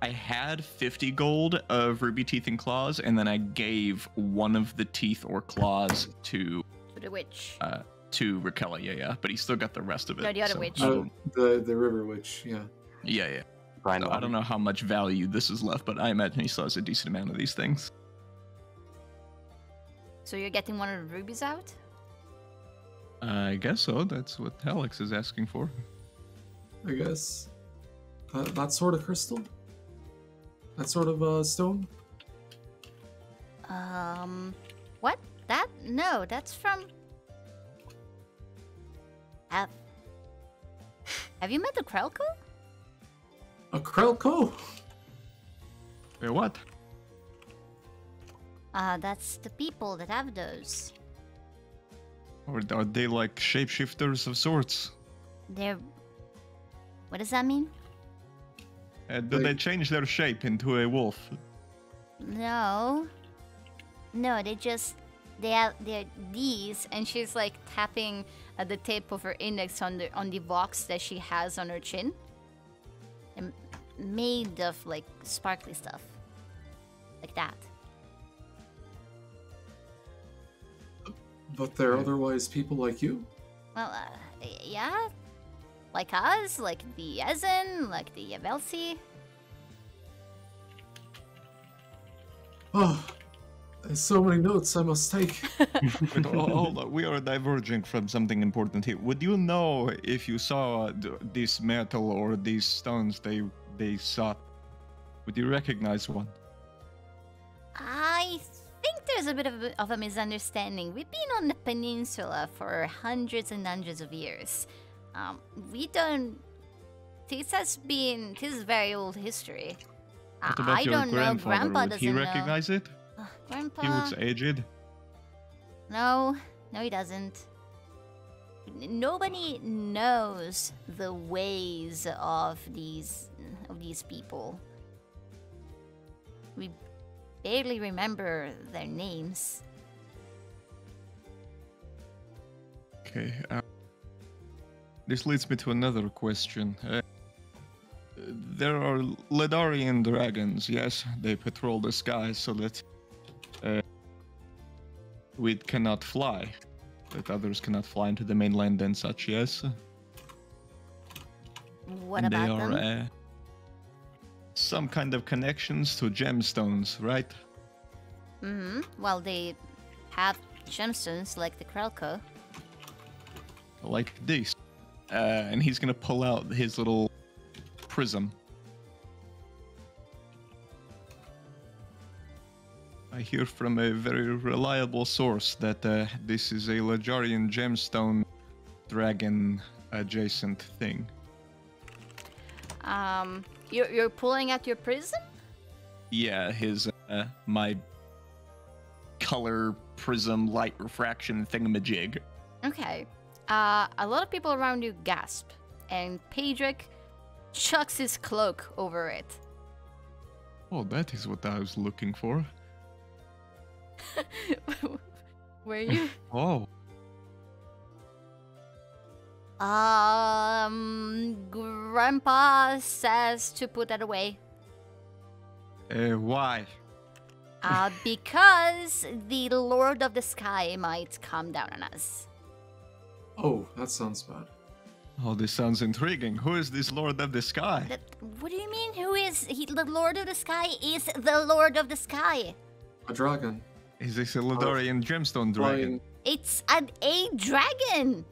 I had fifty gold of ruby teeth and claws, and then I gave one of the teeth or claws to the witch. Uh, to Raquel, yeah, yeah. But he still got the rest of it. No, the other so. witch. Oh, the the river witch, yeah. Yeah, yeah. Brian, so I don't know how much value this is left, but I imagine he still has a decent amount of these things. So you're getting one of the rubies out? I guess so. That's what Talix is asking for. I guess. Uh, that sort of crystal? That sort of uh, stone? Um, what? That? No, that's from... Have, have you met a Krellko? A Krellko? Wait, what? Uh, that's the people that have those. Or are they like shapeshifters of sorts? They're... What does that mean? Uh, do they change their shape into a wolf? No. No, they just... They have, they're these, and she's like tapping at the tip of her index on the on the box that she has on her chin. And made of like sparkly stuff. Like that. But they're otherwise people like you? Well, uh, yeah. Like us, like the Esen, like the Yavalsi. Oh, there's so many notes I must take. Wait, hold on. We are diverging from something important here. Would you know if you saw this metal or these stones they they sought? Would you recognize one? I think there's a bit of a, of a misunderstanding. We've been on the peninsula for hundreds and hundreds of years. Um, we don't... This has been... This is very old history. What about I your don't know. Grandpa doesn't know. Would he recognize know. it? Uh, Grandpa... He looks aged. No. No, he doesn't. Nobody knows the ways of these... Of these people. We barely remember their names. Okay, um... This leads me to another question. Uh, there are Ledarian dragons, yes? They patrol the sky so that uh, we cannot fly. That others cannot fly into the mainland and such, yes? What and about they are, them? Uh, some kind of connections to gemstones, right? Mm-hmm. Well, they have gemstones like the Krellko. Like these. Uh, and he's gonna pull out his little prism. I hear from a very reliable source that uh, this is a Ledarian gemstone dragon adjacent thing. Um, you're, you're pulling out your prism? Yeah, his, uh, my color prism light refraction thingamajig. Okay. Uh, a lot of people around you gasp, and Paedrek chucks his cloak over it. Oh, that is what I was looking for. Were you? Oh. Um, Grandpa says to put that away. Uh, why? Uh, because the Lord of the Sky might come down on us. Oh, that sounds bad. Oh, this sounds intriguing. Who is this Lord of the Sky? That, what do you mean, who is? He, the Lord of the Sky is the Lord of the Sky. A dragon. Is this a Ledarian oh, gemstone dragon? It's an A-Dragon.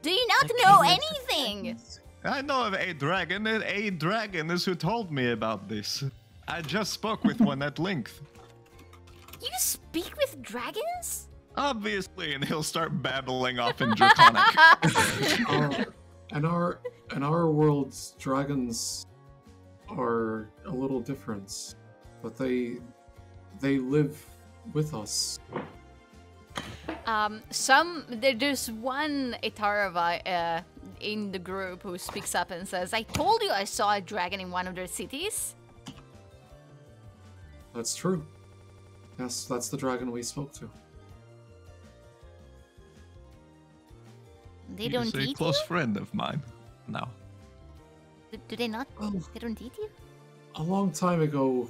Do you not I know anything? I know of A-Dragon. A-Dragon is who told me about this. I just spoke with one at length. You speak with dragons? Obviously, and he'll start babbling off in Draconic. uh, in, our, in our worlds, dragons are a little different, but they they live with us. Um, some there's one Aetarra-va uh, in the group who speaks up and says, "I told you I saw a dragon in one of their cities." That's true. Yes, that's the dragon we spoke to. They don't eat you? A close friend of mine. No. Do, do they not? Well, they don't eat you? A long time ago,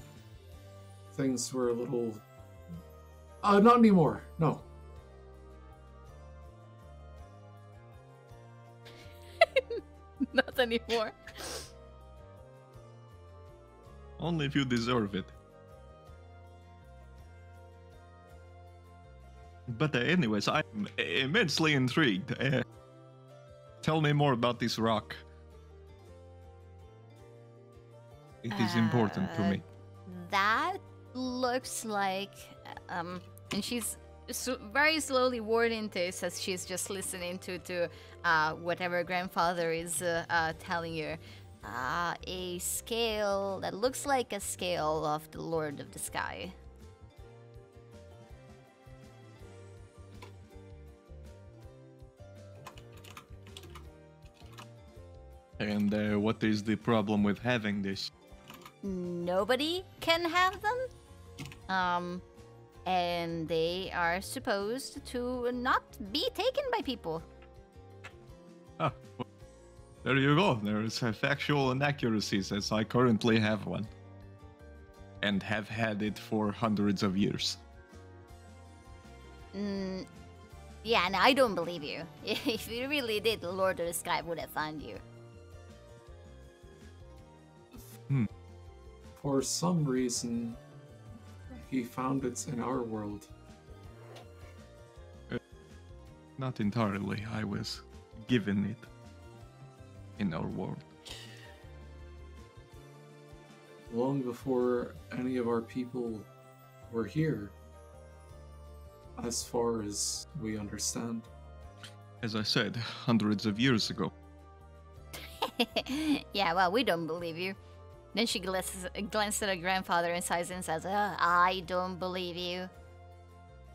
things were a little... Uh, not anymore. No. Not anymore. Only if you deserve it. But uh, anyways, I'm immensely intrigued. Uh, Tell me more about this rock. It is uh, important to me. That looks like... Um, and she's so very slowly wording this as she's just listening to, to uh, whatever grandfather is uh, uh, telling you. Uh, a scale that looks like a scale of the Lord of the Sky. And uh, what is the problem with having this? Nobody can have them. Um, and they are supposed to not be taken by people. Ah, well, there you go. There's factual inaccuracies, as I currently have one. And have had it for hundreds of years. Mm, yeah, and no, I don't believe you. If you really did, the Lord of the Sky would have found you. Hmm. For some reason, he found it in our world. Uh, not entirely. I was given it in our world. Long before any of our people were here, as far as we understand. As I said, hundreds of years ago. Yeah, well, we don't believe you. Then she glances, glances at her grandfather and sighs and says, oh, I don't believe you.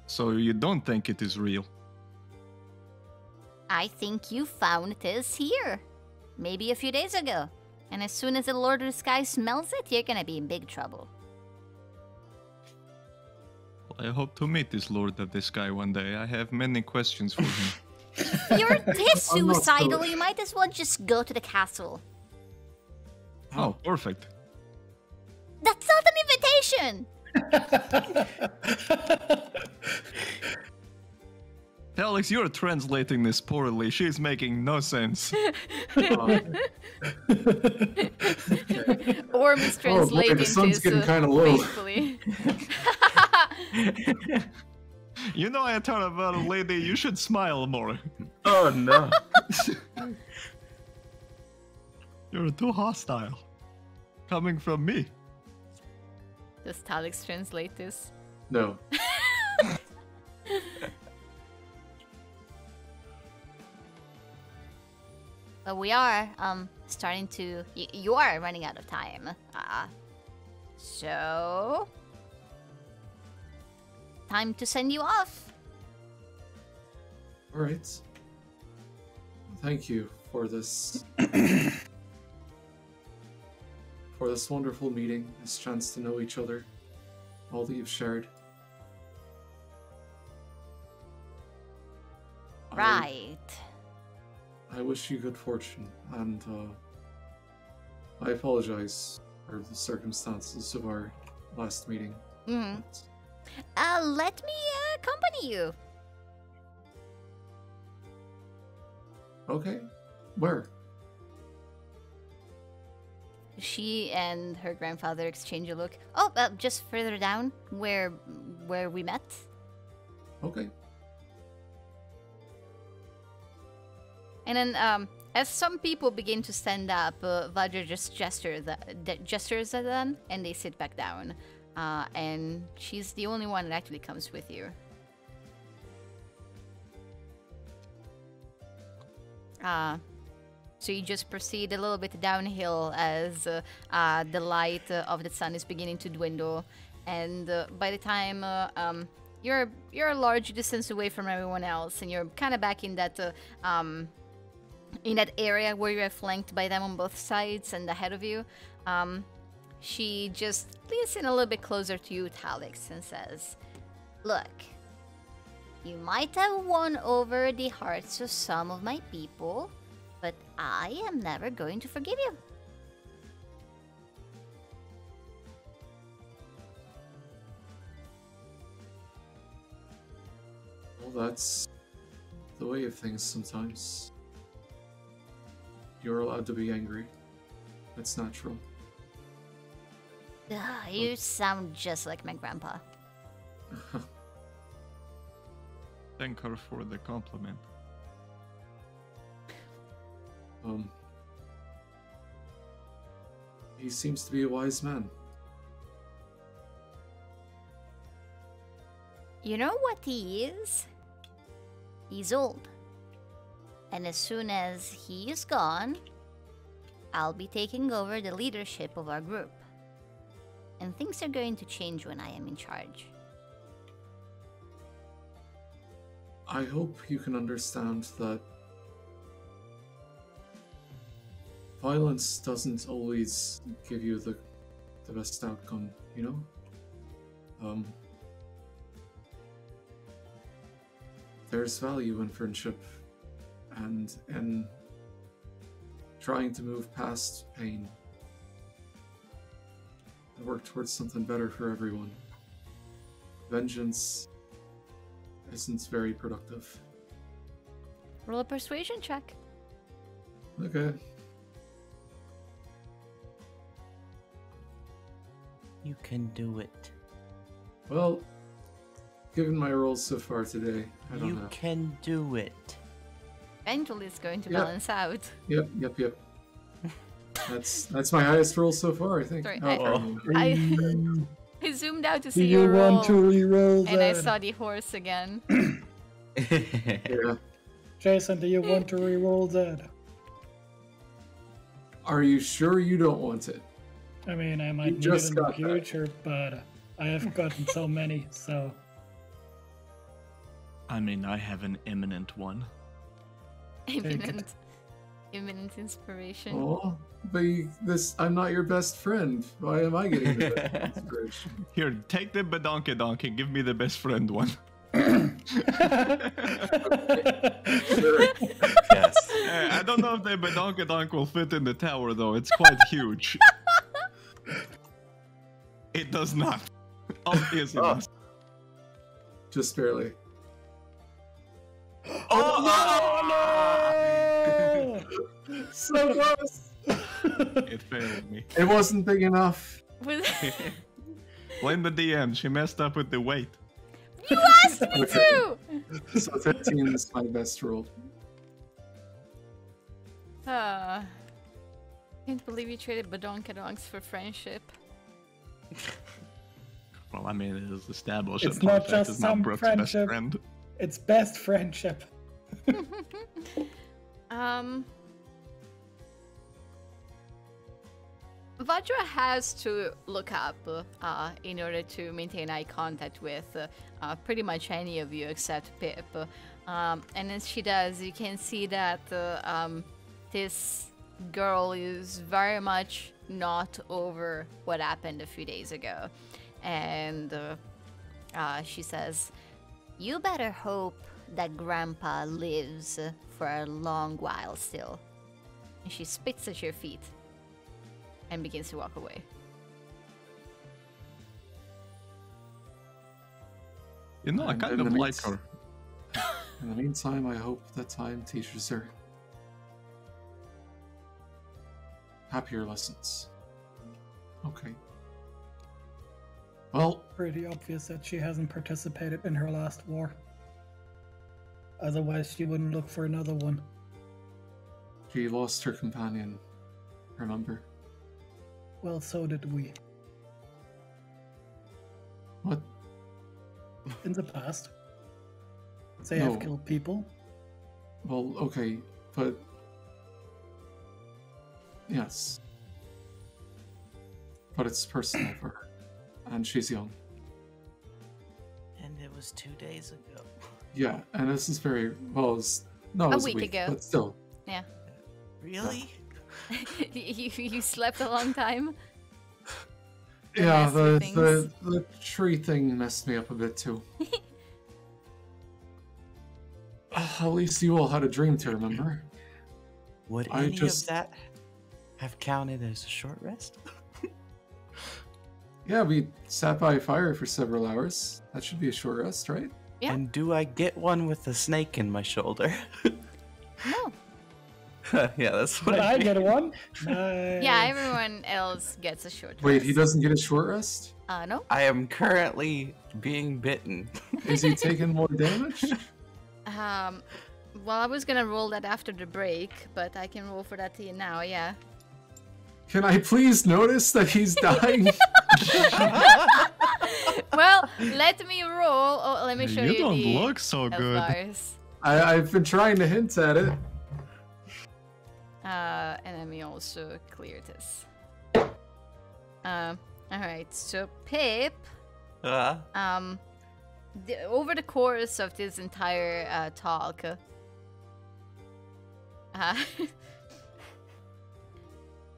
So you don't think it is real? I think you found this here. Maybe a few days ago. And as soon as the Lord of the Sky smells it, you're gonna be in big trouble. Well, I hope to meet this Lord of the Sky one day. I have many questions for him. If you're this suicidal, you might as well just go to the castle. Oh, perfect. That's not an invitation! Talix, you're translating this poorly. She's making no sense. Or mistranslating oh, the sun's getting kind of low. You know, I thought about a lady, you should smile more. Oh, no. You're too hostile. Coming from me. Does Talix translate this? No. But we are um starting to. Y you are running out of time. Uh, so time to send you off. All right. Thank you for this. For this wonderful meeting, this chance to know each other, all that you've shared. Right. I, I wish you good fortune, and uh, I apologize for the circumstances of our last meeting. Mm-hmm. Uh, let me uh, accompany you. Okay. Where? She and her grandfather exchange a look. Oh, uh, just further down, where where we met. Okay. And then, um, as some people begin to stand up, uh, Vajra just gestures, gestures at them, and they sit back down. Uh, and she's the only one that actually comes with you. Uh, so you just proceed a little bit downhill as uh, uh, the light uh, of the sun is beginning to dwindle. And uh, by the time uh, um, you're, you're a large distance away from everyone else, and you're kind of back in that... Uh, um, in that area where you are flanked by them on both sides and ahead of you, um, she just leans in a little bit closer to you, Talix, and says, "Look, you might have won over the hearts of some of my people, but I am never going to forgive you." Well, that's the way of things sometimes. You're allowed to be angry. That's natural. Ugh, you oh. sound just like my grandpa. Thank her for the compliment. Um, he seems to be a wise man. You know what he is? He's old. And as soon as he is gone, I'll be taking over the leadership of our group. And things are going to change when I am in charge. I hope you can understand that violence doesn't always give you the, the best outcome, you know? Um, there's value in friendship. And in trying to move past pain and work towards something better for everyone. Vengeance isn't very productive. Roll a persuasion check. Okay. You can do it. Well, given my rolls so far today, I don't know. You can do it. Eventually, it's going to yep. balance out. Yep, yep, yep. That's that's my highest roll so far, I think. Sorry, oh, I, oh. I, I zoomed out to see Do you your roll, want to re-roll and that? I saw the horse again. Yeah. Jason, do you want to re-roll that? Are you sure you don't want it? I mean, I might you need it in the future, that. but I have gotten so many, so... I mean, I have an imminent one. Imminent, imminent inspiration. Oh, but you, this, I'm not your best friend. Why am I getting the best inspiration? Here, take the badonka donkey. Give me the best friend one. Sure. Yes. Hey, I don't know if the badonka donk will fit in the tower, though. It's quite huge. It does not. Obviously. Oh. Just barely. Oh, oh no! no! So close! It failed me. It wasn't big enough. Blame the D M, she messed up with the weight. You asked me to! So thirteen is my best roll. Ah, uh, can't believe you traded badonkadonks for friendship. Well, I mean, it is established that Pontifex is not Brooke's best friend. It's best friendship. um, Vajra has to look up uh, in order to maintain eye contact with uh, pretty much any of you except Pip. Um, and as she does, you can see that uh, um, this girl is very much not over what happened a few days ago. And uh, uh, she says... You better hope that Grandpa lives for a long while still. And she spits at your feet and begins to walk away. You know, I kind of like her. In the meantime, I hope that time teaches her happier lessons. Okay. Well, pretty obvious that she hasn't participated in her last war. Otherwise, she wouldn't look for another one. She lost her companion, remember? Well, so did we. What? In the past. They no. have killed people. Well, okay, but... Yes. But it's personal for her. And she's young. And it was two days ago. Yeah, and this is very... Well, it was, no, it was a week, week ago. But still. Yeah. Really? Yeah. you, you slept a long time? Yeah, the, the, the, the tree thing messed me up a bit, too. uh, at least you all had a dream to remember. Would I any just... of that have counted as a short rest? Yeah, we sat by a fire for several hours. That should be a short rest, right? Yeah. And do I get one with a snake in my shoulder? No. Yeah, that's what Did I, I get one? Nice. Yeah, everyone else gets a short rest. Wait, he doesn't get a short rest? Uh, no. I am currently being bitten. Is he taking more damage? Um, well, I was gonna roll that after the break, but I can roll for that to you now, yeah. Can I please notice that he's dying? Well, let me roll. Oh, let me show you. You don't the look so good. I, I've been trying to hint at it. Uh, and let me also clear this. Uh, Alright, so Pip, uh-huh. um, the, over the course of this entire uh, talk, uh,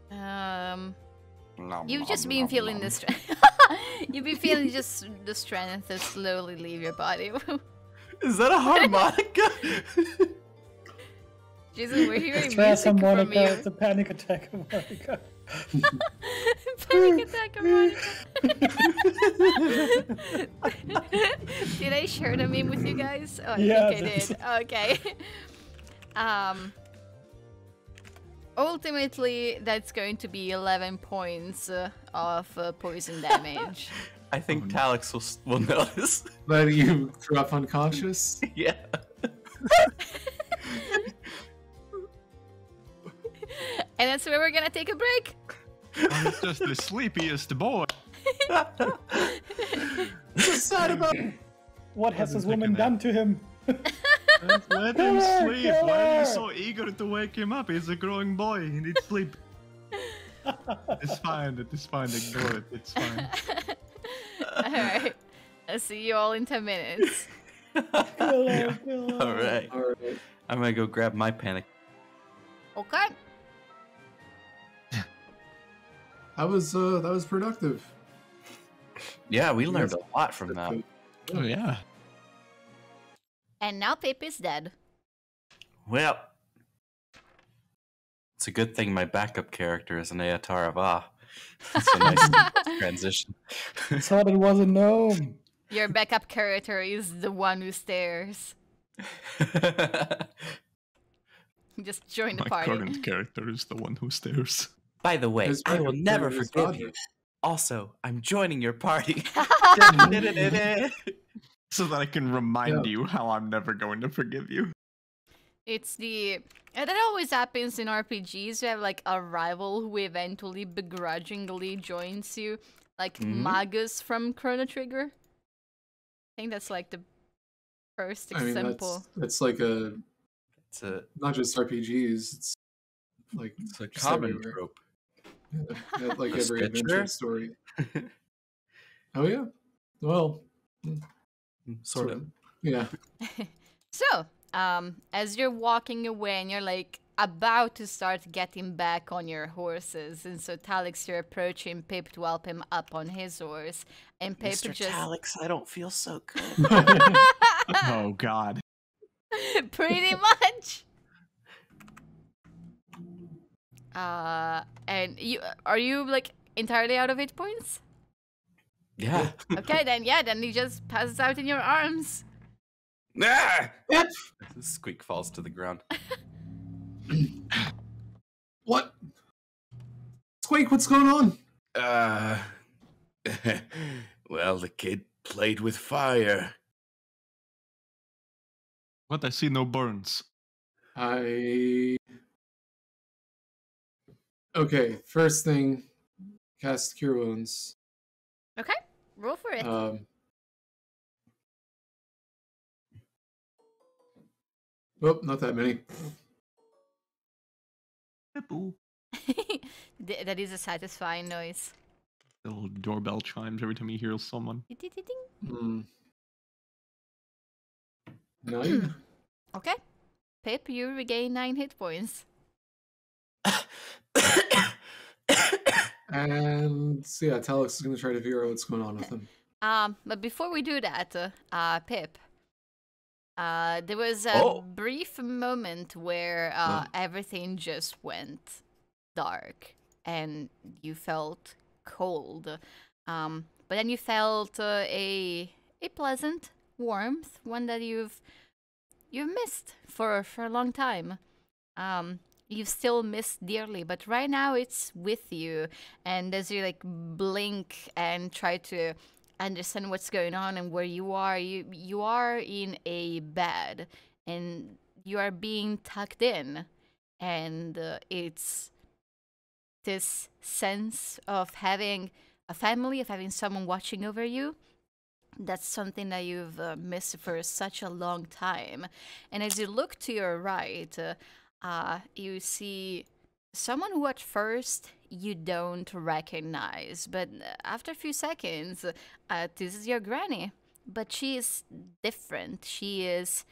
um, nom, you've nom, just been nom, feeling nom. the strength. You've been feeling just the strength to slowly leave your body. Is that a harmonica? Jesus, we're hearing music from you. It's a panic attack of Monica. Panic attack of Monica. Did I share the meme with you guys? Oh, I yeah, think I did. Okay. Um. Ultimately, that's going to be eleven points uh, of uh, poison damage. I think oh, Talix will, will notice. Letting you drop unconscious? Yeah. And that's where we're gonna take a break. I'm just the sleepiest boy. What's sad about what has this woman done to him? Let, let him sleep. Why are you so eager to wake him up? He's a growing boy. He needs sleep. It's fine. It's fine. Ignore it. It's fine. All right. I'll see you all in ten minutes. Yeah. All right. All right. I'm gonna go grab my panic. Okay. That was uh, that was productive. Yeah, we learned a lot from that. Oh yeah. And now Pip is dead. Well, it's a good thing my backup character is an Aetarra-va. That's a nice transition. I thought it was a gnome. Your backup character is the one who stares. Just join the my party. My current character is the one who stares. By the way, His I will never forgive you. Also, I'm joining your party. So that I can remind yeah. you how I'm never going to forgive you. It's the... And that always happens in R P Gs. You have like a rival who eventually begrudgingly joins you. Like mm-hmm. Magus from Chrono Trigger. I think that's like the first example. I mean, that's, that's like a... It's a... Not just R P Gs, it's like... It's a common everywhere. trope. Yeah, yeah, like every adventure story. Oh yeah, well, sort, sort of. of. Yeah. So, um, as you're walking away and you're like about to start getting back on your horses, and so Talix, you're approaching Pip to help him up on his horse, and Pip Mister just. Talix, I don't feel so good. Oh, God. Pretty much. Uh, and you are you like entirely out of hit points? Yeah. Okay, then yeah, then he just passes out in your arms. Nah! Squeak falls to the ground. What? Squeak, what's going on? Uh, well, the kid played with fire. What? I see no burns. I... Okay, first thing, cast Cure Wounds. Okay, roll for it. Um, oh, not that many. That is a satisfying noise. The little doorbell chimes every time you hear someone. Mm. Nine. Okay. Pip, you regain nine hit points. And so yeah, Talix is going to try to figure out what's going on with him. Um, but before we do that, uh, uh Pip, uh, there was a oh. brief moment where uh, oh. everything just went dark, and you felt cold. Um, but then you felt uh, a a pleasant warmth, one that you've you've missed for for a long time. Um. You still miss dearly, but right now it's with you. And as you like blink and try to understand what's going on and where you are, you you are in a bed and you are being tucked in, and uh, it's this sense of having a family, of having someone watching over you. That's something that you've uh, missed for such a long time. And as you look to your right, uh, Uh, you see someone who at first you don't recognize, but after a few seconds, uh, this is your granny. But she is different. She is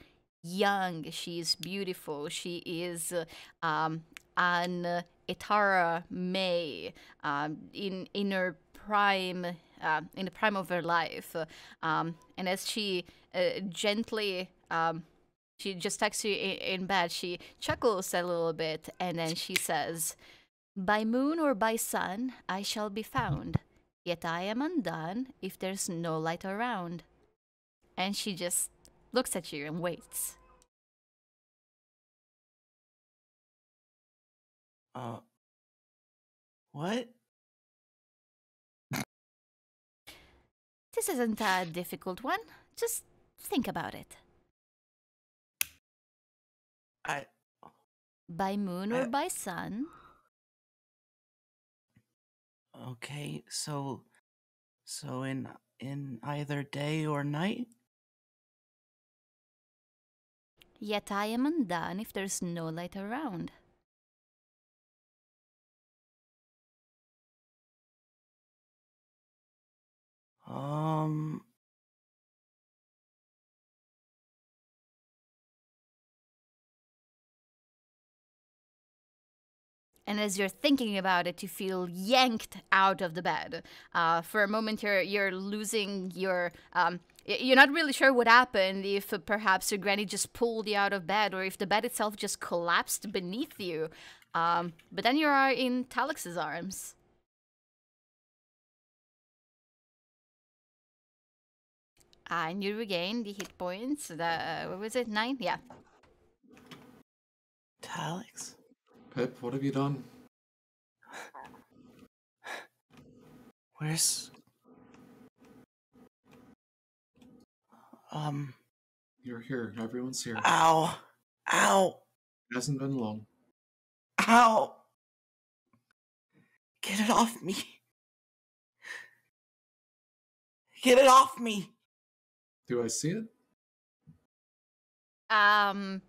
young. She is beautiful. She is uh, um, an Aetarra May um, in in her prime, uh, in the prime of her life. Um, and as she uh, gently. Um, She just tucks you in bed, she chuckles a little bit, and then she says, "By moon or by sun, I shall be found. Yet I am undone if there's no light around." And she just looks at you and waits. Uh, what? This isn't a difficult one. Just think about it. I, by moon or I, by sun? Okay, so, so in in either day or night. Yet I am undone if there's no light around. Um. And as you're thinking about it, you feel yanked out of the bed. Uh, for a moment, you're you're losing your. Um, you're not really sure what happened. If perhaps your granny just pulled you out of bed, or if the bed itself just collapsed beneath you. Um, but then you are in Talix's arms. Uh, and you regain the hit points. The uh, what was it? Nine? Yeah. Talix. Pip, what have you done? Where's... Um... You're here. Everyone's here. Ow! Ow! It hasn't been long. Ow! Get it off me! Get it off me! Do I see it? Um...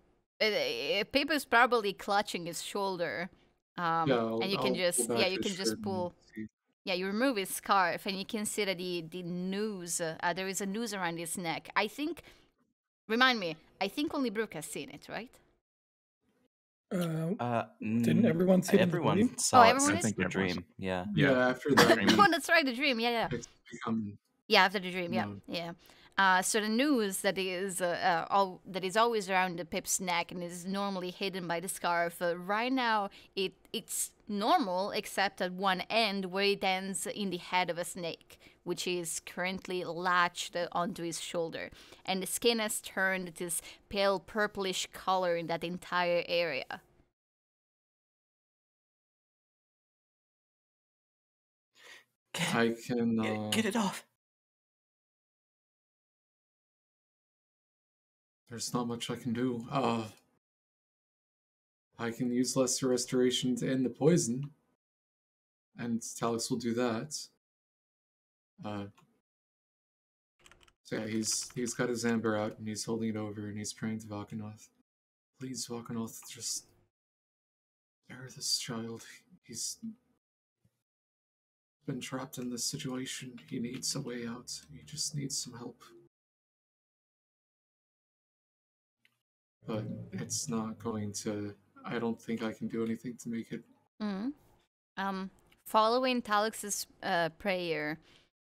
Pip is probably clutching his shoulder, um, yeah, and you can I'll just yeah you can just pull yeah you remove his scarf, and you can see that the the noose uh, there is a noose around his neck. I think, remind me, I think only Brooke has seen it, right? Uh, uh didn't everyone see everyone the saw oh, it everyone since the dream? Yeah, yeah. After the dream. Oh, that's right, the dream. Yeah, yeah. It's become... Yeah, after the dream. Yeah, no. yeah. Uh, so the news that is uh, uh, all that is always around Pip's neck and is normally hidden by the scarf, uh, right now it it's normal except at one end where it ends in the head of a snake, which is currently latched onto his shoulder, and the skin has turned this pale purplish color in that entire area. Get, I can uh... get, get it off. There's not much I can do. Uh, I can use lesser restoration to end the poison, and Talix will do that. Uh, so yeah, he's he's got his amber out and he's holding it over and he's praying to Valkenoth. Please, Valkenoth, just bear this child. He's been trapped in this situation. He needs a way out. He just needs some help. But it's not going to... I don't think I can do anything to make it. Mm. Um, following Talix's uh, prayer,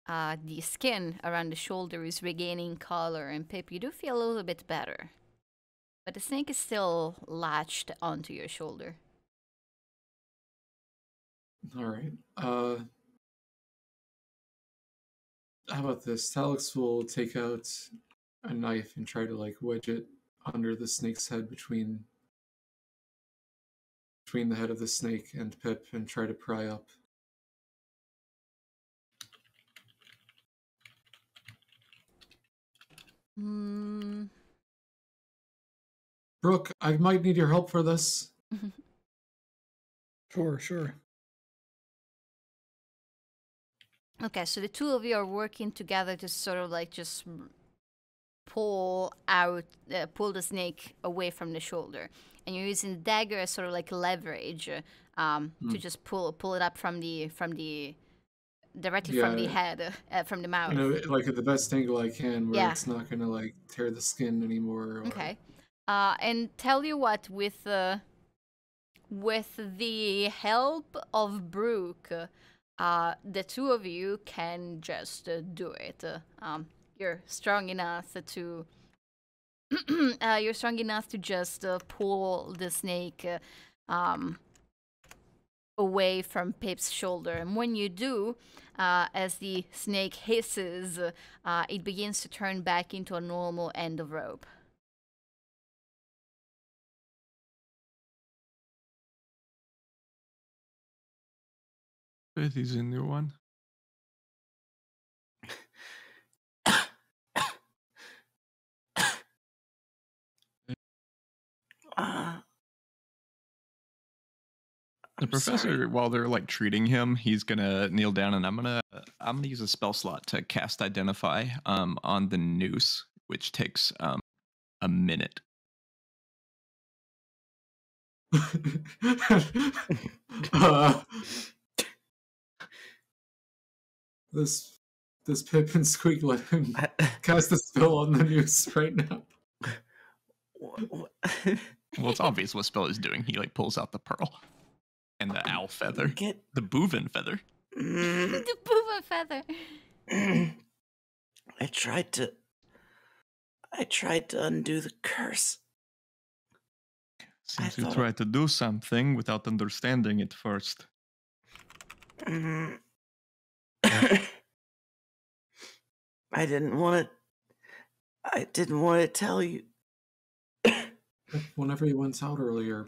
uh, the skin around the shoulder is regaining color, and Pip, you do feel a little bit better. But the snake is still latched onto your shoulder. Alright. Uh, how about this? Talix will take out a knife and try to, like, wedge it under the snake's head, between between the head of the snake and Pip, and try to pry up. Mm. Brooke, I might need your help for this. Sure, sure. Okay, so the two of you are working together to sort of like just pull out, uh, pull the snake away from the shoulder, and you're using the dagger as sort of like leverage, um, mm. to just pull pull it up from the from the directly yeah. from the head, uh, from the mouth. You know, like at the best angle I can, where yeah. it's not gonna like tear the skin anymore. Or... Okay, uh, and tell you what, with uh, with the help of Brooke, uh, the two of you can just uh, do it. Um. You're strong enough to uh, you're strong enough to just uh, pull the snake uh, um, away from Pip's shoulder, and when you do, uh, as the snake hisses, uh, it begins to turn back into a normal end of rope. That is a new one. Uh, the professor, sorry. While they're like treating him, he's gonna kneel down, and I'm gonna I'm gonna use a spell slot to cast Identify um on the noose, which takes um a minute. uh, this this Pip and Squeak let him cast a spell on the noose right now. Well, it's obvious what spell is doing. He like pulls out the pearl and the owl feather, Get... the boovin feather. Mm. The boovin feather. Mm. I tried to. I tried to undo the curse. Since I you thought... tried to do something without understanding it first. Mm. I didn't want to. I didn't want to tell you. Whenever you went out earlier,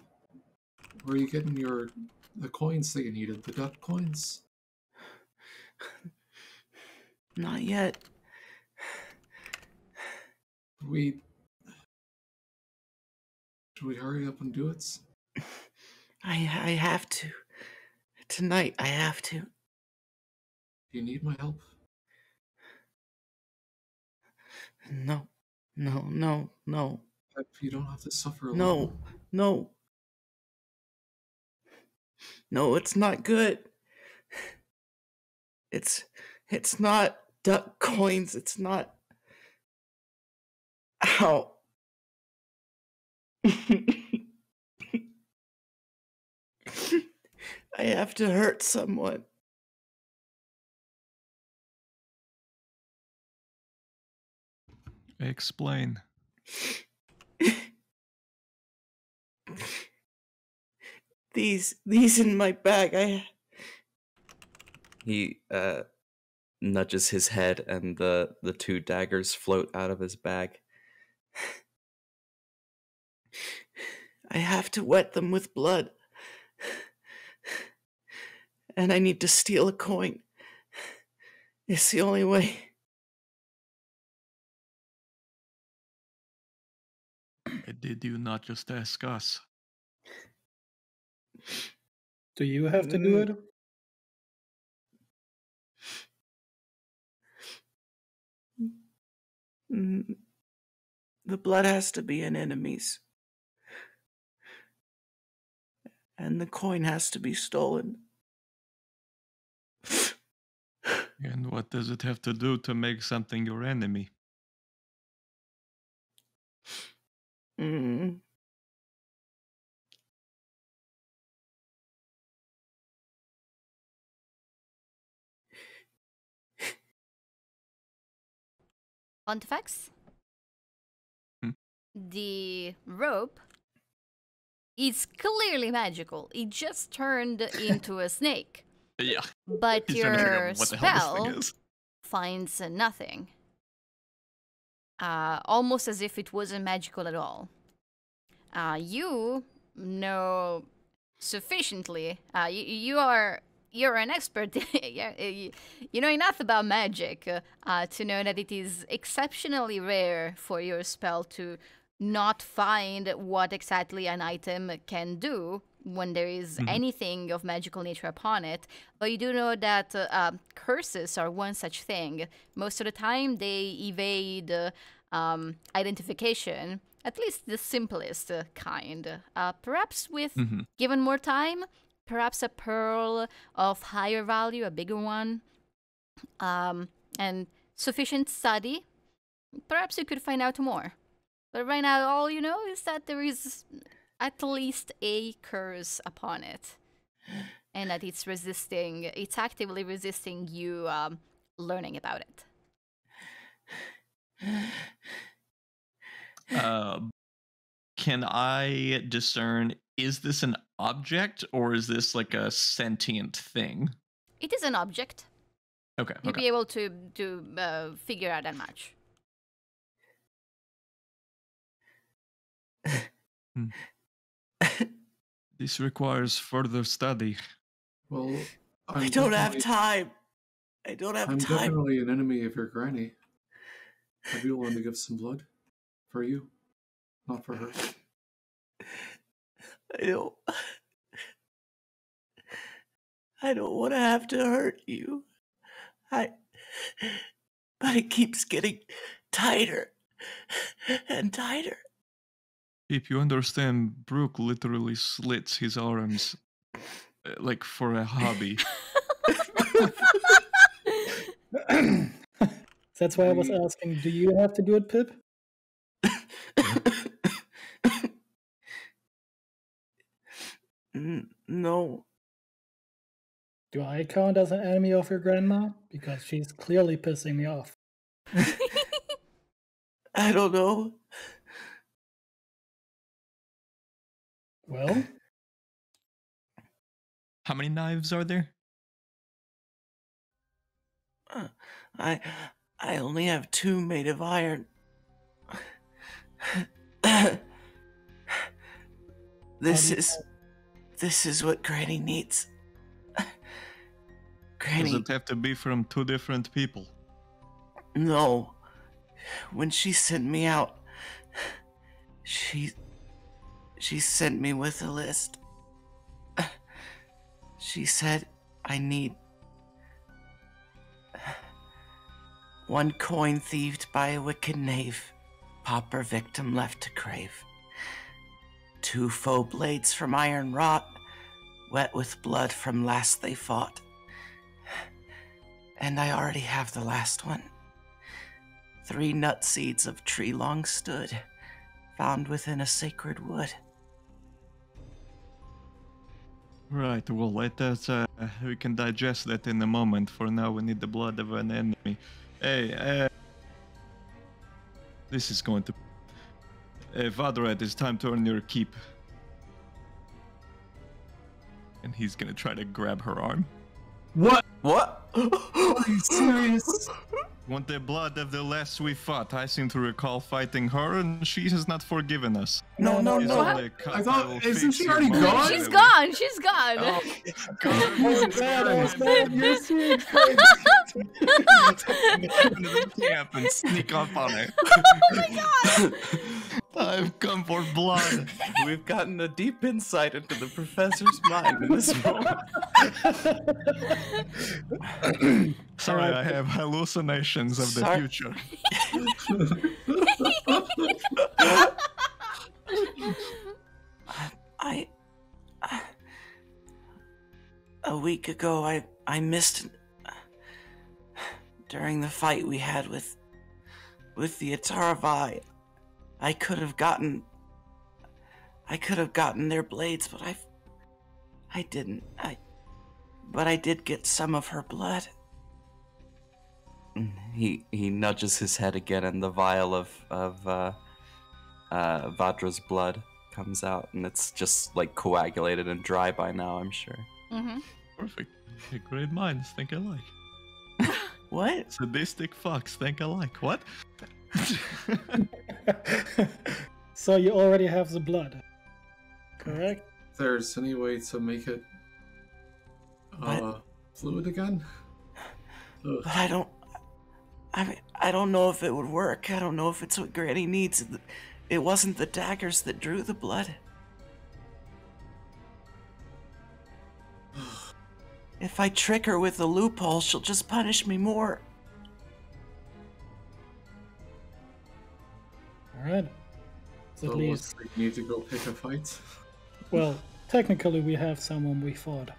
were you getting your the coins that you needed, the duck coins? Not yet. We should we hurry up and do it? I I have to. Tonight I have to. You need my help? No, no, no, no. You don't have to suffer alone. No, no. No, it's not good. It's, it's not duck coins. It's not... Ow. I have to hurt someone. Explain. These, these in my bag, I... He uh, nudges his head and the, the two daggers float out of his bag. I have to wet them with blood. And I need to steal a coin. It's the only way. Did you not just ask us? Do you have to do it? The blood has to be in enemies. And the coin has to be stolen. And what does it have to do to make something your enemy? Mm. Pontifex? Hmm? The rope is clearly magical. It just turned into a snake. Yeah. But He's your spell finds nothing. Uh, almost as if it wasn't magical at all. Uh, you know sufficiently. Uh, you, you are you're an expert. you, you know enough about magic uh, to know that it is exceptionally rare for your spell to not find what exactly an item can do when there is mm-hmm. anything of magical nature upon it, but you do know that uh, uh, curses are one such thing. Most of the time, they evade uh, um, identification, at least the simplest uh, kind. Uh, perhaps with, mm-hmm. given more time, perhaps a pearl of higher value, a bigger one, um, and sufficient study, perhaps you could find out more. But right now, all you know is that there is at least a curse upon it, and that it's resisting, it's actively resisting you um, learning about it. Uh, can I discern, is this an object, or is this like a sentient thing? It is an object. Okay. You'll okay. be able to, to uh, figure out that much. Hmm. This requires further study. Well, I'm I don't have time. I don't have I'm time. I'm definitely an enemy of your granny. I'd be willing to give some blood for you, not for her. I don't. I don't want to have to hurt you. I. But it keeps getting tighter and tighter. If you understand, Brooke literally slits his arms, uh, like, for a hobby. That's why I was asking, do you have to do it, Pip? No. Do I count as an enemy of your grandma? Because she's clearly pissing me off. I don't know. Well, how many knives are there? Uh, I I only have two made of iron. This um, is this is what Granny needs. Granny. Does it have to be from two different people? No. When she sent me out, she. She sent me with a list. She said I need one coin thieved by a wicked knave, pauper victim left to crave. Two faux blades from iron wrought, wet with blood from last they fought. And I already have the last one. Three nut seeds of tree long stood, found within a sacred wood. Right, well, let us, uh, we can digest that in a moment. For now, we need the blood of an enemy. Hey, uh, This is going to... Uh, Vajra, it is time to earn your keep. And he's gonna try to grab her arm. What? What? Are you serious? Want the blood of the last we fought. I seem to recall fighting her, and she has not forgiven us. No, no, no. I thought, isn't she already gone? She's gone. She's gone. Oh, God. You're bad. You're so crazy. Nothing happens. Sneak up on her. Oh, my God. I've come for blood. We've gotten a deep insight into the professor's mind in this moment. Sorry, right. I have hallucinations of the Sorry. future. I, I, a week ago, I, I missed uh, during the fight we had with, with the Aetarra-va. I could have gotten, I could have gotten their blades, but I, I didn't. I, but I did get some of her blood. He he nudges his head again, and the vial of of uh, uh, Vajra's blood comes out, and it's just like coagulated and dry by now, I'm sure. Mm-hmm. Perfect. Great minds think alike. What? Sadistic fucks think alike. What? So you already have the blood, correct? If there's any way to make it uh, what? fluid again? Ugh. But I don't. I mean, I don't know if it would work. I don't know if it's what Granny needs. It wasn't the daggers that drew the blood. If I trick her with a loophole, she'll just punish me more. Alright. So at least we need to go pick a fight? Well, technically we have someone we fought.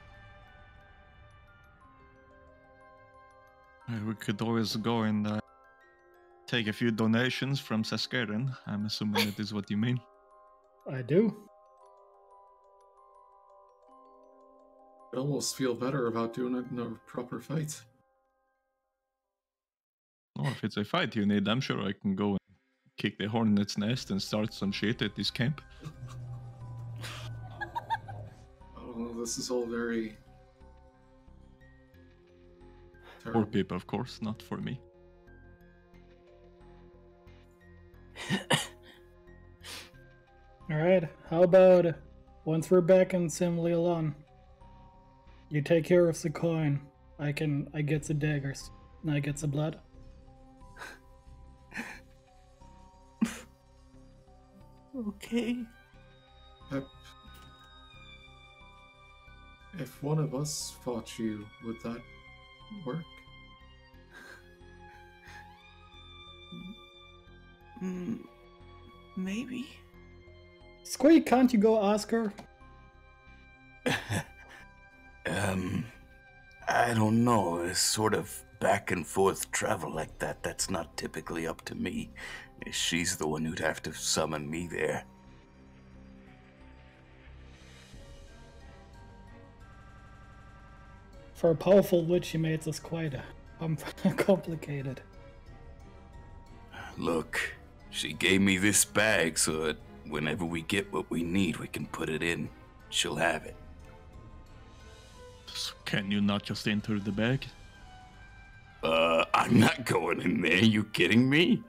We could always go and uh, take a few donations from Saskaran. I'm assuming that is what you mean. I do. I almost feel better about doing it in a proper fight. Or if it's a fight you need, I'm sure I can go and kick the hornet's nest and start some shit at this camp. I don't know, this is all very... For Pip, of course, not for me. Alright, how about once we're back in Simlielon, you take care of the coin. I can, I get the daggers, and I get the blood. Okay. Pip, if one of us fought you, would that work? Mm, maybe. Squeak, can't you go ask her? um, I don't know. It's sort of back and forth travel like that. That's not typically up to me. She's the one who'd have to summon me there. For a powerful witch, she made this quite um, complicated. Look, she gave me this bag so that whenever we get what we need, we can put it in. She'll have it. Can you not just enter the bag? Uh, I'm not going in there. Are you kidding me?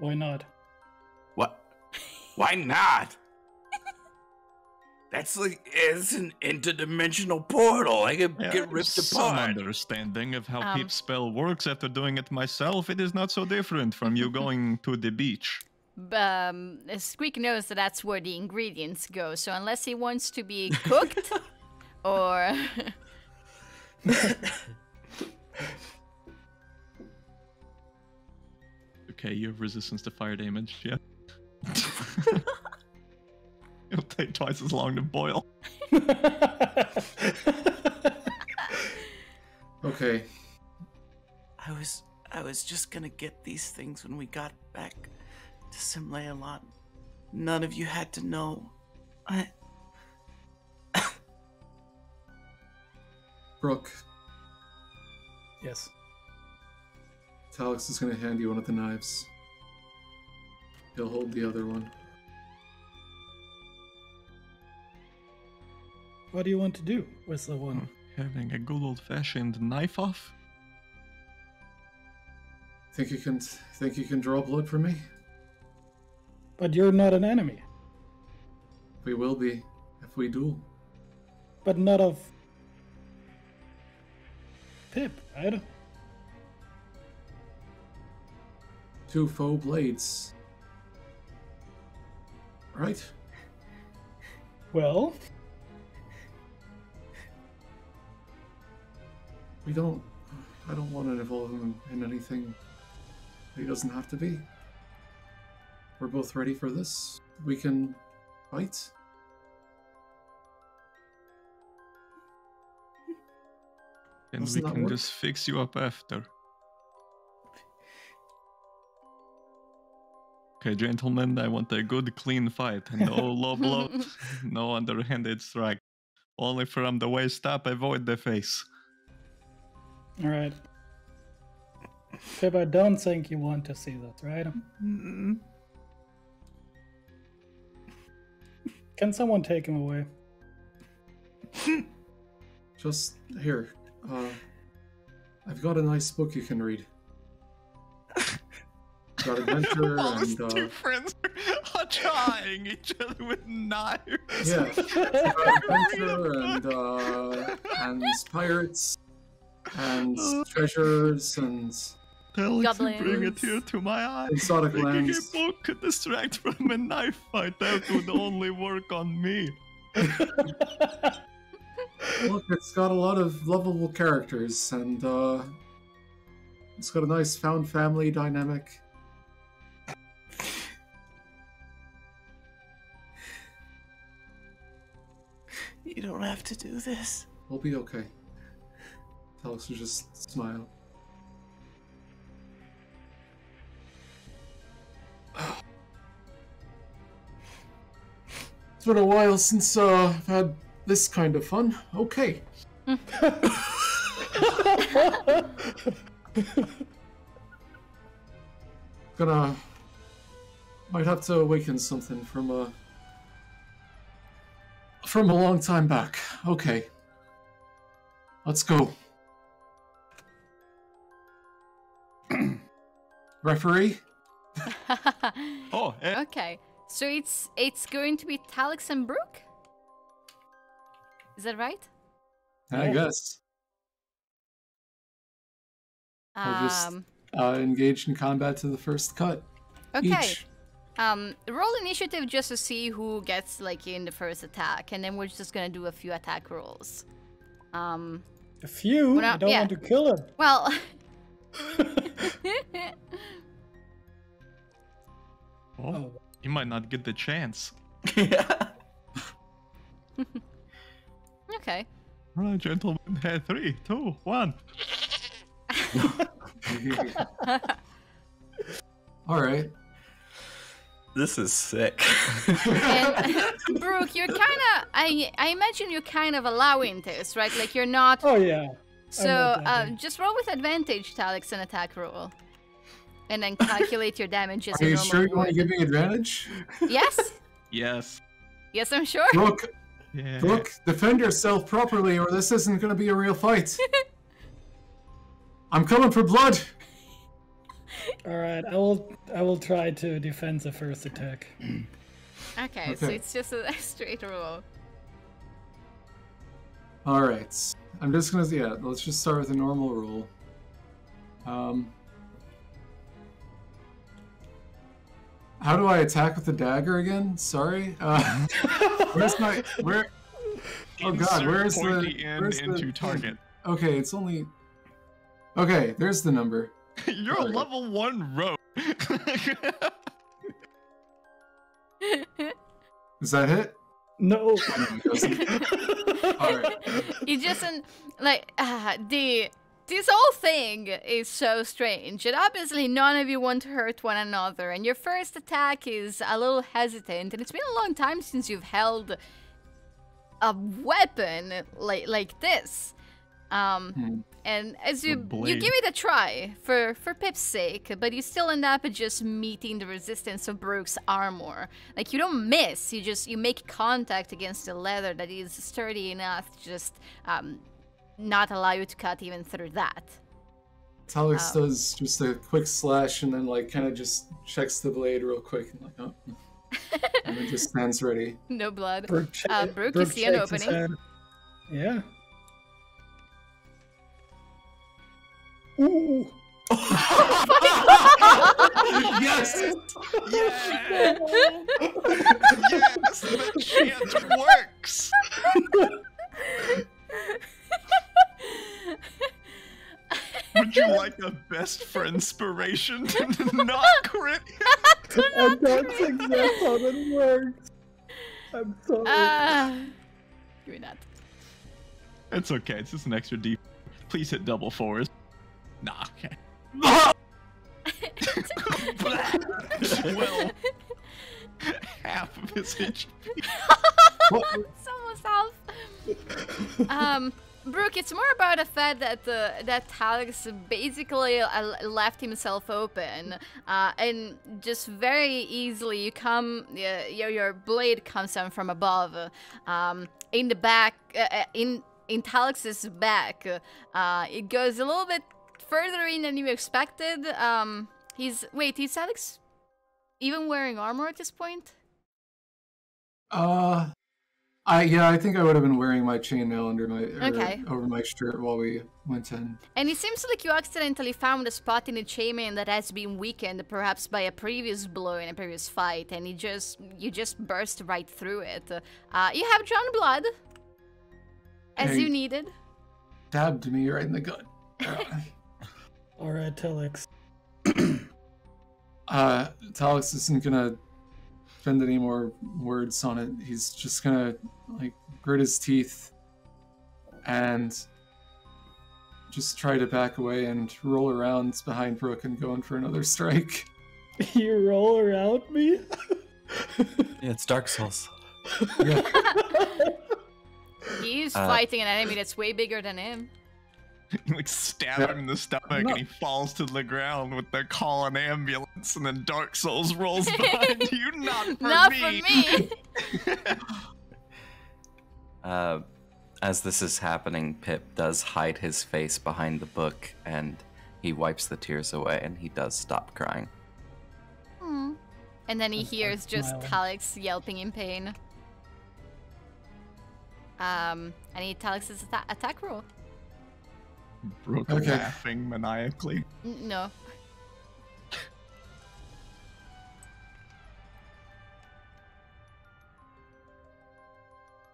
Why not? What? Why not? That's like, it's an interdimensional portal. I could yeah, get ripped apart. Some understanding of how um, Pip's spell works after doing it myself. It is not so different from you going to the beach. Um, Squeak knows that that's where the ingredients go. So unless he wants to be cooked or... Okay, you have resistance to fire damage, yeah. It'll take twice as long to boil. Okay. I was I was just gonna get these things when we got back to Simlielon. None of you had to know. I Brooke. Yes. Talix is gonna hand you one of the knives. He'll hold the other one. What do you want to do with the one? Having a good old-fashioned knife-off? Think you can think you can draw blood from me? But you're not an enemy. We will be, if we duel. But not of Pip, right? Two faux blades. Right? Well? We don't... I don't want to involve him in anything he doesn't have to be. We're both ready for this. We can fight. And doesn't we can work? Just fix you up after. Okay, gentlemen, I want a good, clean fight. No low blow, no underhanded strike. Only from the waist up, avoid the face. Alright. Pip, I don't think you want to see that, right? Mm-mm. Can someone take him away? Just, here. Uh, I've got a nice book you can read. Got adventure and, uh... two friends are trying each other with knives. Yeah. Got adventure and, uh... and pirates. And treasures and Talix and bring a tear to my eye. Thinking a book could distract from a knife fight. That would only work on me. Look, it's got a lot of lovable characters and uh, it's got a nice found family dynamic. You don't have to do this. We'll be okay. Talix will just smile. It's been a while since uh, I've had this kind of fun. Okay. Gonna... Might have to awaken something from a... From a long time back. Okay. Let's go. Referee? Oh, eh. Okay. So it's it's going to be Talix and Brooke? Is that right? I guess. Um, I'll just uh, engage in combat to the first cut. Okay. Each. Um, roll initiative just to see who gets like in the first attack, and then we're just gonna do a few attack rolls. Um, a few? I don't yeah. want to kill him. Well. Oh, you might not get the chance. Yeah. Okay. All right, gentlemen. Hey, three, two, one. All right. This is sick. And, Brooke, you're kind of... I I imagine you're kind of allowing this, right? Like you're not... Oh, yeah. So uh, just roll with advantage, Talix, an attack roll. And then calculate your damages. Are you sure you want to give me advantage? Yes. Yes. Yes, I'm sure. Brooke, yeah. Brooke, defend yourself properly or this isn't going to be a real fight. I'm coming for blood. All right, I will I will try to defend the first attack. Okay, okay. So it's just a straight roll. All right. I'm just going to, yeah, let's just start with a normal roll. Um... How do I attack with the dagger again? Sorry. Uh, where's my where? Oh god, where's the? Where's the target? Okay, it's only. Okay, there's the number. You're a level one rogue. Is that it? No. All right. It doesn't like uh, the. This whole thing is so strange, and obviously none of you want to hurt one another, and your first attack is a little hesitant, and it's been a long time since you've held a weapon like, like this. Um, hmm. And as you you give it a try for for Pip's sake, but you still end up just meeting the resistance of Brooke's armor. Like, you don't miss, you just you make contact against the leather that is sturdy enough to just um, not allow you to cut even through that. Talix um, does just a quick slash and then like kind of just checks the blade real quick and like, oh, and then just stands ready. No blood. Brooke, uh, Brooke, Brooke you see an opening. Yeah. Ooh! Oh yes! Yeah! Yes! The chant works! Would you like a best friendspiration to not crit? I don't think that's how it works. I'm sorry. Uh, give me that. It's okay, it's just an extra D. Please hit double fours. Nah, okay. Well, half of his H P. It's almost half. Um, Brooke, it's more about the fact that uh, that Talix basically uh, left himself open, uh, and just very easily you come, uh, your your blade comes down from above, um, in the back, uh, in in Talix's back. Uh, it goes a little bit further in than you expected. Um, he's wait, is Talix even wearing armor at this point? Uh, I yeah, I think I would have been wearing my chainmail under my okay. over my shirt while we went in. And it seems like you accidentally found a spot in the chainmail that has been weakened, perhaps by a previous blow in a previous fight, and you just you just burst right through it. Uh, you have drawn blood, as hey, you needed. Stabbed me right in the gut. Alright, Talix. uh, Talix isn't gonna spend any more words on it. He's just gonna, like, grit his teeth and just try to back away and roll around behind Brooke and go in for another strike. You roll around me? Yeah, it's Dark Souls. Yeah. He's uh, fighting an enemy that's way bigger than him. You like stab him in the stomach no. and he falls to the ground with the call an ambulance, and then Dark Souls rolls behind you. Not for Not me. For me. uh, as this is happening, Pip does hide his face behind the book, and he wipes the tears away, and he does stop crying. Mm. And then he I'm, hears I'm just Talix yelping in pain. Um, I need Talix's atta attack roll. Brooke okay. laughing maniacally. No.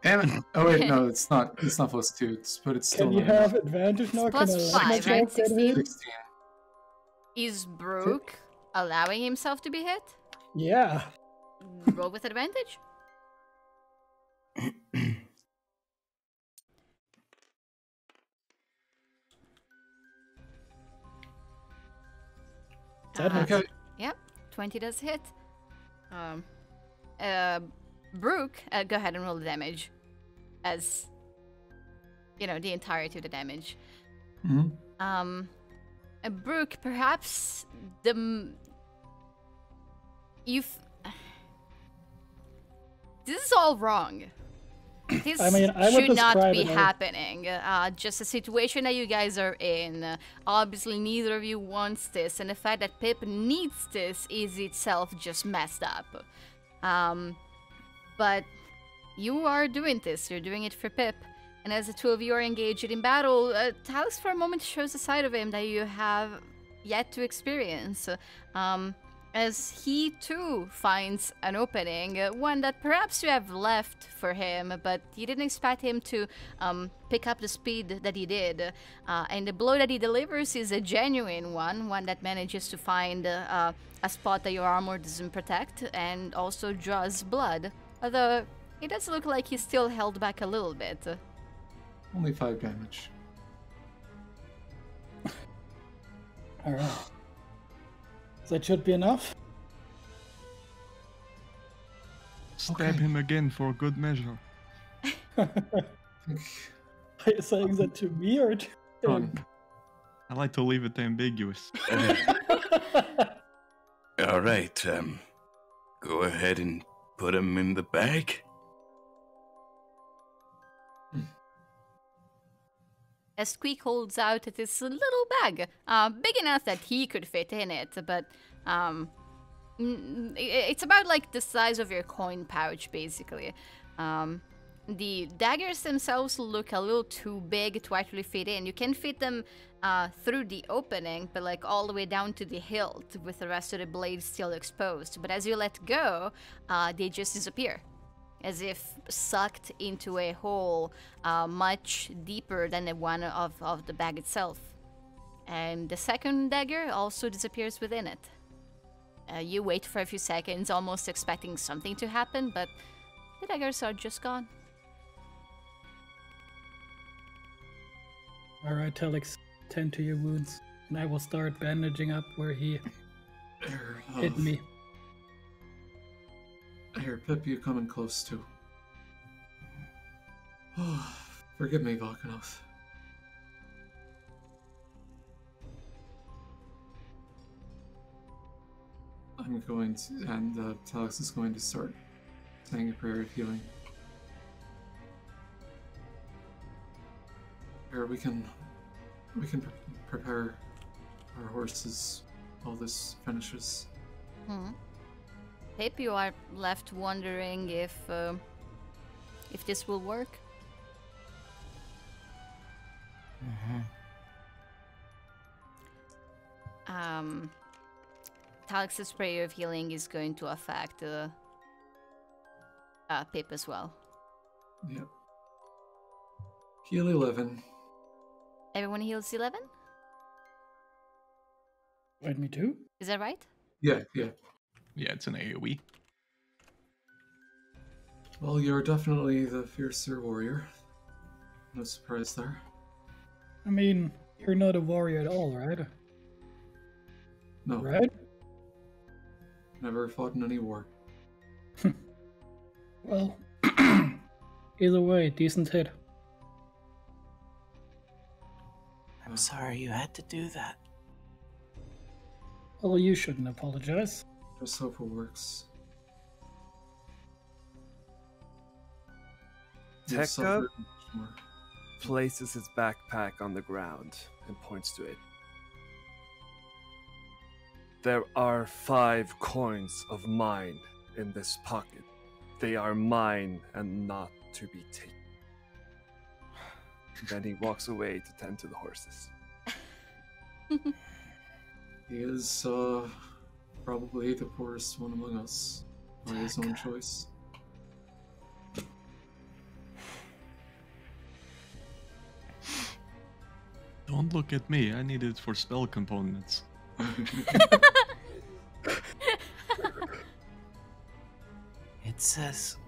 Damn it. Oh wait, no, it's not. It's not plus two, but it's still. Can you have advantage now? Plus five, right? Sixteen. Sixteen. Is Brooke allowing himself to be hit? Yeah. Roll with advantage. That uh, okay. Yep, twenty does hit. Um, uh, Brooke, uh, go ahead and roll the damage, as you know the entirety of the damage. Mm-hmm. Um, uh, Brooke, perhaps the you've this is all wrong. This I mean, I should not be happening. Uh, just the situation that you guys are in. Obviously, neither of you wants this, and the fact that Pip needs this is itself just messed up. Um, but you are doing this. You're doing it for Pip. And as the two of you are engaged in battle, uh, Talix for a moment shows a side of him that you have yet to experience. Um, As he, too, finds an opening, uh, one that perhaps you have left for him, but you didn't expect him to um, pick up the speed that he did. Uh, and the blow that he delivers is a genuine one, one that manages to find uh, a spot that your armor doesn't protect, and also draws blood. Although, it does look like he's still held back a little bit. Only five damage. Alright. That should be enough. Stab okay. him again for good measure. Are you saying that to me or to him? I like to leave it ambiguous. All right, um, go ahead and put him in the bag. A Squeak holds out this little bag, uh, big enough that he could fit in it, but um, it's about like the size of your coin pouch, basically. Um, the daggers themselves look a little too big to actually fit in. You can fit them uh, through the opening, but like all the way down to the hilt, with the rest of the blade still exposed. But as you let go, uh, they just disappear, as if sucked into a hole uh, much deeper than the one of, of the bag itself. And the second dagger also disappears within it. Uh, you wait for a few seconds, almost expecting something to happen, but the daggers are just gone. Alright, Talix, tend to your wounds, and I will start bandaging up where he hit me. I hear Pip, you're coming close too. Oh, forgive me, Valkenoth. I'm going to, and uh, Talix is going to start saying a prayer of healing. Here we can, we can pre prepare our horses while this finishes. Hmm. Pip, you are left wondering if uh, if this will work. Mm-hmm. Um, Talix's prayer of healing is going to affect uh, uh, Pip as well. Yep. Heal eleven. Everyone heals eleven? Wait, me too? Is that right? Yeah, yeah. Yeah, it's an AoE. Well, you're definitely the fiercer warrior. No surprise there. I mean, you're not a warrior at all, right? No. Right? Never fought in any war. Well, either way, decent hit. I'm uh, sorry you had to do that. Well, you shouldn't apologize. Just hope it works. Tekka places his backpack on the ground and points to it. There are five coins of mine in this pocket. They are mine and not to be taken. Then he walks away to tend to the horses. He is, uh... probably the poorest one among us, by his own choice. Don't look at me, I need it for spell components. It says,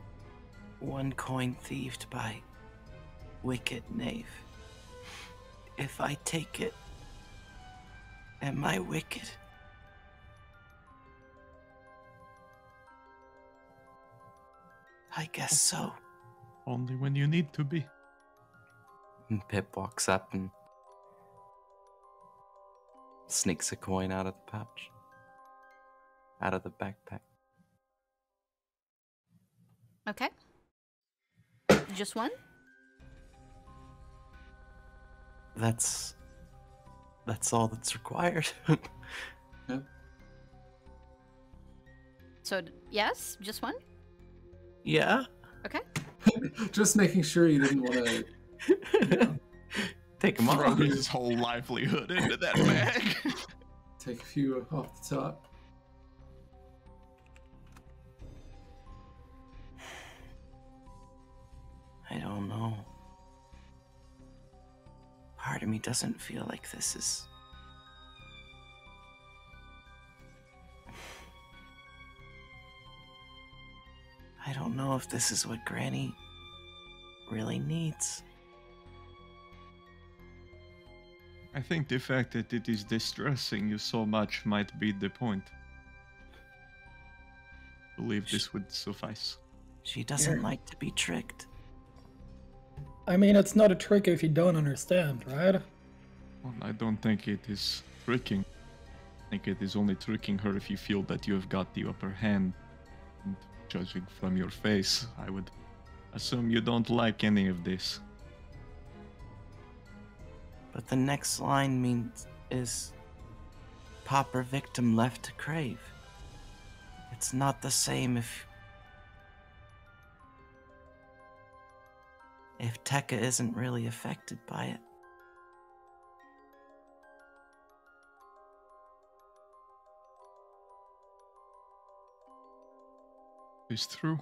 one coin thieved by wicked knave. If I take it, am I wicked? I guess so. Only when you need to be. And Pip walks up and sneaks a coin out of the pouch. Out of the backpack. Okay. Just one? That's... That's all that's required. Yeah. So, yes? Just one? Yeah. Okay. Just making sure you didn't want to you know, take him off. Throw his whole livelihood into that bag. Take a few off the top. I don't know. Part of me doesn't feel like this is. I don't know if this is what Granny really needs. I think the fact that it is distressing you so much might be the point. I believe she, this would suffice. She doesn't yeah. like to be tricked. I mean, it's not a trick if you don't understand, right? Well, I don't think it is tricking. I think it is only tricking her if you feel that you have got the upper hand. And judging from your face, I would assume you don't like any of this. But the next line means is pauper victim left to crave. It's not the same if if Tekka isn't really affected by it. It's true.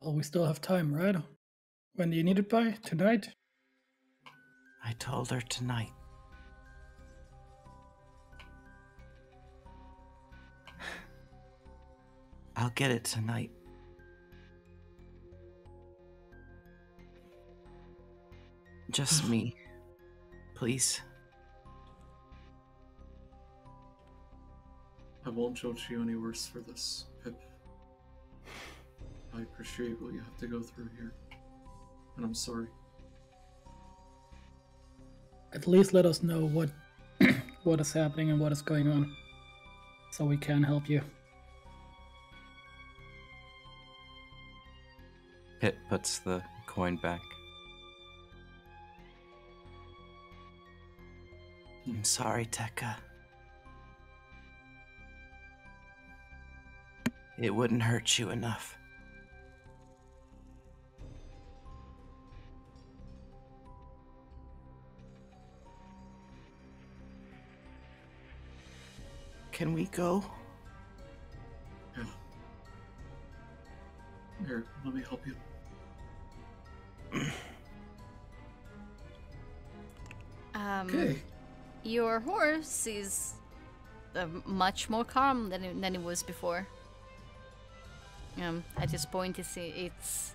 Well, we still have time, right? When do you need it by? Tonight? I told her tonight. I'll get it tonight. Just me, please. I won't judge you any worse for this, Pip. I appreciate what you have to go through here, and I'm sorry. At least let us know what what is happening and what is going on, so we can help you. Pip puts the coin back. I'm sorry, Tekka. It wouldn't hurt you enough. Can we go? Yeah. Here, let me help you. um, okay. Your horse is uh, much more calm than it, than it was before. Um, at this point, it's, it's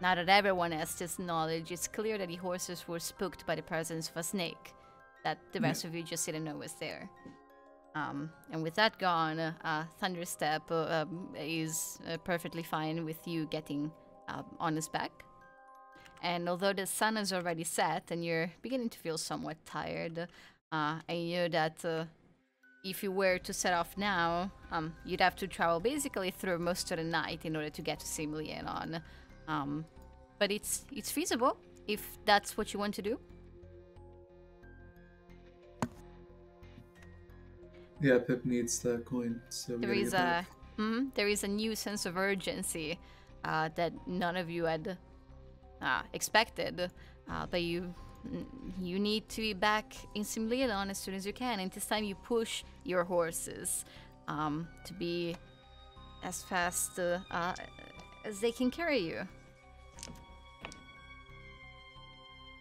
now that everyone has this knowledge, it's clear that the horses were spooked by the presence of a snake that the rest yeah. of you just didn't know was there. Um, and with that gone, uh, Thunderstep uh, um, is uh, perfectly fine with you getting uh, on his back. And although the sun has already set and you're beginning to feel somewhat tired, uh, and you know that uh, if you were to set off now, um, you'd have to travel basically through most of the night in order to get to Simlielon. Um, but it's it's feasible if that's what you want to do. Yeah, Pip needs that coin. So there is a mm, there is a new sense of urgency uh, that none of you had uh, expected, uh, but you. You need to be back in Simlielon as soon as you can, and this time you push your horses um, to be as fast uh, uh, as they can carry you.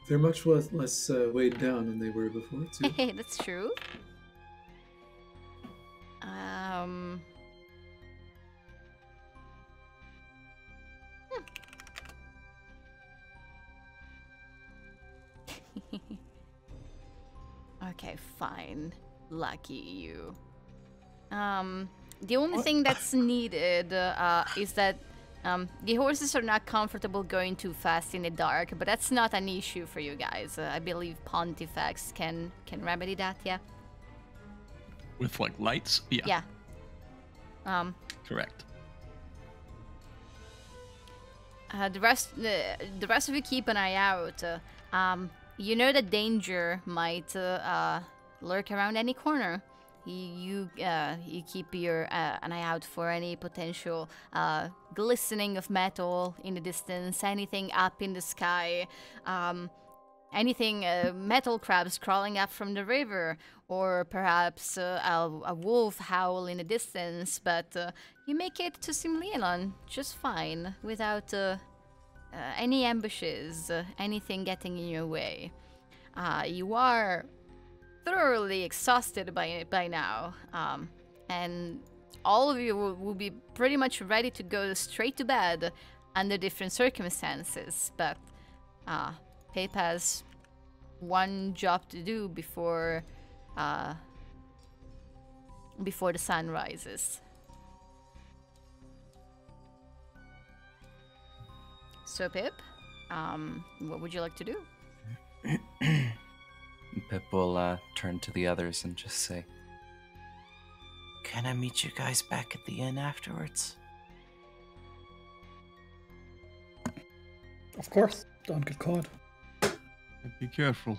They're much less, less uh, weighed down than they were before, too. Hey, that's true. Um... Okay, fine. Lucky you. Um, the only what? thing that's needed uh, is that um, the horses are not comfortable going too fast in the dark, but that's not an issue for you guys. Uh, I believe Pontifex can can remedy that, yeah? With, like, lights? Yeah. Yeah. Um, Correct. Uh, the, rest, uh, the rest of you keep an eye out. Uh, um... You know that danger might uh, uh, lurk around any corner. You uh, you keep your uh, an eye out for any potential uh, glistening of metal in the distance, anything up in the sky, um, anything uh, metal crabs crawling up from the river, or perhaps uh, a, a wolf howl in the distance. But uh, you make it to Simlielon just fine without. Uh, Uh, any ambushes, uh, anything getting in your way. Uh, you are thoroughly exhausted by by now, um, and all of you will, will be pretty much ready to go straight to bed under different circumstances, but uh, Pip has one job to do before, uh, before the sun rises. So Pip, um, what would you like to do? Pip will uh, turn to the others and just say, "Can I meet you guys back at the inn afterwards?" Of course. Don't get caught. Be careful.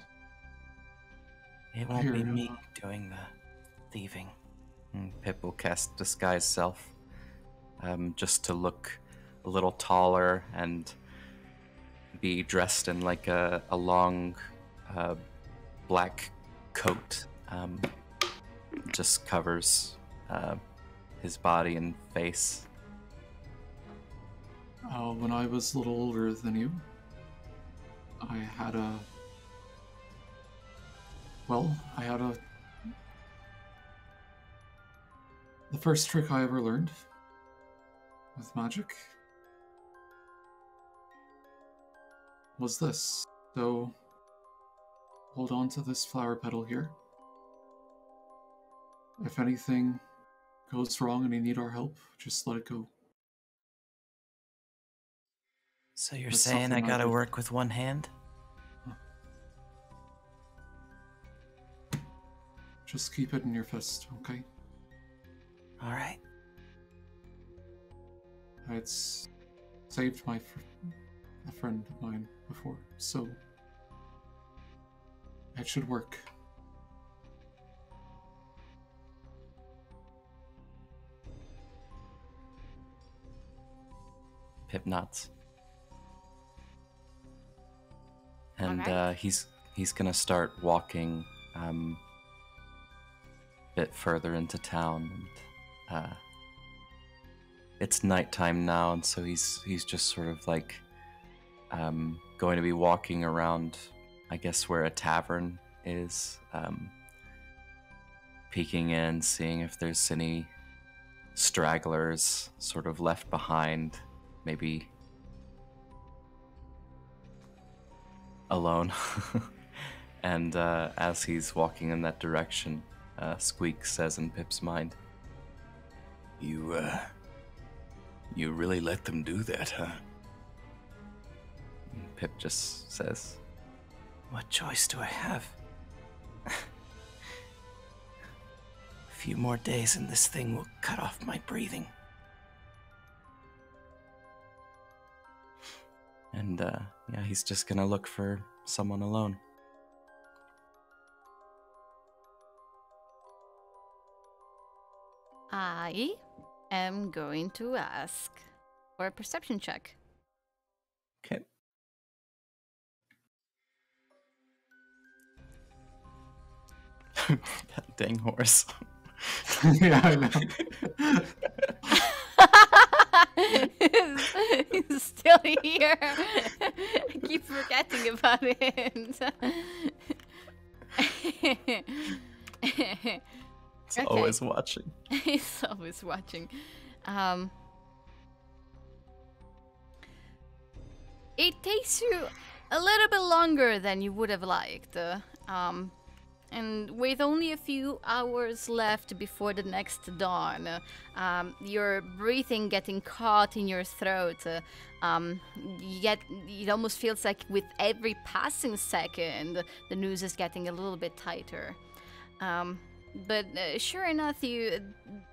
It won't be me doing the thieving. And Pip will cast Disguise Self, um, just to look a little taller and be dressed in like a, a long uh, black coat. Um, just covers uh, his body and face. Uh, when I was a little older than you, I had a... Well, I had a... The first trick I ever learned with magic was this. So, hold on to this flower petal here. If anything goes wrong and you need our help, just let it go. So you're That's saying I gotta I work with one hand? Just keep it in your fist, okay? Alright. It's saved my fr a friend of mine before, so it should work. Pip nods. And right. uh, he's he's gonna start walking um, a bit further into town. And, uh, it's nighttime now, and so he's he's just sort of like um, going to be walking around, I guess, where a tavern is, um, peeking in, seeing if there's any stragglers sort of left behind, maybe. Alone. And uh, as he's walking in that direction, uh, Squeak says in Pip's mind, You, uh, you really let them do that, huh? And Pip just says, What choice do I have? A few more days and this thing will cut off my breathing. And, uh, yeah, he's just gonna look for someone alone. I am going to ask for a perception check. Okay. That dang horse. Yeah, I know. He's still here. I keep forgetting about it. It's okay. Always watching. He's always watching. Um, it takes you a little bit longer than you would have liked. Uh, um, And with only a few hours left before the next dawn, uh, um, your breathing getting caught in your throat, uh, um, yet it almost feels like with every passing second, the noose is getting a little bit tighter. Um, but uh, sure enough, you,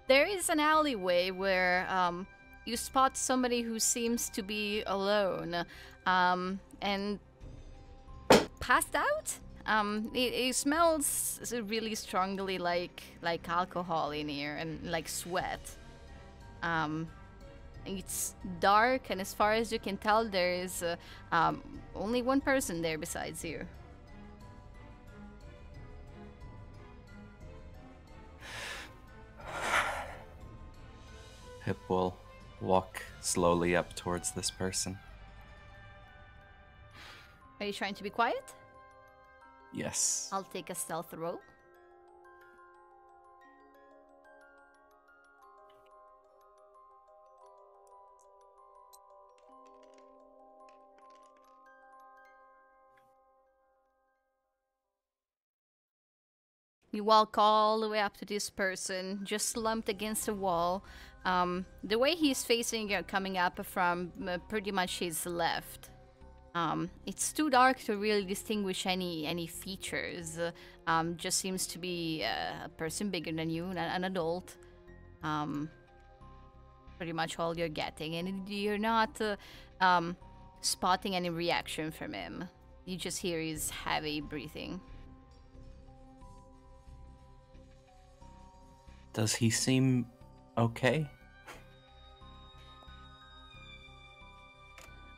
there is an alleyway where um, you spot somebody who seems to be alone um, and passed out? Um, it, it smells really strongly like like alcohol in here and like sweat. Um, it's dark, and as far as you can tell, there is uh, um, only one person there besides you. Pip will walk slowly up towards this person. Are you trying to be quiet? Yes. I'll take a stealth roll. You walk all the way up to this person, just slumped against a wall, Um, the way he's facing, uh, coming up from uh, pretty much his left. Um, it's too dark to really distinguish any any features. Uh, um, just seems to be uh, a person bigger than you, an, an adult. Um, pretty much all you're getting, and you're not uh, um, spotting any reaction from him. You just hear his heavy breathing. Does he seem okay?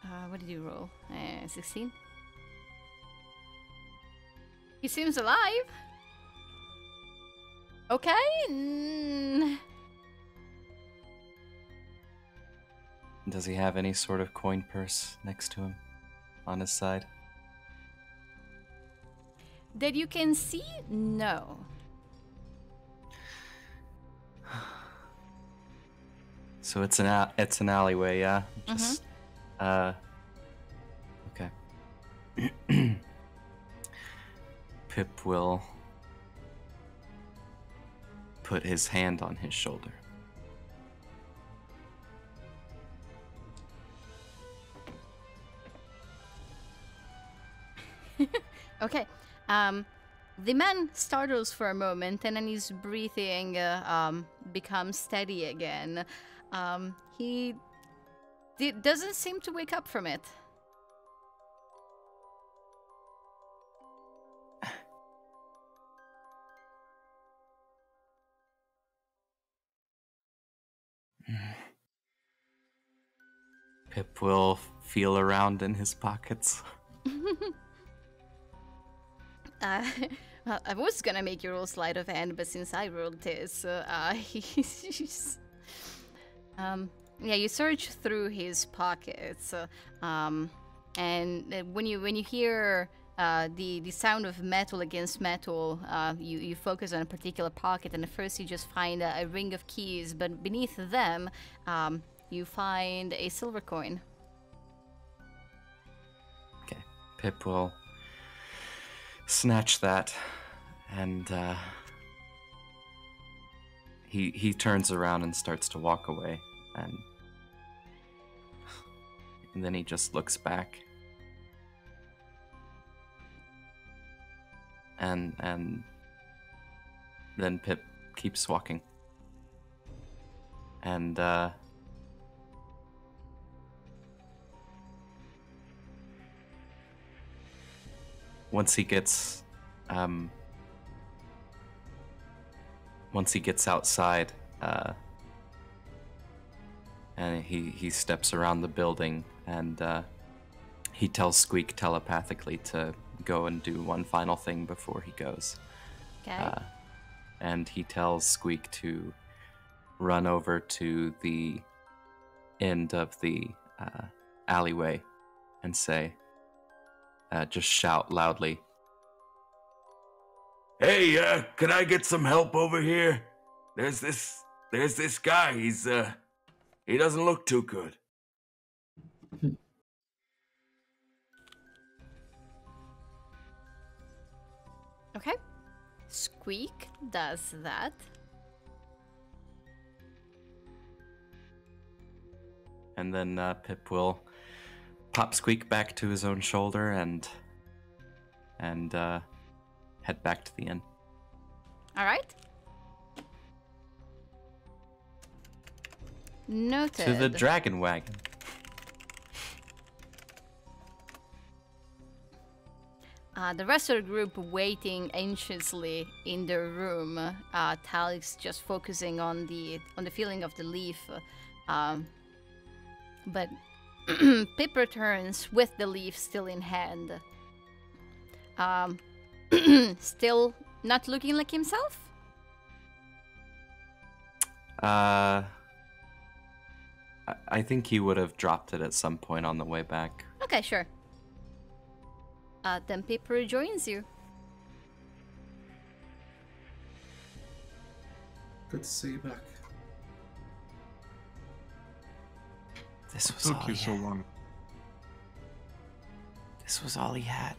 Uh, what did you roll? Uh, sixteen? He seems alive! Okay? Mm. Does he have any sort of coin purse next to him? On his side? That you can see? No. So it's an a it's an alleyway, yeah? Just, mm-hmm. uh... Okay. Pip will put his hand on his shoulder. Okay. Um, the man startles for a moment, and then his breathing uh, um, becomes steady again. Um, he d doesn't seem to wake up from it. Pip will feel around in his pockets. Uh, well, I was gonna make you roll sleight of hand, but since I rolled this, uh, uh, he's... Um, yeah, you search through his pockets, uh, um, and when you when you hear uh, the the sound of metal against metal, uh, you you focus on a particular pocket, and at first you just find a, a ring of keys, but beneath them, um, you find a silver coin. Okay, Pip will snatch that, and uh, he he turns around and starts to walk away, and, and then he just looks back, and and then Pip keeps walking, and uh, Once he gets, um, once he gets outside, uh, and he, he steps around the building, and uh, he tells Squeak telepathically to go and do one final thing before he goes. Okay. Uh, and he tells Squeak to run over to the end of the uh, alleyway and say, Uh, just shout loudly. Hey, uh, could I get some help over here? There's this, there's this guy. He's, uh, he doesn't look too good. Okay. Squeak does that. And then uh, Pip will pop Squeak back to his own shoulder and and uh, head back to the inn. All right. Noted. To the dragon wagon. Uh, the rest of the group waiting anxiously in the room. Uh, Talix just focusing on the on the feeling of the leaf, um, but. Pip returns with the leaf still in hand. Um, still not looking like himself? Uh, I think he would have dropped it at some point on the way back. Okay, sure. Uh, then Pip rejoins you. Good to see you back. This was all he had. This was all he had.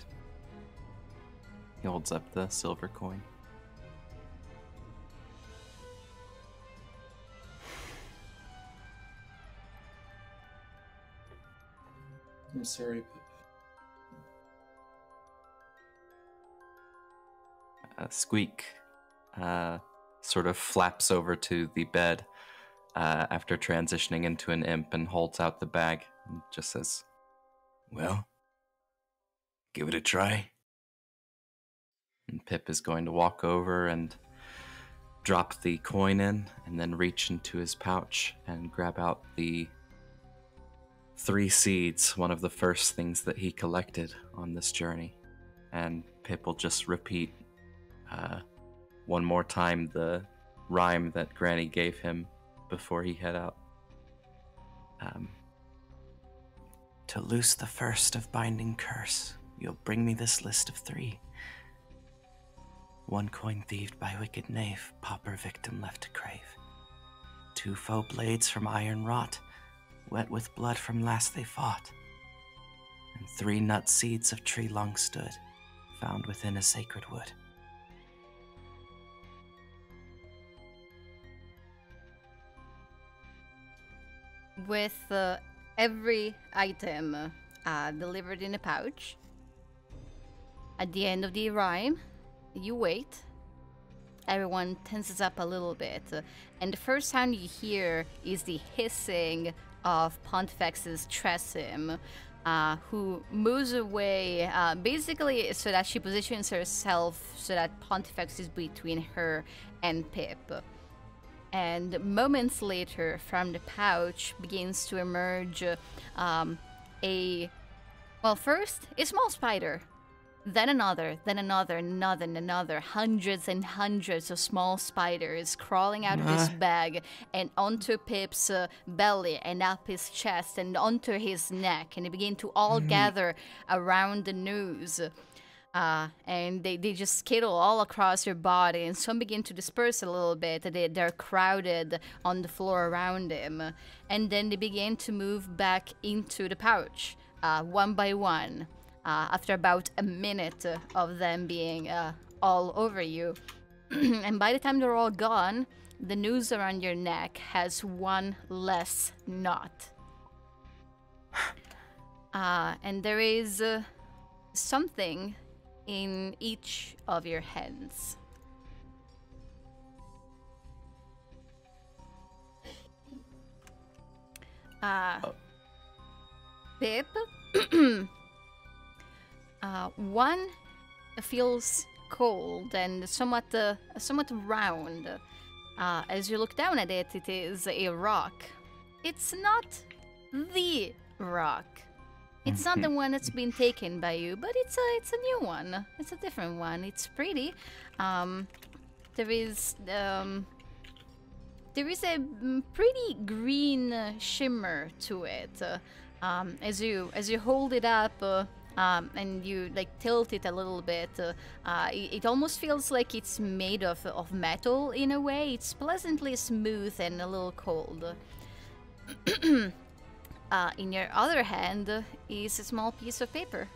He holds up the silver coin. I'm sorry, Pip. Uh, Squeak uh, sort of flaps over to the bed uh, after transitioning into an imp and holds out the bag and just says, well, give it a try. And Pip is going to walk over and drop the coin in and then reach into his pouch and grab out the three seeds, one of the first things that he collected on this journey. And Pip will just repeat uh, one more time the rhyme that Granny gave him before he head out. Um, to loose the first of binding curse, you'll bring me this list of three. One coin thieved by wicked knave, pauper victim left to crave. Two foe blades from iron wrought, wet with blood from last they fought. And three nut seeds of tree long stood, found within a sacred wood. With uh, every item uh, delivered in a pouch, at the end of the rhyme, you wait. Everyone tenses up a little bit. And the first sound you hear is the hissing of Pontifex's Tressim, uh, who moves away uh, basically so that she positions herself so that Pontifex is between her and Pip. And moments later, from the pouch begins to emerge um, a... Well, first, a small spider. Then another, then another, another, and another. Hundreds and hundreds of small spiders crawling out of his bag and onto Pip's uh, belly and up his chest and onto his neck. And they begin to all mm-hmm. gather around the noose. Uh, and they, they just skittle all across your body. And some begin to disperse a little bit. They, they're crowded on the floor around him. And then they begin to move back into the pouch, uh, one by one. Uh, after about a minute of them being uh, all over you. And by the time they're all gone, the noose around your neck has one less knot. Uh, and there is uh, something in each of your hands. Uh, oh. Pip? Uh, one feels cold and somewhat uh, somewhat round. Uh, as you look down at it, it is a rock. It's not the rock. It's not the one that's been taken by you, but it's a it's a new one. It's a different one. It's pretty. Um, there is um, there is a pretty green shimmer to it. Uh, um, as you as you hold it up. Uh, Um, and you like tilt it a little bit. Uh, uh, it, it almost feels like it's made of of metal in a way. It's pleasantly smooth and a little cold. uh, in your other hand is a small piece of paper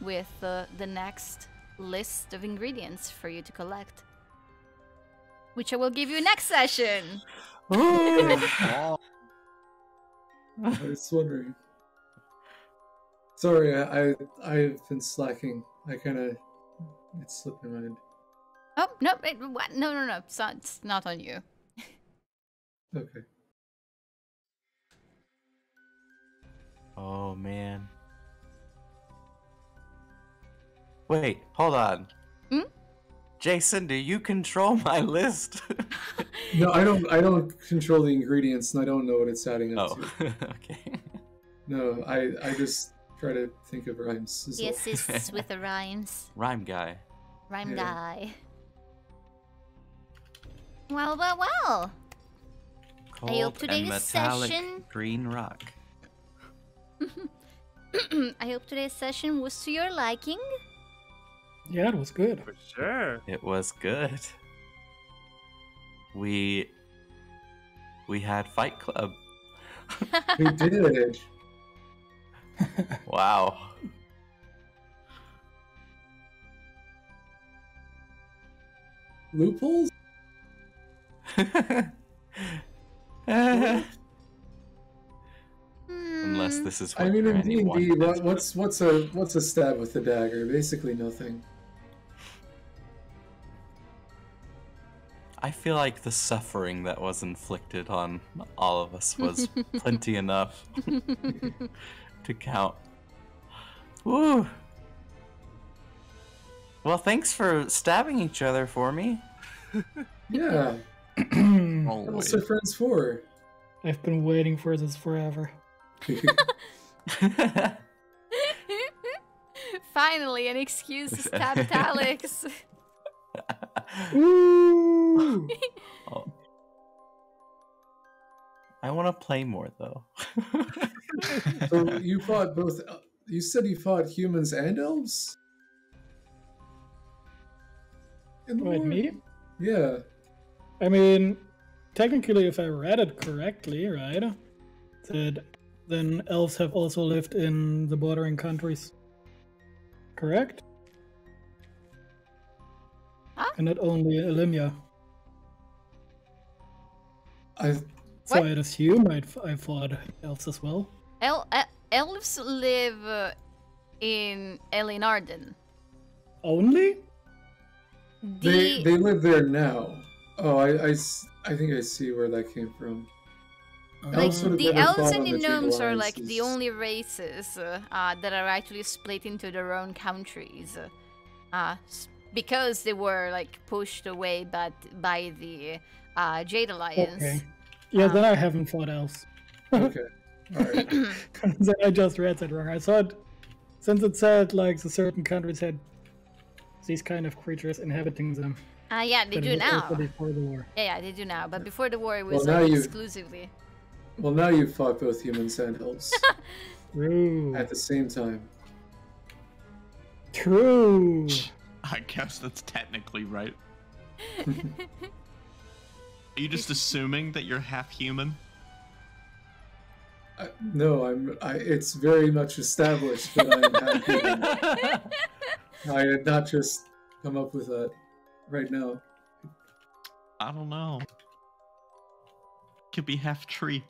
with uh, the next list of ingredients for you to collect, which I will give you next session. I was wondering. Sorry, I, I, I've been slacking. I kind of... It's slipped my mind. Oh, no, it, what? no, no, no. It's not, it's not on you. Okay. Oh, man. Wait, hold on. Hmm? Jason, do you control my list? No, I don't, I don't control the ingredients, and I don't know what it's adding up oh. to. Okay. No, I, I just... Try to think of rhymes. He assists with the rhymes. Rhyme guy. Rhyme yeah. guy. Well, well, well. Cold I hope today's and metallic session... green rock. I hope today's session was to your liking. Yeah, it was good. For sure. It was good. We... We had Fight Club. We did it. Wow. Loopholes? uh, unless unless this is what I mean, in D and D, what, what's what's a what's a stab with the dagger? Basically nothing. I feel like the suffering that was inflicted on all of us was plenty enough to count. Woo! Well, thanks for stabbing each other for me. Yeah. What's their friends for? I've been waiting for this forever. Finally, an excuse to stab Talix. Ooh. Oh. I want to play more, though. So you fought both. You said you fought humans and elves? Wait, me? Yeah. I mean, technically, if I read it correctly, right? That then elves have also lived in the bordering countries. Correct? Huh? And not only Elimia. I. So I'd assume I'd, I fought elves as well. El el elves live in Elinarden. Only? The... They they live there now. Oh, I, I, I think I see where that came from. Like, the elves and the gnomes are like the only races uh, that are actually split into their own countries, uh, because they were like pushed away, but by the uh, Jade Alliance. Okay. Yeah, um, then I haven't fought elves. Okay. All right. I just read that wrong. I thought, since it said like the certain countries had these kind of creatures inhabiting them. Ah, uh, yeah, they but do now. Before the war. Yeah, yeah, they do now. But before the war, it was well, like, you... exclusively. Well, now you've fought both humans and elves at the same time. True. I guess that's technically right. Are you just assuming that you're half human? Uh, no, I'm. I, it's very much established that I am half human. I did not just come up with that. Right now, I don't know. Could be half tree.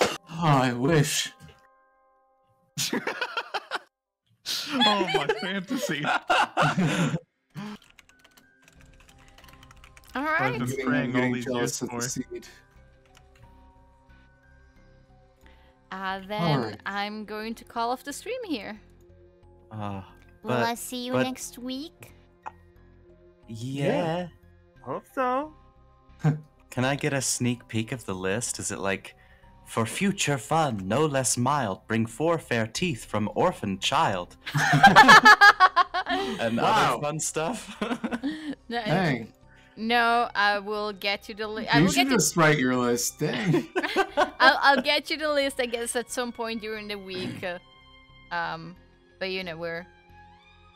Oh, I wish. Oh, my fantasy. All right. I've been praying all these years for. Ah, uh, then right. I'm going to call off the stream here. Uh, but, Will I see you but... next week? Yeah. yeah. Hope so. Can I get a sneak peek of the list? Is it like, for future fun, no less mild, bring four fair teeth from orphan child? And wow. Other fun stuff? No, dang. No, I will get you the list. You should just write your list. Dang. I'll, I'll get you the list, I guess, at some point during the week. Um, But, you know, we're,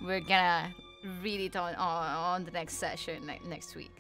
we're gonna... read it on, on on the next session next week.